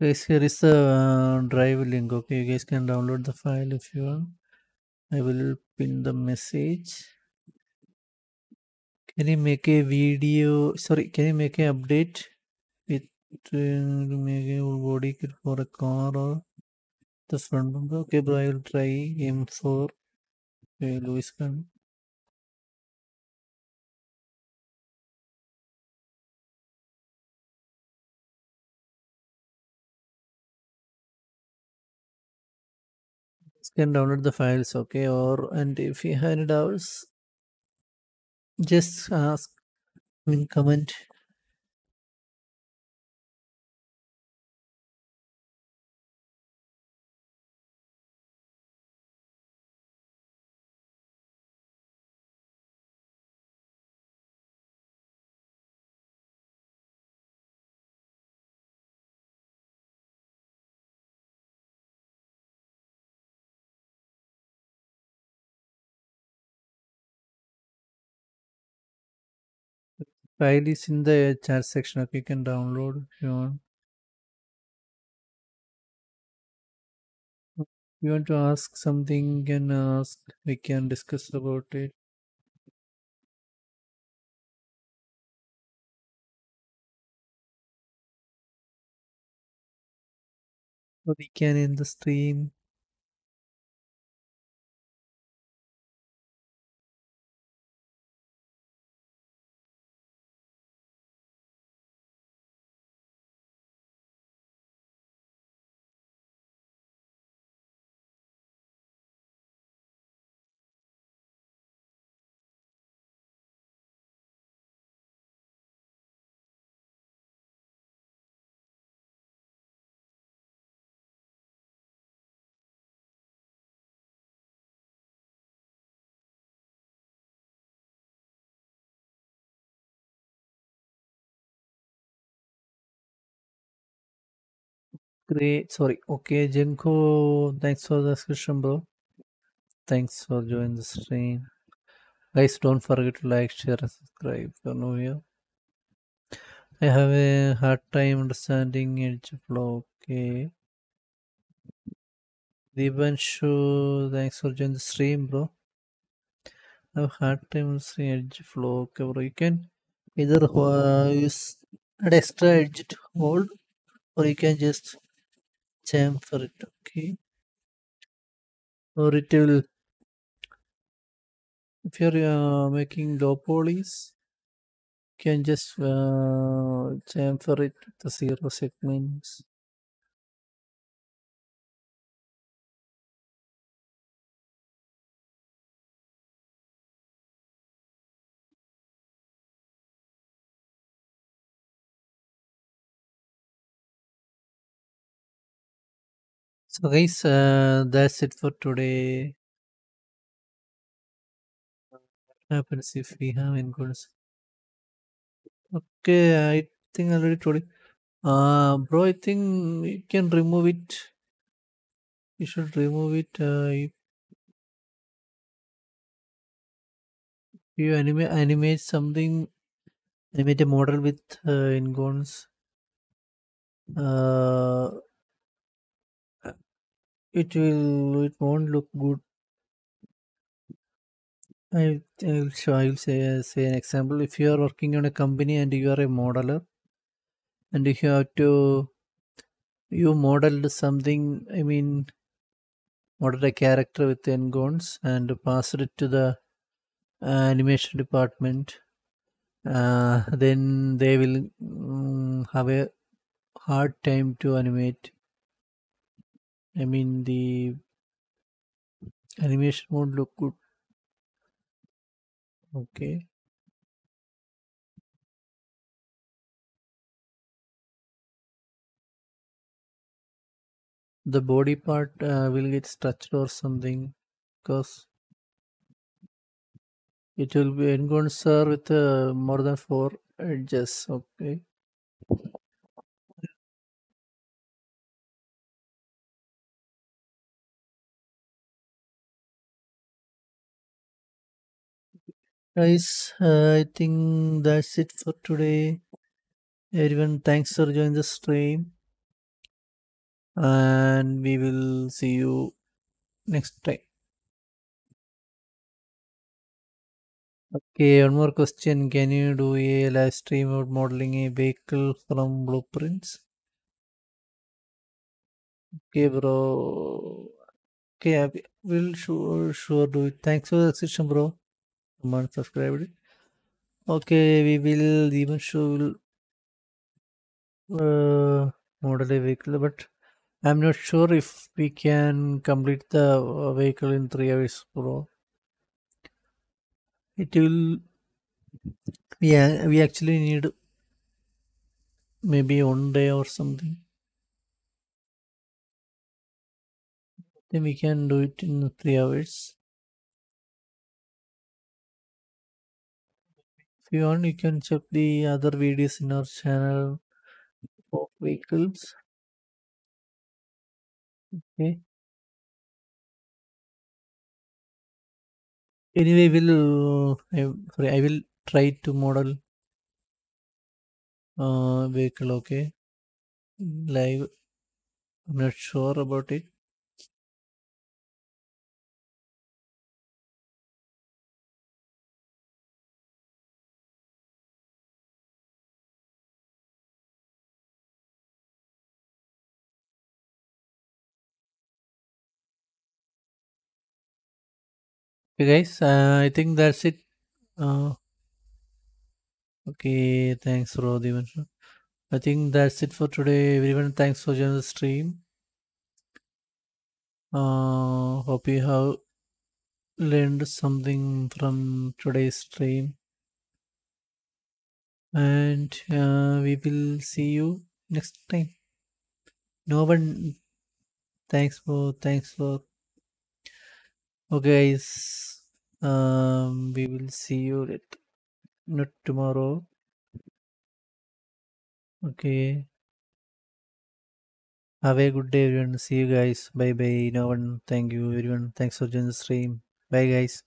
Guys, here is the uh, drive link. Okay, you guys can download the file if you want. I will pin the message. Can you make a video? Sorry, can you make an update with uh, make a body kit for a car or the front bumper? Okay, bro, I will try M four. Okay, Louis can. Can download the files, okay, or and if you had any doubts, just ask in comment. File is in the chat section. Okay, you can download if you want. If you want to ask something, you can ask. We can discuss about it. Or we can end the stream. Great, sorry. Okay, Jenko, thanks for the subscription, bro. Thanks for joining the stream. Guys, don't forget to like, share, and subscribe if you're new here. I have a hard time understanding edge flow. Okay. Devanshu, thanks for joining the stream, bro. I have a hard time understanding edge flow. Okay, bro. You can either uh, use an extra edge to hold, or you can just chamfer it, okay? Or it will, if you're uh, making low polys, you can just uh, chamfer it with the zero segments. So guys, uh, that's it for today. What happens if we have encoders? Okay, I think I already told you. Uh, bro, I think you can remove it. You should remove it. Uh, if you animate, animate something, animate a model with uh, encoders. Uh, it will it won't look good. I, I'll show, I'll say, say an example. If you are working on a company and you are a modeler, and if you have to, you modeled something, I mean, modeled a character with N-gons and passed it to the uh, animation department, uh, then they will um, have a hard time to animate. I mean, the animation won't look good. Okay. The body part uh, will get stretched or something, because it will be engorged with uh, more than four edges. Okay. Guys, uh, I think that's it for today. Everyone, thanks for joining the stream, and we will see you next time. Okay, one more question. Can you do a live stream of modeling a vehicle from blueprints? Okay, bro. Okay, we'll sure, sure do it. Thanks for the session, bro. Someone subscribed. Okay, we will even show uh, model a vehicle, but I'm not sure if we can complete the vehicle in three hours, bro. It will, yeah, we actually need maybe one day or something. Then we can do it in three hours. If you want, you can check the other videos in our channel for vehicles. Okay. Anyway, we'll, uh, I, sorry, I will try to model uh, vehicle, okay, live. I'm not sure about it. Okay guys, uh, I think that's it. Uh, okay, thanks for the mention. I think that's it for today. Everyone, thanks for joining the stream. Uh, hope you have learned something from today's stream. And uh, we will see you next time. No one, thanks for, thanks for. Okay guys, um, we will see you later, not tomorrow. Okay, have a good day everyone, see you guys, bye bye. No one, thank you everyone, thanks for joining the stream, bye guys,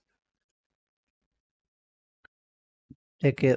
take care.